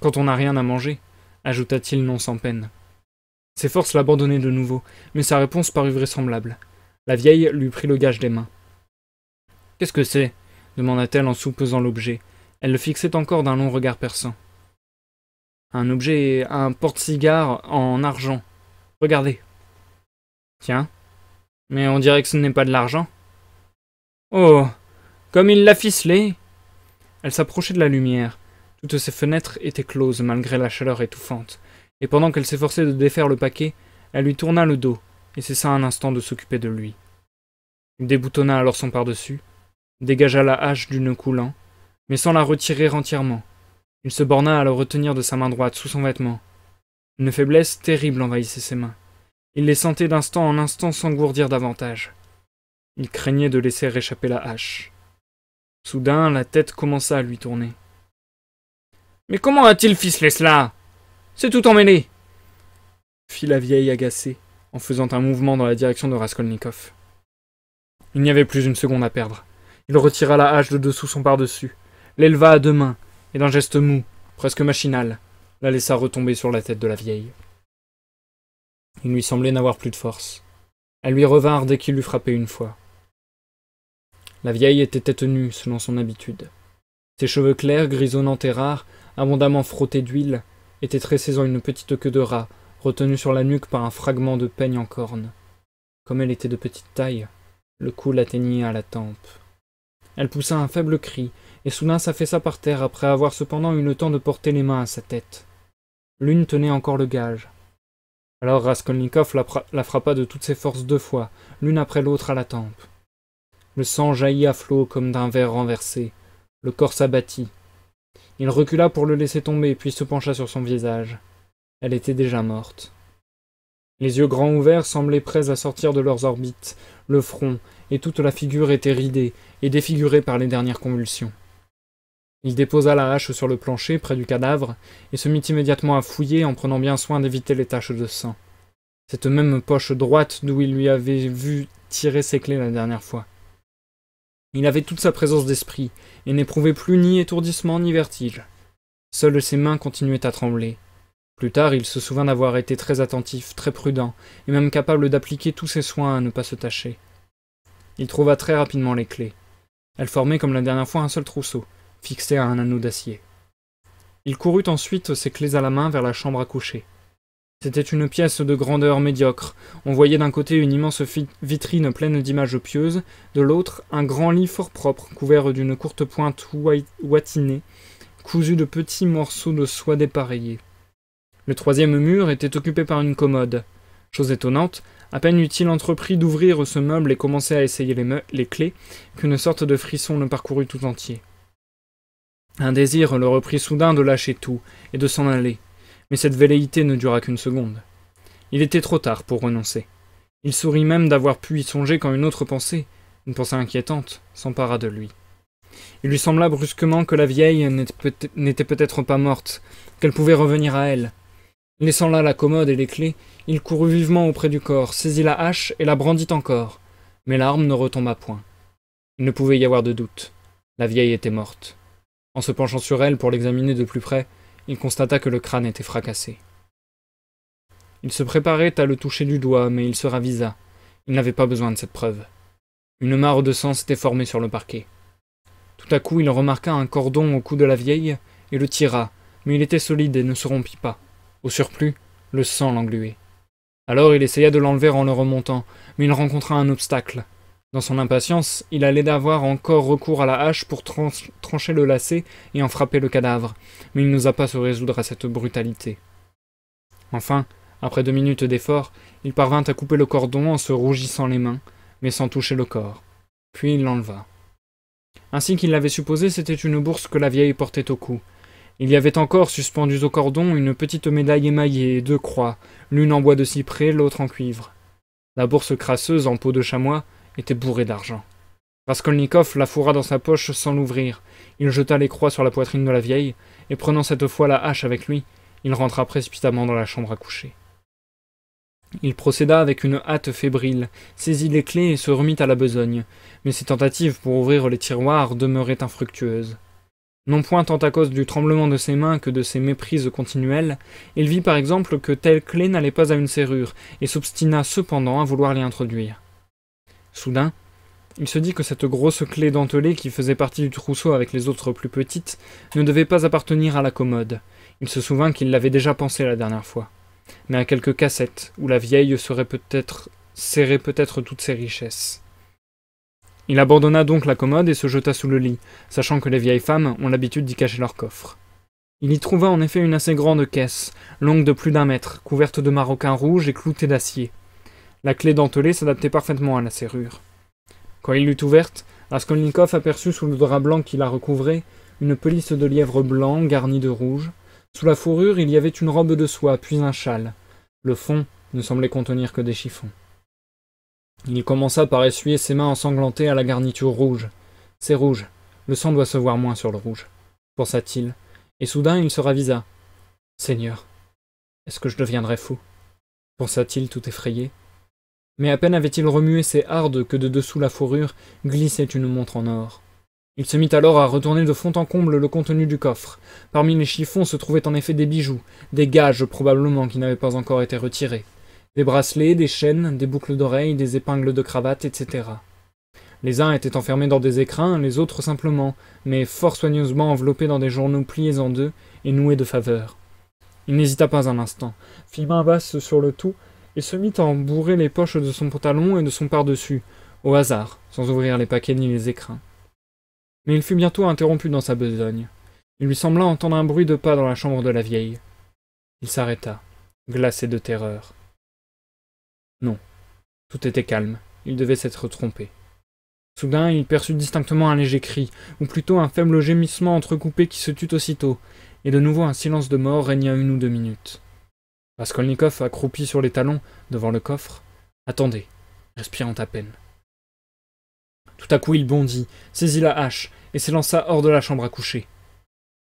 Quand on n'a rien à manger, » ajouta-t-il non sans peine. Ses forces l'abandonnaient de nouveau, mais sa réponse parut vraisemblable. La vieille lui prit le gage des mains. « Qu'est-ce que c'est ?» demanda-t-elle en soupesant l'objet. Elle le fixait encore d'un long regard perçant. « Un objet, un porte-cigare en argent. Regardez. »« Tiens, mais on dirait que ce n'est pas de l'argent. »« Oh, comme il l'a ficelé !» Elle s'approchait de la lumière. Toutes ses fenêtres étaient closes malgré la chaleur étouffante. Et pendant qu'elle s'efforçait de défaire le paquet, elle lui tourna le dos et cessa un instant de s'occuper de lui. Il déboutonna alors son par-dessus, dégagea la hache du nœud coulant, mais sans la retirer entièrement. Il se borna à le retenir de sa main droite sous son vêtement. Une faiblesse terrible envahissait ses mains. Il les sentait d'instant en instant s'engourdir davantage. Il craignait de laisser échapper la hache. Soudain, la tête commença à lui tourner. « Mais comment a-t-il ficelé cela ? C'est tout emmêlé !» fit la vieille agacée, en faisant un mouvement dans la direction de Raskolnikov. Il n'y avait plus une seconde à perdre. Il retira la hache de dessous son par-dessus, l'éleva à deux mains, et d'un geste mou, presque machinal, la laissa retomber sur la tête de la vieille. Il lui semblait n'avoir plus de force. Elle lui revint dès qu'il l'eut frappé une fois. La vieille était tête nue, selon son habitude. Ses cheveux clairs, grisonnants et rares, abondamment frottés d'huile, était tressaisant une petite queue de rat, retenue sur la nuque par un fragment de peigne en corne. Comme elle était de petite taille, le cou l'atteignait à la tempe. Elle poussa un faible cri, et soudain s'affaissa par terre après avoir cependant eu le temps de porter les mains à sa tête. L'une tenait encore le gage. Alors Raskolnikov la, la frappa de toutes ses forces deux fois, l'une après l'autre à la tempe. Le sang jaillit à flots comme d'un verre renversé, le corps s'abattit. Il recula pour le laisser tomber, puis se pencha sur son visage. Elle était déjà morte. Les yeux grands ouverts semblaient prêts à sortir de leurs orbites, le front et toute la figure étaient ridés et défigurés par les dernières convulsions. Il déposa la hache sur le plancher, près du cadavre, et se mit immédiatement à fouiller en prenant bien soin d'éviter les taches de sang. Cette même poche droite d'où il lui avait vu tirer ses clés la dernière fois. Il avait toute sa présence d'esprit, et n'éprouvait plus ni étourdissement ni vertige. Seules ses mains continuaient à trembler. Plus tard, il se souvint d'avoir été très attentif, très prudent, et même capable d'appliquer tous ses soins à ne pas se tâcher. Il trouva très rapidement les clés. Elles formaient comme la dernière fois un seul trousseau, fixé à un anneau d'acier. Il courut ensuite, ses clés à la main, vers la chambre à coucher. C'était une pièce de grandeur médiocre. On voyait d'un côté une immense vitrine pleine d'images pieuses, de l'autre un grand lit fort propre, couvert d'une courte pointe ouatinée, cousu de petits morceaux de soie dépareillés. Le troisième mur était occupé par une commode. Chose étonnante, à peine eut-il entrepris d'ouvrir ce meuble et commencer à essayer les, les clés, qu'une sorte de frisson le parcourut tout entier. Un désir le reprit soudain de lâcher tout et de s'en aller. Mais cette velléité ne dura qu'une seconde. Il était trop tard pour renoncer. Il sourit même d'avoir pu y songer quand une autre pensée, une pensée inquiétante, s'empara de lui. Il lui sembla brusquement que la vieille n'était peut-être pas morte, qu'elle pouvait revenir à elle. Laissant là la commode et les clés, il courut vivement auprès du corps, saisit la hache et la brandit encore. Mais l'arme ne retomba point. Il ne pouvait y avoir de doute. La vieille était morte. En se penchant sur elle pour l'examiner de plus près, il constata que le crâne était fracassé. Il se préparait à le toucher du doigt, mais il se ravisa. Il n'avait pas besoin de cette preuve. Une mare de sang s'était formée sur le parquet. Tout à coup, il remarqua un cordon au cou de la vieille et le tira, mais il était solide et ne se rompit pas. Au surplus, le sang l'engluait. Alors il essaya de l'enlever en le remontant, mais il rencontra un obstacle. Dans son impatience, il allait avoir encore recours à la hache pour tran trancher le lacet et en frapper le cadavre, mais il n'osa pas se résoudre à cette brutalité. Enfin, après deux minutes d'effort, il parvint à couper le cordon en se rougissant les mains, mais sans toucher le corps. Puis il l'enleva. Ainsi qu'il l'avait supposé, c'était une bourse que la vieille portait au cou. Il y avait encore, suspendue au cordon, une petite médaille émaillée et deux croix, l'une en bois de cyprès, l'autre en cuivre. La bourse crasseuse, en peau de chamois, était bourré d'argent. Raskolnikov la fourra dans sa poche sans l'ouvrir. Il jeta les croix sur la poitrine de la vieille, et prenant cette fois la hache avec lui, il rentra précipitamment dans la chambre à coucher. Il procéda avec une hâte fébrile, saisit les clés et se remit à la besogne, mais ses tentatives pour ouvrir les tiroirs demeuraient infructueuses. Non point tant à cause du tremblement de ses mains que de ses méprises continuelles, il vit par exemple que telle clé n'allait pas à une serrure, et s'obstina cependant à vouloir l'y introduire. Soudain, il se dit que cette grosse clé dentelée qui faisait partie du trousseau avec les autres plus petites ne devait pas appartenir à la commode. Il se souvint qu'il l'avait déjà pensé la dernière fois, mais à quelques cassettes où la vieille serait peut-être serrait peut-être toutes ses richesses. Il abandonna donc la commode et se jeta sous le lit, sachant que les vieilles femmes ont l'habitude d'y cacher leurs coffres. Il y trouva en effet une assez grande caisse, longue de plus d'un mètre, couverte de maroquin rouge et cloutée d'acier. La clé dentelée s'adaptait parfaitement à la serrure. Quand il l'eut ouverte, Raskolnikov aperçut sous le drap blanc qui la recouvrait une pelisse de lièvre blanc garnie de rouge. Sous la fourrure, il y avait une robe de soie, puis un châle. Le fond ne semblait contenir que des chiffons. Il commença par essuyer ses mains ensanglantées à la garniture rouge. « C'est rouge, le sang doit se voir moins sur le rouge », pensa-t-il, et soudain il se ravisa. « Seigneur, est-ce que je deviendrai fou ?» pensa-t-il tout effrayé. Mais à peine avait-il remué ses hardes que de dessous la fourrure glissait une montre en or. Il se mit alors à retourner de fond en comble le contenu du coffre. Parmi les chiffons se trouvaient en effet des bijoux, des gages probablement qui n'avaient pas encore été retirés, des bracelets, des chaînes, des boucles d'oreilles, des épingles de cravate, et cetera. Les uns étaient enfermés dans des écrins, les autres simplement, mais fort soigneusement enveloppés dans des journaux pliés en deux et noués de faveur. Il n'hésita pas un instant, fit main basse sur le tout, il se mit à embourrer les poches de son pantalon et de son par-dessus, au hasard, sans ouvrir les paquets ni les écrins. Mais il fut bientôt interrompu dans sa besogne. Il lui sembla entendre un bruit de pas dans la chambre de la vieille. Il s'arrêta, glacé de terreur. Non, tout était calme, il devait s'être trompé. Soudain, il perçut distinctement un léger cri, ou plutôt un faible gémissement entrecoupé qui se tut aussitôt, et de nouveau un silence de mort régna une ou deux minutes. Raskolnikov, accroupi sur les talons, devant le coffre, attendait, respirant à peine. Tout à coup il bondit, saisit la hache, et s'élança hors de la chambre à coucher.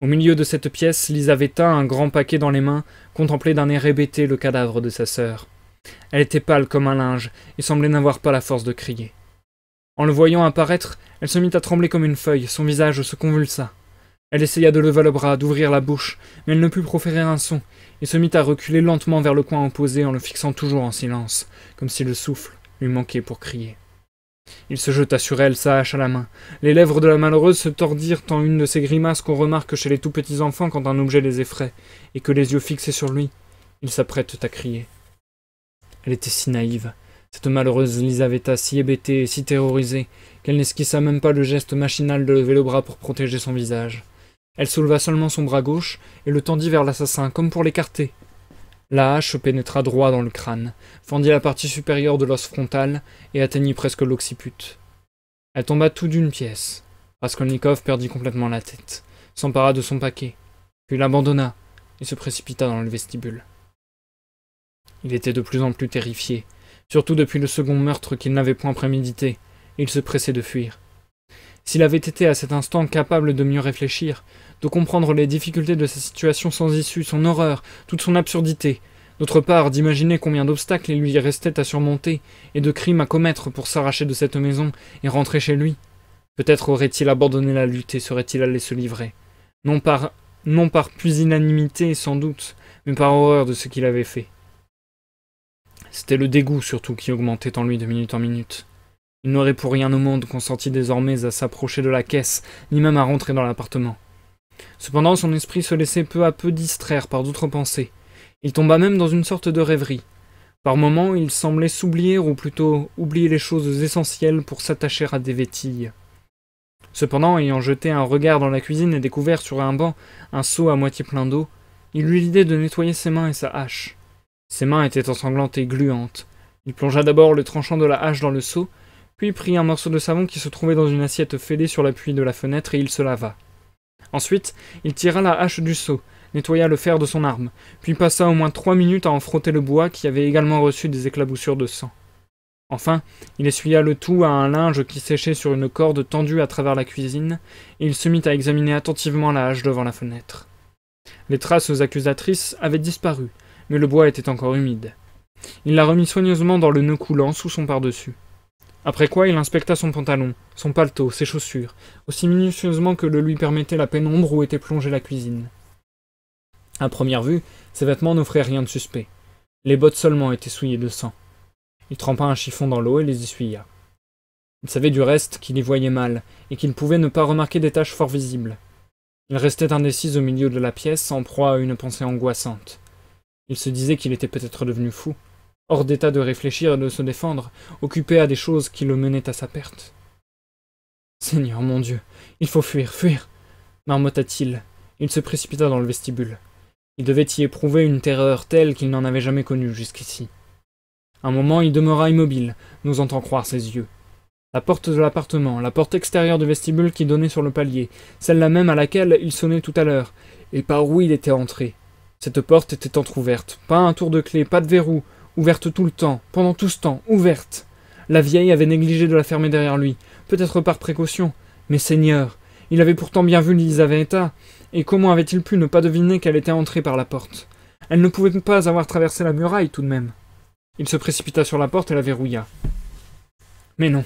Au milieu de cette pièce, Lizaveta, un grand paquet dans les mains, contemplait d'un air hébété le cadavre de sa sœur. Elle était pâle comme un linge, et semblait n'avoir pas la force de crier. En le voyant apparaître, elle se mit à trembler comme une feuille, son visage se convulsa. Elle essaya de lever le bras, d'ouvrir la bouche, mais elle ne put proférer un son, et se mit à reculer lentement vers le coin opposé en le fixant toujours en silence, comme si le souffle lui manquait pour crier. Il se jeta sur elle, sa hache à la main. Les lèvres de la malheureuse se tordirent en une de ces grimaces qu'on remarque chez les tout petits enfants quand un objet les effraie, et que les yeux fixés sur lui, Ils s'apprêtent à crier. Elle était si naïve. Cette malheureuse Lizaveta, si hébétée, si terrorisée, qu'elle n'esquissa même pas le geste machinal de lever le bras pour protéger son visage. Elle souleva seulement son bras gauche et le tendit vers l'assassin, comme pour l'écarter. La hache pénétra droit dans le crâne, fendit la partie supérieure de l'os frontal et atteignit presque l'occiput. Elle tomba tout d'une pièce. Raskolnikov perdit complètement la tête, s'empara de son paquet, puis l'abandonna et se précipita dans le vestibule. Il était de plus en plus terrifié, surtout depuis le second meurtre qu'il n'avait point prémédité, et il se pressait de fuir. S'il avait été à cet instant capable de mieux réfléchir, de comprendre les difficultés de sa situation sans issue, son horreur, toute son absurdité, d'autre part d'imaginer combien d'obstacles il lui restait à surmonter et de crimes à commettre pour s'arracher de cette maison et rentrer chez lui, peut-être aurait-il abandonné la lutte et serait-il allé se livrer, non par, non par pusillanimité sans doute, mais par horreur de ce qu'il avait fait. C'était le dégoût surtout qui augmentait en lui de minute en minute. Il n'aurait pour rien au monde consenti désormais à s'approcher de la caisse, ni même à rentrer dans l'appartement. Cependant, son esprit se laissait peu à peu distraire par d'autres pensées. Il tomba même dans une sorte de rêverie. Par moments, il semblait s'oublier, ou plutôt oublier les choses essentielles pour s'attacher à des vétilles. Cependant, ayant jeté un regard dans la cuisine et découvert sur un banc un seau à moitié plein d'eau, il eut l'idée de nettoyer ses mains et sa hache. Ses mains étaient ensanglantes et gluantes. Il plongea d'abord le tranchant de la hache dans le seau, puis prit un morceau de savon qui se trouvait dans une assiette fêlée sur l'appui de la fenêtre et il se lava. Ensuite, il tira la hache du seau, nettoya le fer de son arme, puis passa au moins trois minutes à en frotter le bois qui avait également reçu des éclaboussures de sang. Enfin, il essuya le tout à un linge qui séchait sur une corde tendue à travers la cuisine, et il se mit à examiner attentivement la hache devant la fenêtre. Les traces accusatrices avaient disparu, mais le bois était encore humide. Il la remit soigneusement dans le nœud coulant sous son pardessus. Après quoi, il inspecta son pantalon, son paletot, ses chaussures, aussi minutieusement que le lui permettait la pénombre où était plongée la cuisine. À première vue, ses vêtements n'offraient rien de suspect. Les bottes seulement étaient souillées de sang. Il trempa un chiffon dans l'eau et les essuya. Il savait du reste qu'il y voyait mal, et qu'il pouvait ne pas remarquer des taches fort visibles. Il restait indécis au milieu de la pièce, en proie à une pensée angoissante. Il se disait qu'il était peut-être devenu fou, hors d'état de réfléchir et de se défendre, occupé à des choses qui le menaient à sa perte. « Seigneur mon Dieu, il faut fuir, fuir !» marmotta-t-il. Il se précipita dans le vestibule. Il devait y éprouver une terreur telle qu'il n'en avait jamais connue jusqu'ici. Un moment, il demeura immobile, n'osant en croire ses yeux. La porte de l'appartement, la porte extérieure du vestibule qui donnait sur le palier, celle-là même à laquelle il sonnait tout à l'heure, et par où il était entré. Cette porte était entr'ouverte, pas un tour de clé, pas de verrou, ouverte tout le temps, pendant tout ce temps, ouverte. La vieille avait négligé de la fermer derrière lui, peut-être par précaution, mais Seigneur, il avait pourtant bien vu Lizaveta, et comment avait-il pu ne pas deviner qu'elle était entrée par la porte? Elle ne pouvait pas avoir traversé la muraille tout de même. Il se précipita sur la porte et la verrouilla. Mais non,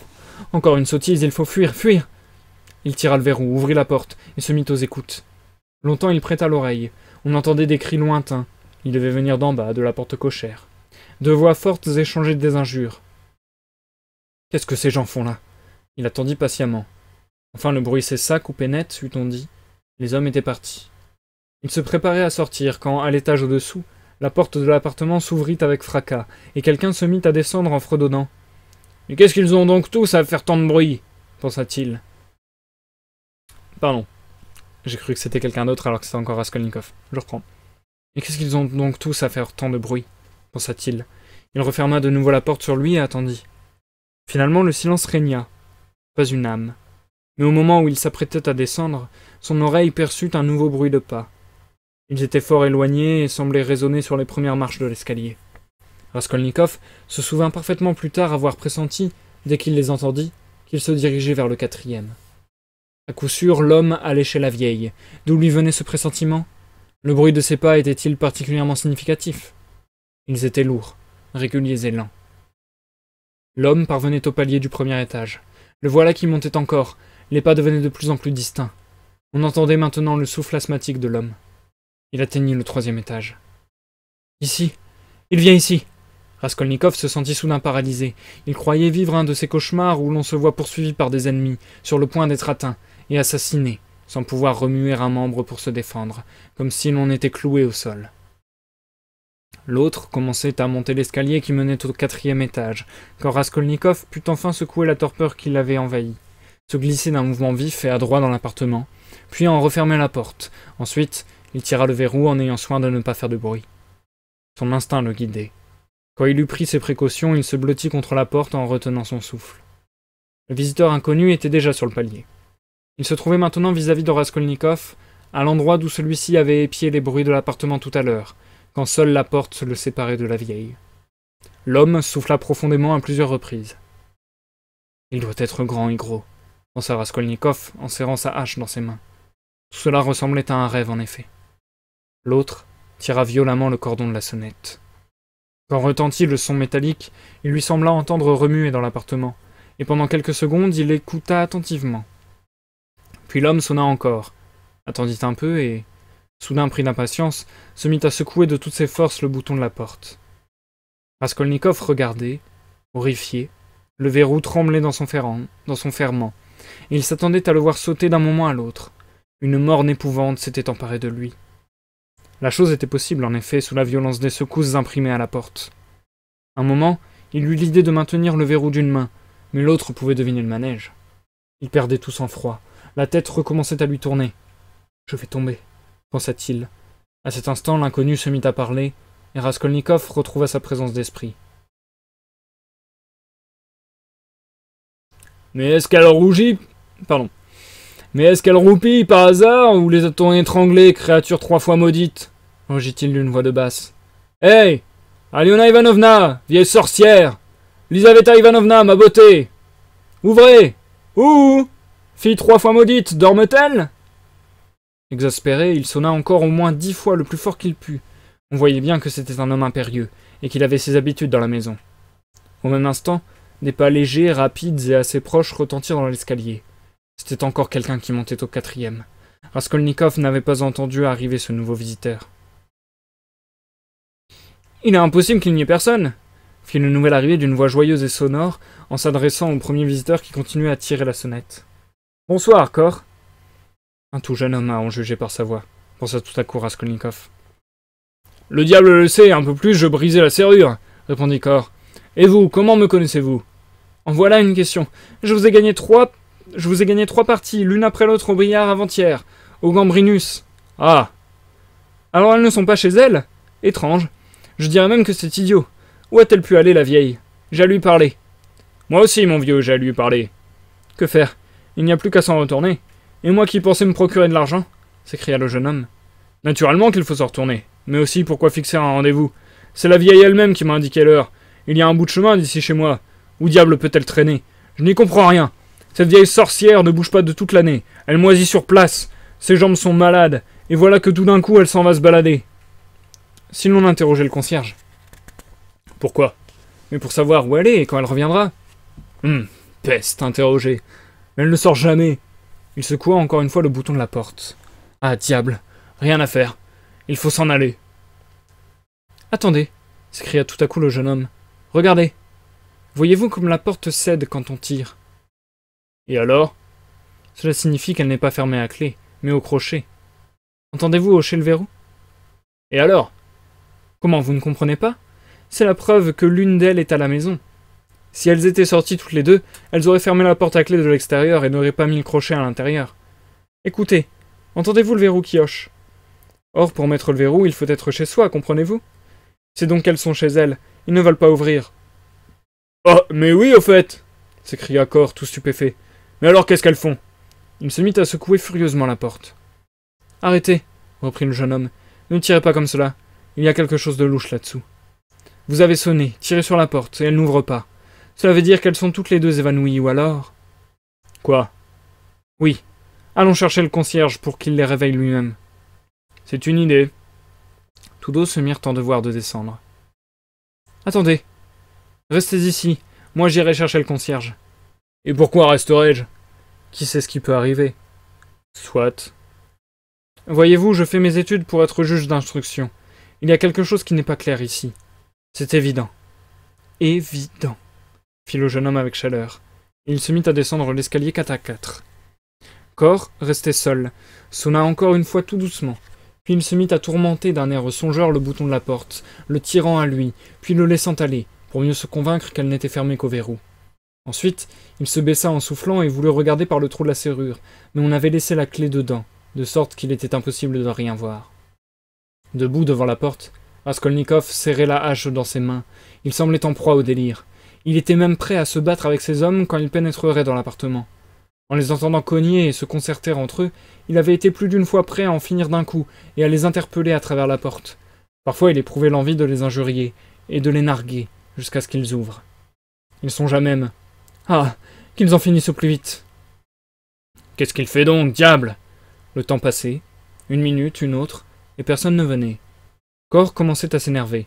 encore une sottise, il faut fuir, fuir! Il tira le verrou, ouvrit la porte, et se mit aux écoutes. Longtemps il prêta l'oreille, on entendait des cris lointains, ils devaient venir d'en bas, de la porte cochère. Deux voix fortes échangeaient des injures. « Qu'est-ce que ces gens font là ?» Il attendit patiemment. Enfin le bruit cessa, coupé net, eut-on dit. Les hommes étaient partis. Il se préparait à sortir quand, à l'étage au-dessous, la porte de l'appartement s'ouvrit avec fracas, et quelqu'un se mit à descendre en fredonnant. « Mais qu'est-ce qu'ils ont donc tous à faire tant de bruit ?» pensa-t-il. « Pardon. J'ai cru que c'était quelqu'un d'autre alors que c'était encore Raskolnikov. Je reprends. « Mais qu'est-ce qu'ils ont donc tous à faire tant de bruit ?» pensa-t-il. Il referma de nouveau la porte sur lui et attendit. Finalement, le silence régna. Pas une âme. Mais au moment où il s'apprêtait à descendre, son oreille perçut un nouveau bruit de pas. Ils étaient fort éloignés et semblaient résonner sur les premières marches de l'escalier. Raskolnikov se souvint parfaitement plus tard avoir pressenti, dès qu'il les entendit, qu'ils se dirigeaient vers le quatrième. À coup sûr, l'homme allait chez la vieille. D'où lui venait ce pressentiment? Le bruit de ses pas était-il particulièrement significatif? Ils étaient lourds, réguliers et lents. L'homme parvenait au palier du premier étage. Le voilà qui montait encore, les pas devenaient de plus en plus distincts. On entendait maintenant le souffle asthmatique de l'homme. Il atteignit le troisième étage. Ici! Il vient ici! Raskolnikov se sentit soudain paralysé. Il croyait vivre un de ces cauchemars où l'on se voit poursuivi par des ennemis, sur le point d'être atteint, et assassiné, sans pouvoir remuer un membre pour se défendre, comme si l'on était cloué au sol. L'autre commençait à monter l'escalier qui menait au quatrième étage, quand Raskolnikov put enfin secouer la torpeur qui l'avait envahi, se glisser d'un mouvement vif et adroit dans l'appartement, puis en refermer la porte. Ensuite, il tira le verrou en ayant soin de ne pas faire de bruit. Son instinct le guidait. Quand il eut pris ses précautions, il se blottit contre la porte en retenant son souffle. Le visiteur inconnu était déjà sur le palier. Il se trouvait maintenant vis-à-vis de Raskolnikov, à l'endroit d'où celui-ci avait épié les bruits de l'appartement tout à l'heure, quand seule la porte le séparait de la vieille. L'homme souffla profondément à plusieurs reprises. « Il doit être grand et gros », pensa Raskolnikov en serrant sa hache dans ses mains. Tout cela ressemblait à un rêve en effet. L'autre tira violemment le cordon de la sonnette. Quand retentit le son métallique, il lui sembla entendre remuer dans l'appartement, et pendant quelques secondes il écouta attentivement. Puis l'homme sonna encore, attendit un peu et... soudain pris d'impatience, se mit à secouer de toutes ses forces le bouton de la porte. Raskolnikov regardait, horrifié, le verrou tremblait dans son ferrant, dans son ferment, et il s'attendait à le voir sauter d'un moment à l'autre. Une morne épouvante s'était emparée de lui. La chose était possible, en effet, sous la violence des secousses imprimées à la porte. Un moment, il eut l'idée de maintenir le verrou d'une main, mais l'autre pouvait deviner le manège. Il perdait tout sang-froid, la tête recommençait à lui tourner. « Je vais tomber », pensa-t-il. À cet instant, l'inconnu se mit à parler, et Raskolnikov retrouva sa présence d'esprit. « Mais est-ce qu'elle rougit Pardon. Mais est-ce qu'elle roupille, par hasard, ou les a-t-on étranglés, créatures trois fois maudites » rugit-il d'une voix de basse. « Hey Aliona Ivanovna, vieille sorcière Lizaveta Ivanovna, ma beauté Ouvrez Ouh Fille trois fois maudite, dorme-t-elle » Exaspéré, il sonna encore au moins dix fois le plus fort qu'il put. On voyait bien que c'était un homme impérieux, et qu'il avait ses habitudes dans la maison. Au même instant, des pas légers, rapides et assez proches retentirent dans l'escalier. C'était encore quelqu'un qui montait au quatrième. Raskolnikov n'avait pas entendu arriver ce nouveau visiteur. « Il est impossible qu'il n'y ait personne !» fit le nouvel arrivé d'une voix joyeuse et sonore, en s'adressant au premier visiteur qui continuait à tirer la sonnette. « Bonsoir, Cor !» Un tout jeune homme à en juger par sa voix, pensa tout à coup Raskolnikov. « Le diable le sait, un peu plus je brisais la serrure !» répondit Cor. « Et vous, comment me connaissez-vous »« En voilà une question. Je vous ai gagné trois... Je vous ai gagné trois parties, l'une après l'autre au billard avant-hier, au Gambrinus. » « Ah !»« Alors elles ne sont pas chez elle ? Étrange. Je dirais même que c'est idiot. Où a-t-elle pu aller, la vieille ? J'ai à lui parler. »« Moi aussi, mon vieux, j'ai à lui parler. »« Que faire ? Il n'y a plus qu'à s'en retourner. » « Et moi qui pensais me procurer de l'argent ?» s'écria le jeune homme. « Naturellement qu'il faut se retourner, mais aussi pourquoi fixer un rendez-vous ? C'est la vieille elle-même qui m'a indiqué l'heure. Il y a un bout de chemin d'ici chez moi. Où diable peut-elle traîner ? Je n'y comprends rien. Cette vieille sorcière ne bouge pas de toute l'année. Elle moisit sur place. Ses jambes sont malades. Et voilà que tout d'un coup, elle s'en va se balader. » Si l'on interrogeait le concierge. « Pourquoi ? Mais pour savoir où elle est et quand elle reviendra. »« Hum, peste, interrogée. Elle ne sort jamais. » Il secoua encore une fois le bouton de la porte. « Ah, diable, rien à faire. Il faut s'en aller. »« Attendez » s'écria tout à coup le jeune homme. « Regardez. Voyez-vous comme la porte cède quand on tire. »« Et alors ?» ?»« Cela signifie qu'elle n'est pas fermée à clé, mais au crochet. »« Entendez-vous hocher le verrou ?»« Et alors ?» ?»« Comment, vous ne comprenez pas ? C'est la preuve que l'une d'elles est à la maison. » Si elles étaient sorties toutes les deux, elles auraient fermé la porte à clé de l'extérieur et n'auraient pas mis le crochet à l'intérieur. Écoutez, entendez-vous le verrou qui hoche ? Or, pour mettre le verrou, il faut être chez soi, comprenez-vous ? C'est donc qu'elles sont chez elles, ils ne veulent pas ouvrir. « Ah, mais oui, au fait !» s'écria Cor, tout stupéfait. « Mais alors qu'est-ce qu'elles font ?» Il se mit à secouer furieusement la porte. « Arrêtez, » reprit le jeune homme, « ne tirez pas comme cela, il y a quelque chose de louche là-dessous. Vous avez sonné, tiré sur la porte, et elle n'ouvre pas. Cela veut dire qu'elles sont toutes les deux évanouies, ou alors... » Quoi ? Oui. Allons chercher le concierge pour qu'il les réveille lui-même. C'est une idée. Tous deux se mirent en devoir de descendre. Attendez. Restez ici. Moi, j'irai chercher le concierge. Et pourquoi resterai-je ? Qui sait ce qui peut arriver ? Soit. Voyez-vous, je fais mes études pour être juge d'instruction. Il y a quelque chose qui n'est pas clair ici. C'est évident. Évident. Fit le jeune homme avec chaleur. Il se mit à descendre l'escalier quatre à quatre. Cor, resté seul, sonna encore une fois tout doucement, Puis il se mit à tourmenter d'un air songeur le bouton de la porte, le tirant à lui, puis le laissant aller, pour mieux se convaincre qu'elle n'était fermée qu'au verrou. Ensuite, il se baissa en soufflant et voulut regarder par le trou de la serrure, mais on avait laissé la clé dedans, de sorte qu'il était impossible de rien voir. Debout devant la porte, Raskolnikov serrait la hache dans ses mains. Il semblait en proie au délire. Il était même prêt à se battre avec ses hommes quand ils pénétreraient dans l'appartement. En les entendant cogner et se concerter entre eux, il avait été plus d'une fois prêt à en finir d'un coup et à les interpeller à travers la porte. Parfois il éprouvait l'envie de les injurier et de les narguer jusqu'à ce qu'ils ouvrent. Il songea même. Ah, qu'ils en finissent au plus vite. Qu'est-ce qu'il fait donc, diable? Le temps passait, une minute, une autre, et personne ne venait. Cor commençait à s'énerver.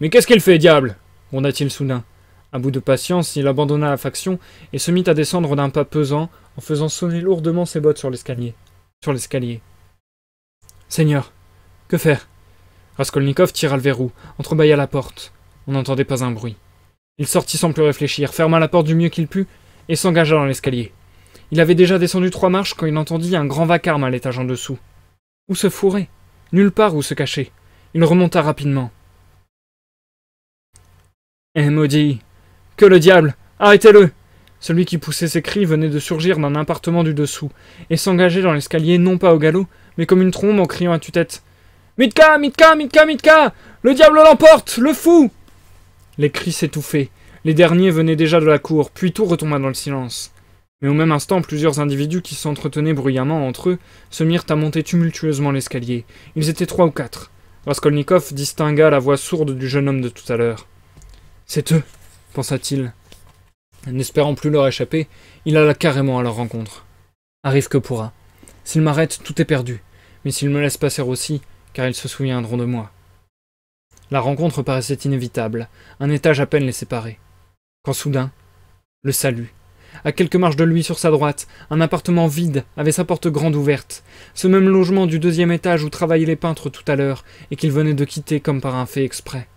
Mais qu'est-ce qu'il fait, diable? Gronda-t-il soudain. À bout de patience, il abandonna la faction et se mit à descendre d'un pas pesant en faisant sonner lourdement ses bottes sur l'escalier. Sur l'escalier. Seigneur, que faire? Raskolnikov tira le verrou, entrebâilla la porte. On n'entendait pas un bruit. Il sortit sans plus réfléchir, ferma la porte du mieux qu'il put, et s'engagea dans l'escalier. Il avait déjà descendu trois marches quand il entendit un grand vacarme à l'étage en dessous. Où se fourrer? Nulle part où se cacher. Il remonta rapidement. Eh maudit! Que le diable! Arrêtez-le! Celui qui poussait ses cris venait de surgir d'un appartement du dessous, et s'engageait dans l'escalier non pas au galop, mais comme une trombe en criant à tue-tête. Mitka! Mitka! Mitka! Mitka! Le diable l'emporte! Le fou! Les cris s'étouffaient. Les derniers venaient déjà de la cour, puis tout retomba dans le silence. Mais au même instant, plusieurs individus qui s'entretenaient bruyamment entre eux se mirent à monter tumultueusement l'escalier. Ils étaient trois ou quatre. Raskolnikov distingua la voix sourde du jeune homme de tout à l'heure. « C'est eux !» pensa-t-il. N'espérant plus leur échapper, il alla carrément à leur rencontre. « Arrive que pourra. S'ils m'arrêtent, tout est perdu. Mais s'ils me laissent passer aussi, car ils se souviendront de moi. » La rencontre paraissait inévitable, un étage à peine les séparait. Quand soudain, le salut. À quelques marches de lui sur sa droite, un appartement vide avait sa porte grande ouverte, ce même logement du deuxième étage où travaillaient les peintres tout à l'heure et qu'ils venaient de quitter comme par un fait exprès.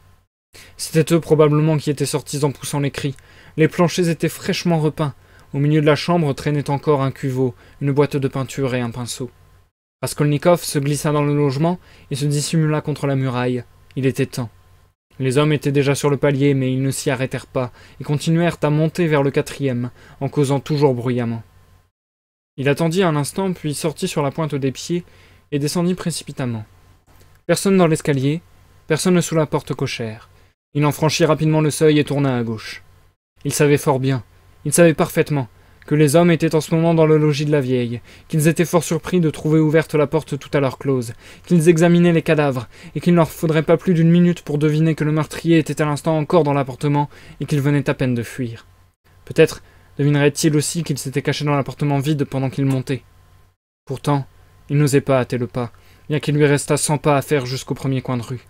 C'étaient eux probablement qui étaient sortis en poussant les cris. Les planchers étaient fraîchement repeints. Au milieu de la chambre traînait encore un cuveau, une boîte de peinture et un pinceau. Raskolnikov se glissa dans le logement et se dissimula contre la muraille. Il était temps. Les hommes étaient déjà sur le palier, mais ils ne s'y arrêtèrent pas, et continuèrent à monter vers le quatrième, en causant toujours bruyamment. Il attendit un instant, puis sortit sur la pointe des pieds, et descendit précipitamment. Personne dans l'escalier, personne sous la porte cochère. Il en franchit rapidement le seuil et tourna à gauche. Il savait fort bien, il savait parfaitement, que les hommes étaient en ce moment dans le logis de la vieille, qu'ils étaient fort surpris de trouver ouverte la porte tout à leur close, qu'ils examinaient les cadavres, et qu'il ne leur faudrait pas plus d'une minute pour deviner que le meurtrier était à l'instant encore dans l'appartement et qu'il venait à peine de fuir. Peut-être devinerait-il aussi qu'il s'était caché dans l'appartement vide pendant qu'il montait. Pourtant, il n'osait pas hâter le pas, bien qu'il lui restât cent pas à faire jusqu'au premier coin de rue.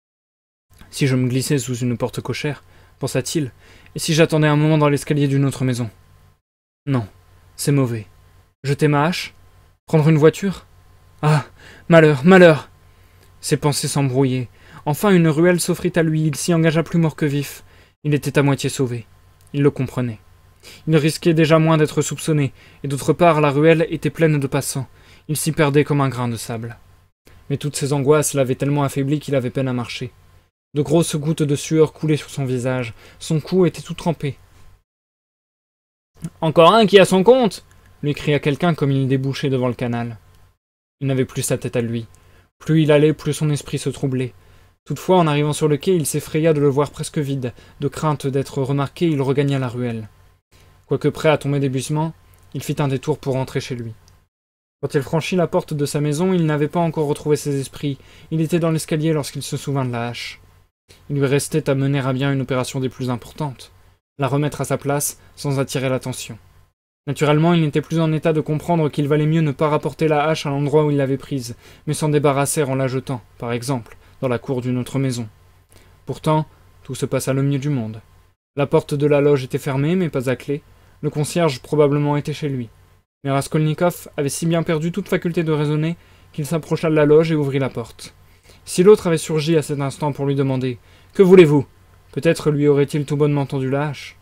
« Si je me glissais sous une porte cochère, pensa-t-il, et si j'attendais un moment dans l'escalier d'une autre maison ?» Non, c'est mauvais. Jeter ma hache? Prendre une voiture? Ah, malheur, malheur! Ses pensées s'embrouillaient. Enfin, une ruelle s'offrit à lui, il s'y engagea plus mort que vif. Il était à moitié sauvé. Il le comprenait. Il risquait déjà moins d'être soupçonné, et d'autre part, la ruelle était pleine de passants. Il s'y perdait comme un grain de sable. Mais toutes ses angoisses l'avaient tellement affaibli qu'il avait peine à marcher. De grosses gouttes de sueur coulaient sur son visage. Son cou était tout trempé. « Encore un qui a son compte !» lui cria quelqu'un comme il débouchait devant le canal. Il n'avait plus sa tête à lui. Plus il allait, plus son esprit se troublait. Toutefois, en arrivant sur le quai, il s'effraya de le voir presque vide. De crainte d'être remarqué, il regagna la ruelle. Quoique prêt à tomber d'épuisement, il fit un détour pour rentrer chez lui. Quand il franchit la porte de sa maison, il n'avait pas encore retrouvé ses esprits. Il était dans l'escalier lorsqu'il se souvint de la hache. Il lui restait à mener à bien une opération des plus importantes. La remettre à sa place sans attirer l'attention. Naturellement, il n'était plus en état de comprendre qu'il valait mieux ne pas rapporter la hache à l'endroit où il l'avait prise, mais s'en débarrasser en la jetant, par exemple, dans la cour d'une autre maison. Pourtant, tout se passa le mieux du monde. La porte de la loge était fermée, mais pas à clé. Le concierge probablement était chez lui. Mais Raskolnikov avait si bien perdu toute faculté de raisonner qu'il s'approcha de la loge et ouvrit la porte. Si l'autre avait surgi à cet instant pour lui demander « Que voulez-vous ?» peut-être lui aurait-il tout bonnement tendu la hache.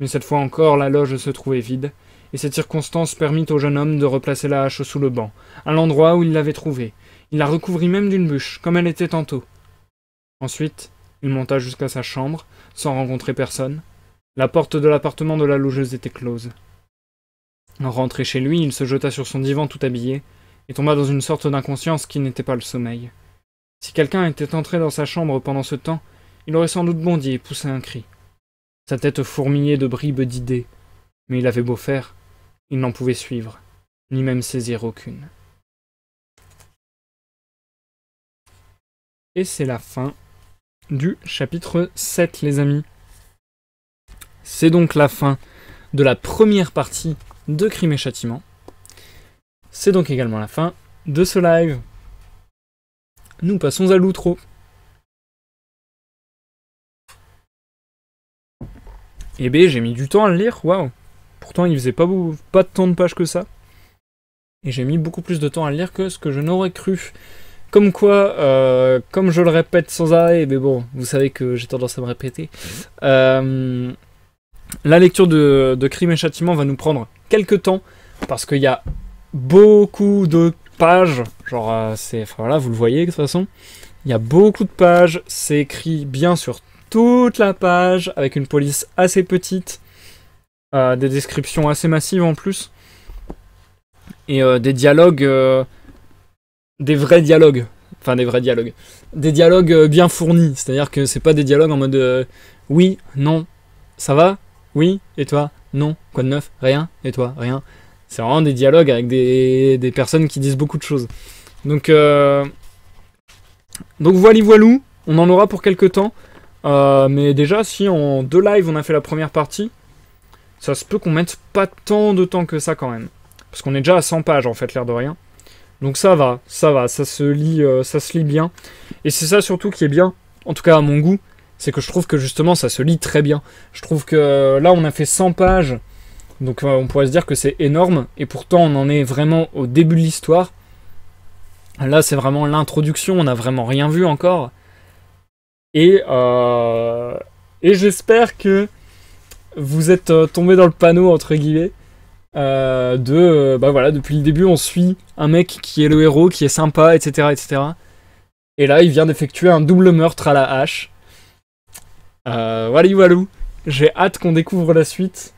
Mais cette fois encore, la loge se trouvait vide, et cette circonstance permit au jeune homme de replacer la hache sous le banc, à l'endroit où il l'avait trouvée. Il la recouvrit même d'une bûche, comme elle était tantôt. Ensuite, il monta jusqu'à sa chambre, sans rencontrer personne. La porte de l'appartement de la logeuse était close. Rentré chez lui, il se jeta sur son divan tout habillé, et tomba dans une sorte d'inconscience qui n'était pas le sommeil. Si quelqu'un était entré dans sa chambre pendant ce temps, il aurait sans doute bondi et poussé un cri. Sa tête fourmillait de bribes d'idées, mais il avait beau faire, il n'en pouvait suivre, ni même saisir aucune. Et c'est la fin du chapitre sept, les amis. C'est donc la fin de la première partie de Crime et Châtiment. C'est donc également la fin de ce live. Nous passons à l'outro. Eh bien, j'ai mis du temps à le lire, waouh. Pourtant, il faisait pas, beau, pas tant de pages que ça. Et j'ai mis beaucoup plus de temps à le lire que ce que je n'aurais cru. Comme quoi, euh, comme je le répète sans arrêt, mais bon, vous savez que j'ai tendance à me répéter, euh, la lecture de, de Crime et Châtiment va nous prendre quelques temps, parce qu'il y a beaucoup de pages, genre, euh, c'est, enfin voilà, vous le voyez de toute façon, il y a beaucoup de pages, c'est écrit bien sur toute la page, avec une police assez petite, euh, des descriptions assez massives en plus, et euh, des dialogues... Euh, Des vrais dialogues, enfin des vrais dialogues, des dialogues bien fournis, c'est-à-dire que c'est pas des dialogues en mode euh, oui, non, ça va, oui, et toi, non, quoi de neuf, rien, et toi, rien. C'est vraiment des dialogues avec des, des personnes qui disent beaucoup de choses. Donc, euh, donc voili voilou, on en aura pour quelques temps, euh, mais déjà si en deux lives on a fait la première partie, ça se peut qu'on mette pas tant de temps que ça quand même, parce qu'on est déjà à cent pages en fait, l'air de rien. Donc ça va, ça va, ça se lit, euh, ça se lit bien. Et c'est ça surtout qui est bien, en tout cas à mon goût, c'est que je trouve que justement ça se lit très bien. Je trouve que là on a fait cent pages, donc euh, on pourrait se dire que c'est énorme, et pourtant on en est vraiment au début de l'histoire. Là c'est vraiment l'introduction, on n'a vraiment rien vu encore. Et, euh, et j'espère que vous êtes euh, tombés dans le panneau, entre guillemets. Euh, de, euh, bah voilà, depuis le début on suit un mec qui est le héros, qui est sympa, etc, etc, et là il vient d'effectuer un double meurtre à la hache. euh, Wally Walou, j'ai hâte qu'on découvre la suite.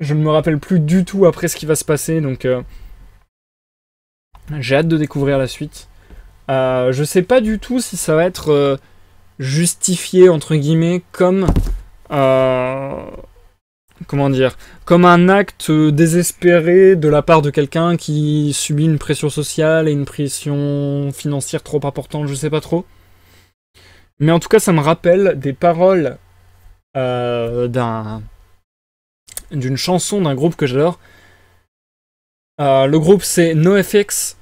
Je ne me rappelle plus du tout après ce qui va se passer, donc euh, j'ai hâte de découvrir la suite. euh, je sais pas du tout si ça va être euh, justifié entre guillemets comme euh, comment dire, comme un acte désespéré de la part de quelqu'un qui subit une pression sociale et une pression financière trop importante, je sais pas trop. Mais en tout cas, ça me rappelle des paroles euh, d'un, d'une chanson d'un groupe que j'adore. Euh, le groupe, c'est NoFX.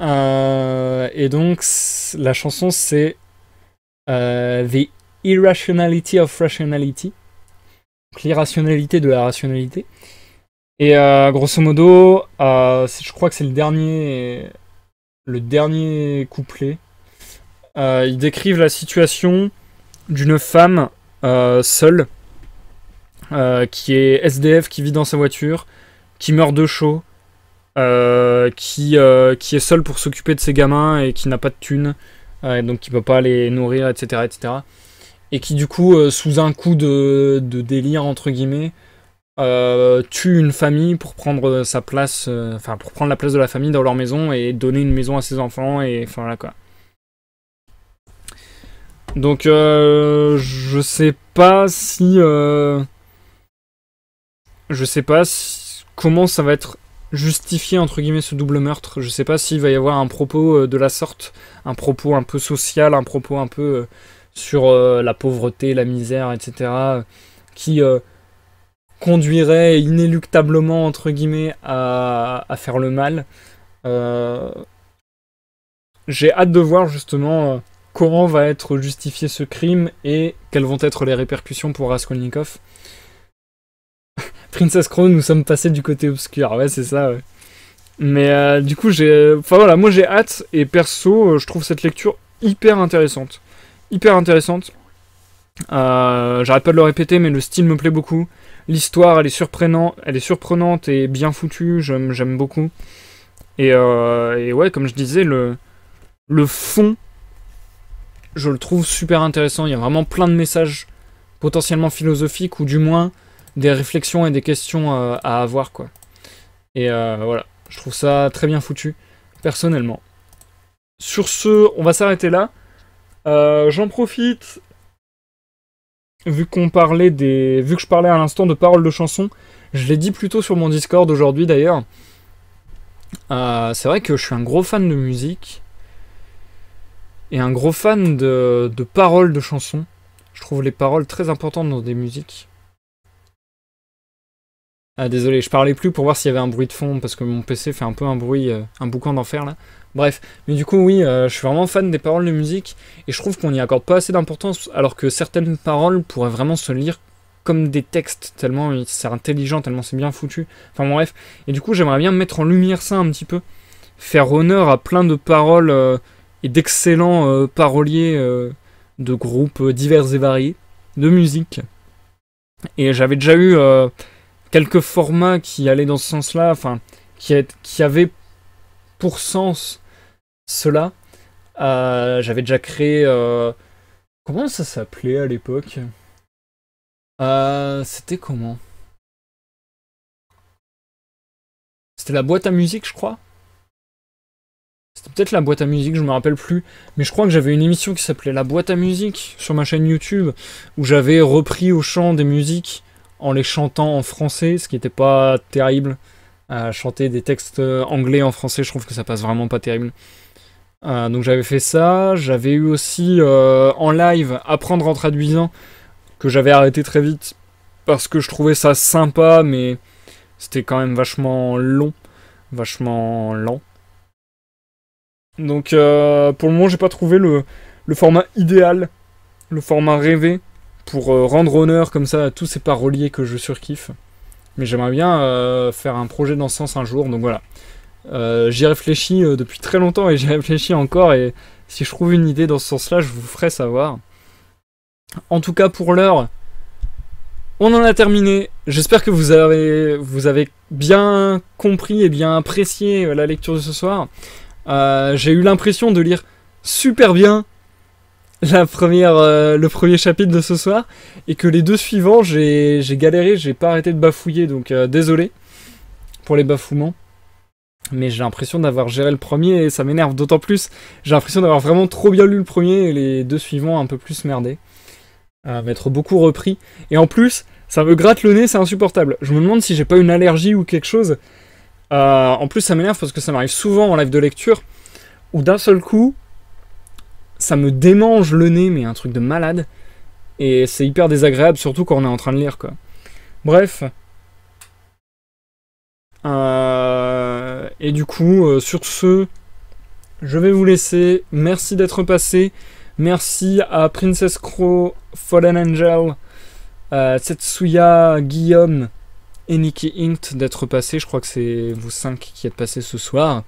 Euh, et donc, la chanson, c'est euh, The Irrationality of Rationality. L'irrationalité de la rationalité. Et euh, grosso modo, euh, je crois que c'est le dernier, le dernier couplet. Euh, ils décrivent la situation d'une femme euh, seule, euh, qui est S D F, qui vit dans sa voiture, qui meurt de chaud, euh, qui, euh, qui est seule pour s'occuper de ses gamins et qui n'a pas de thunes, euh, donc qui ne peut pas les nourrir, et cetera, et cetera. Et qui du coup, euh, sous un coup de, de délire, entre guillemets, euh, tue une famille pour prendre sa place, enfin euh, pour prendre la place de la famille dans leur maison et donner une maison à ses enfants, et enfin là quoi. Donc euh, je sais pas si... Euh, je sais pas si, comment ça va être justifié, entre guillemets, ce double meurtre. Je sais pas s'il va y avoir un propos euh, de la sorte, un propos un peu social, un propos un peu... Euh, sur euh, la pauvreté, la misère, et cetera, qui euh, conduirait inéluctablement, entre guillemets, à, à faire le mal. Euh, j'ai hâte de voir, justement, euh, comment va être justifié ce crime et quelles vont être les répercussions pour Raskolnikov. Princess Crow, nous sommes passés du côté obscur, ouais, c'est ça, ouais. Mais euh, du coup, j'ai... Enfin, voilà, moi, j'ai hâte, et perso, euh, je trouve cette lecture hyper intéressante. Hyper intéressante. Euh, j'arrête pas de le répéter, mais le style me plaît beaucoup. L'histoire, elle est surprenante, elle est surprenante et bien foutue. J'aime beaucoup. Et, euh, et ouais, comme je disais, le, le fond, je le trouve super intéressant. Il y a vraiment plein de messages potentiellement philosophiques, ou du moins des réflexions et des questions euh, à avoir, quoi. Et euh, voilà, je trouve ça très bien foutu, personnellement. Sur ce, on va s'arrêter là. Euh, j'en profite, vu qu'on parlait des, vu que je parlais à l'instant de paroles de chansons, je l'ai dit plus tôt sur mon Discord aujourd'hui d'ailleurs. Euh, c'est vrai que je suis un gros fan de musique et un gros fan de, de paroles de chansons. Je trouve les paroles très importantes dans des musiques. Ah désolé, je parlais plus pour voir s'il y avait un bruit de fond parce que mon P C fait un peu un bruit, euh, un boucan d'enfer là. Bref, mais du coup oui, euh, je suis vraiment fan des paroles de musique et je trouve qu'on n'y accorde pas assez d'importance alors que certaines paroles pourraient vraiment se lire comme des textes, tellement c'est intelligent, tellement c'est bien foutu. Enfin bon, bref, et du coup j'aimerais bien mettre en lumière ça un petit peu, faire honneur à plein de paroles euh, et d'excellents euh, paroliers euh, de groupes divers et variés, de musique. Et j'avais déjà eu euh, quelques formats qui allaient dans ce sens-là, enfin, qui, qui avaient pour sens cela. Euh, j'avais déjà créé... Euh, comment ça s'appelait à l'époque ? euh, C'était comment ? C'était la boîte à musique, je crois ? C'était peut-être la boîte à musique, je me rappelle plus. Mais je crois que j'avais une émission qui s'appelait La boîte à musique sur ma chaîne YouTube, où j'avais repris au chant des musiques en les chantant en français, ce qui n'était pas terrible. Euh, chanter des textes anglais en français, je trouve que ça passe vraiment pas terrible. Euh, donc j'avais fait ça, j'avais eu aussi euh, en live apprendre en traduisant, que j'avais arrêté très vite parce que je trouvais ça sympa, mais c'était quand même vachement long, vachement lent. Donc euh, pour le moment, j'ai pas trouvé le, le format idéal, le format rêvé pour euh, rendre honneur comme ça à tous ces paroliers que je surkiffe. Mais j'aimerais bien euh, faire un projet dans ce sens un jour, donc voilà. Euh, j'y réfléchis euh, depuis très longtemps et j'y réfléchis encore, et si je trouve une idée dans ce sens-là, je vous ferai savoir. En tout cas, pour l'heure, on en a terminé. J'espère que vous avez, vous avez bien compris et bien apprécié la lecture de ce soir. Euh, j'ai eu l'impression de lire super bien la première, euh, le premier chapitre de ce soir, et que les deux suivants, j'ai galéré, j'ai pas arrêté de bafouiller, donc euh, désolé pour les bafouements, mais j'ai l'impression d'avoir géré le premier, et ça m'énerve d'autant plus. J'ai l'impression d'avoir vraiment trop bien lu le premier, et les deux suivants un peu plus merdés, euh, m'être beaucoup repris, et en plus, ça me gratte le nez, c'est insupportable. Je me demande si j'ai pas une allergie ou quelque chose. Euh, en plus, ça m'énerve parce que ça m'arrive souvent en live de lecture, où d'un seul coup, ça me démange le nez, mais un truc de malade. Et c'est hyper désagréable, surtout quand on est en train de lire, quoi. Bref. Euh... Et du coup, euh, sur ce, je vais vous laisser. Merci d'être passé. Merci à Princess Crow, Fallen Angel, euh, Tetsuya, Guillaume et Nikki Inkt d'être passé. Je crois que c'est vous cinq qui êtes passés ce soir.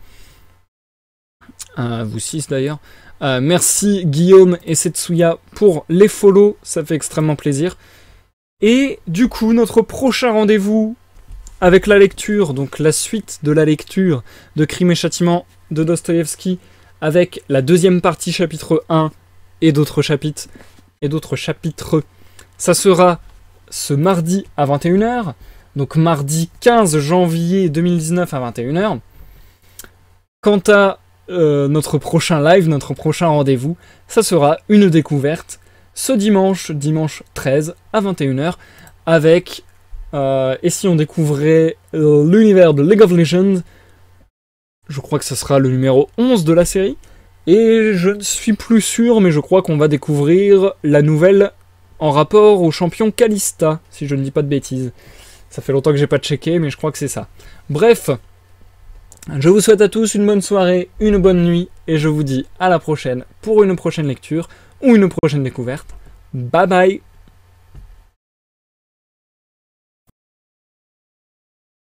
Euh, vous six d'ailleurs. Euh, merci Guillaume et Setsuya pour les follow, ça fait extrêmement plaisir. Et du coup, notre prochain rendez-vous avec la lecture, donc la suite de la lecture de Crime et Châtiment de Dostoïevski, avec la deuxième partie chapitre un et d'autres chapitres, et d'autres chapitres. Ça sera ce mardi à vingt et une heures, donc mardi quinze janvier deux mille dix-neuf à vingt et une heures. Quant à Euh, notre prochain live, notre prochain rendez-vous, ça sera une découverte ce dimanche, dimanche treize à vingt et une heures, avec euh, et si on découvrait l'univers de League of Legends, je crois que ce sera le numéro onze de la série, et je ne suis plus sûr, mais je crois qu'on va découvrir la nouvelle en rapport au champion Kalista, si je ne dis pas de bêtises. Ça fait longtemps que j'ai pas checké, mais je crois que c'est ça. Bref, je vous souhaite à tous une bonne soirée, une bonne nuit, et je vous dis à la prochaine pour une prochaine lecture ou une prochaine découverte. Bye bye!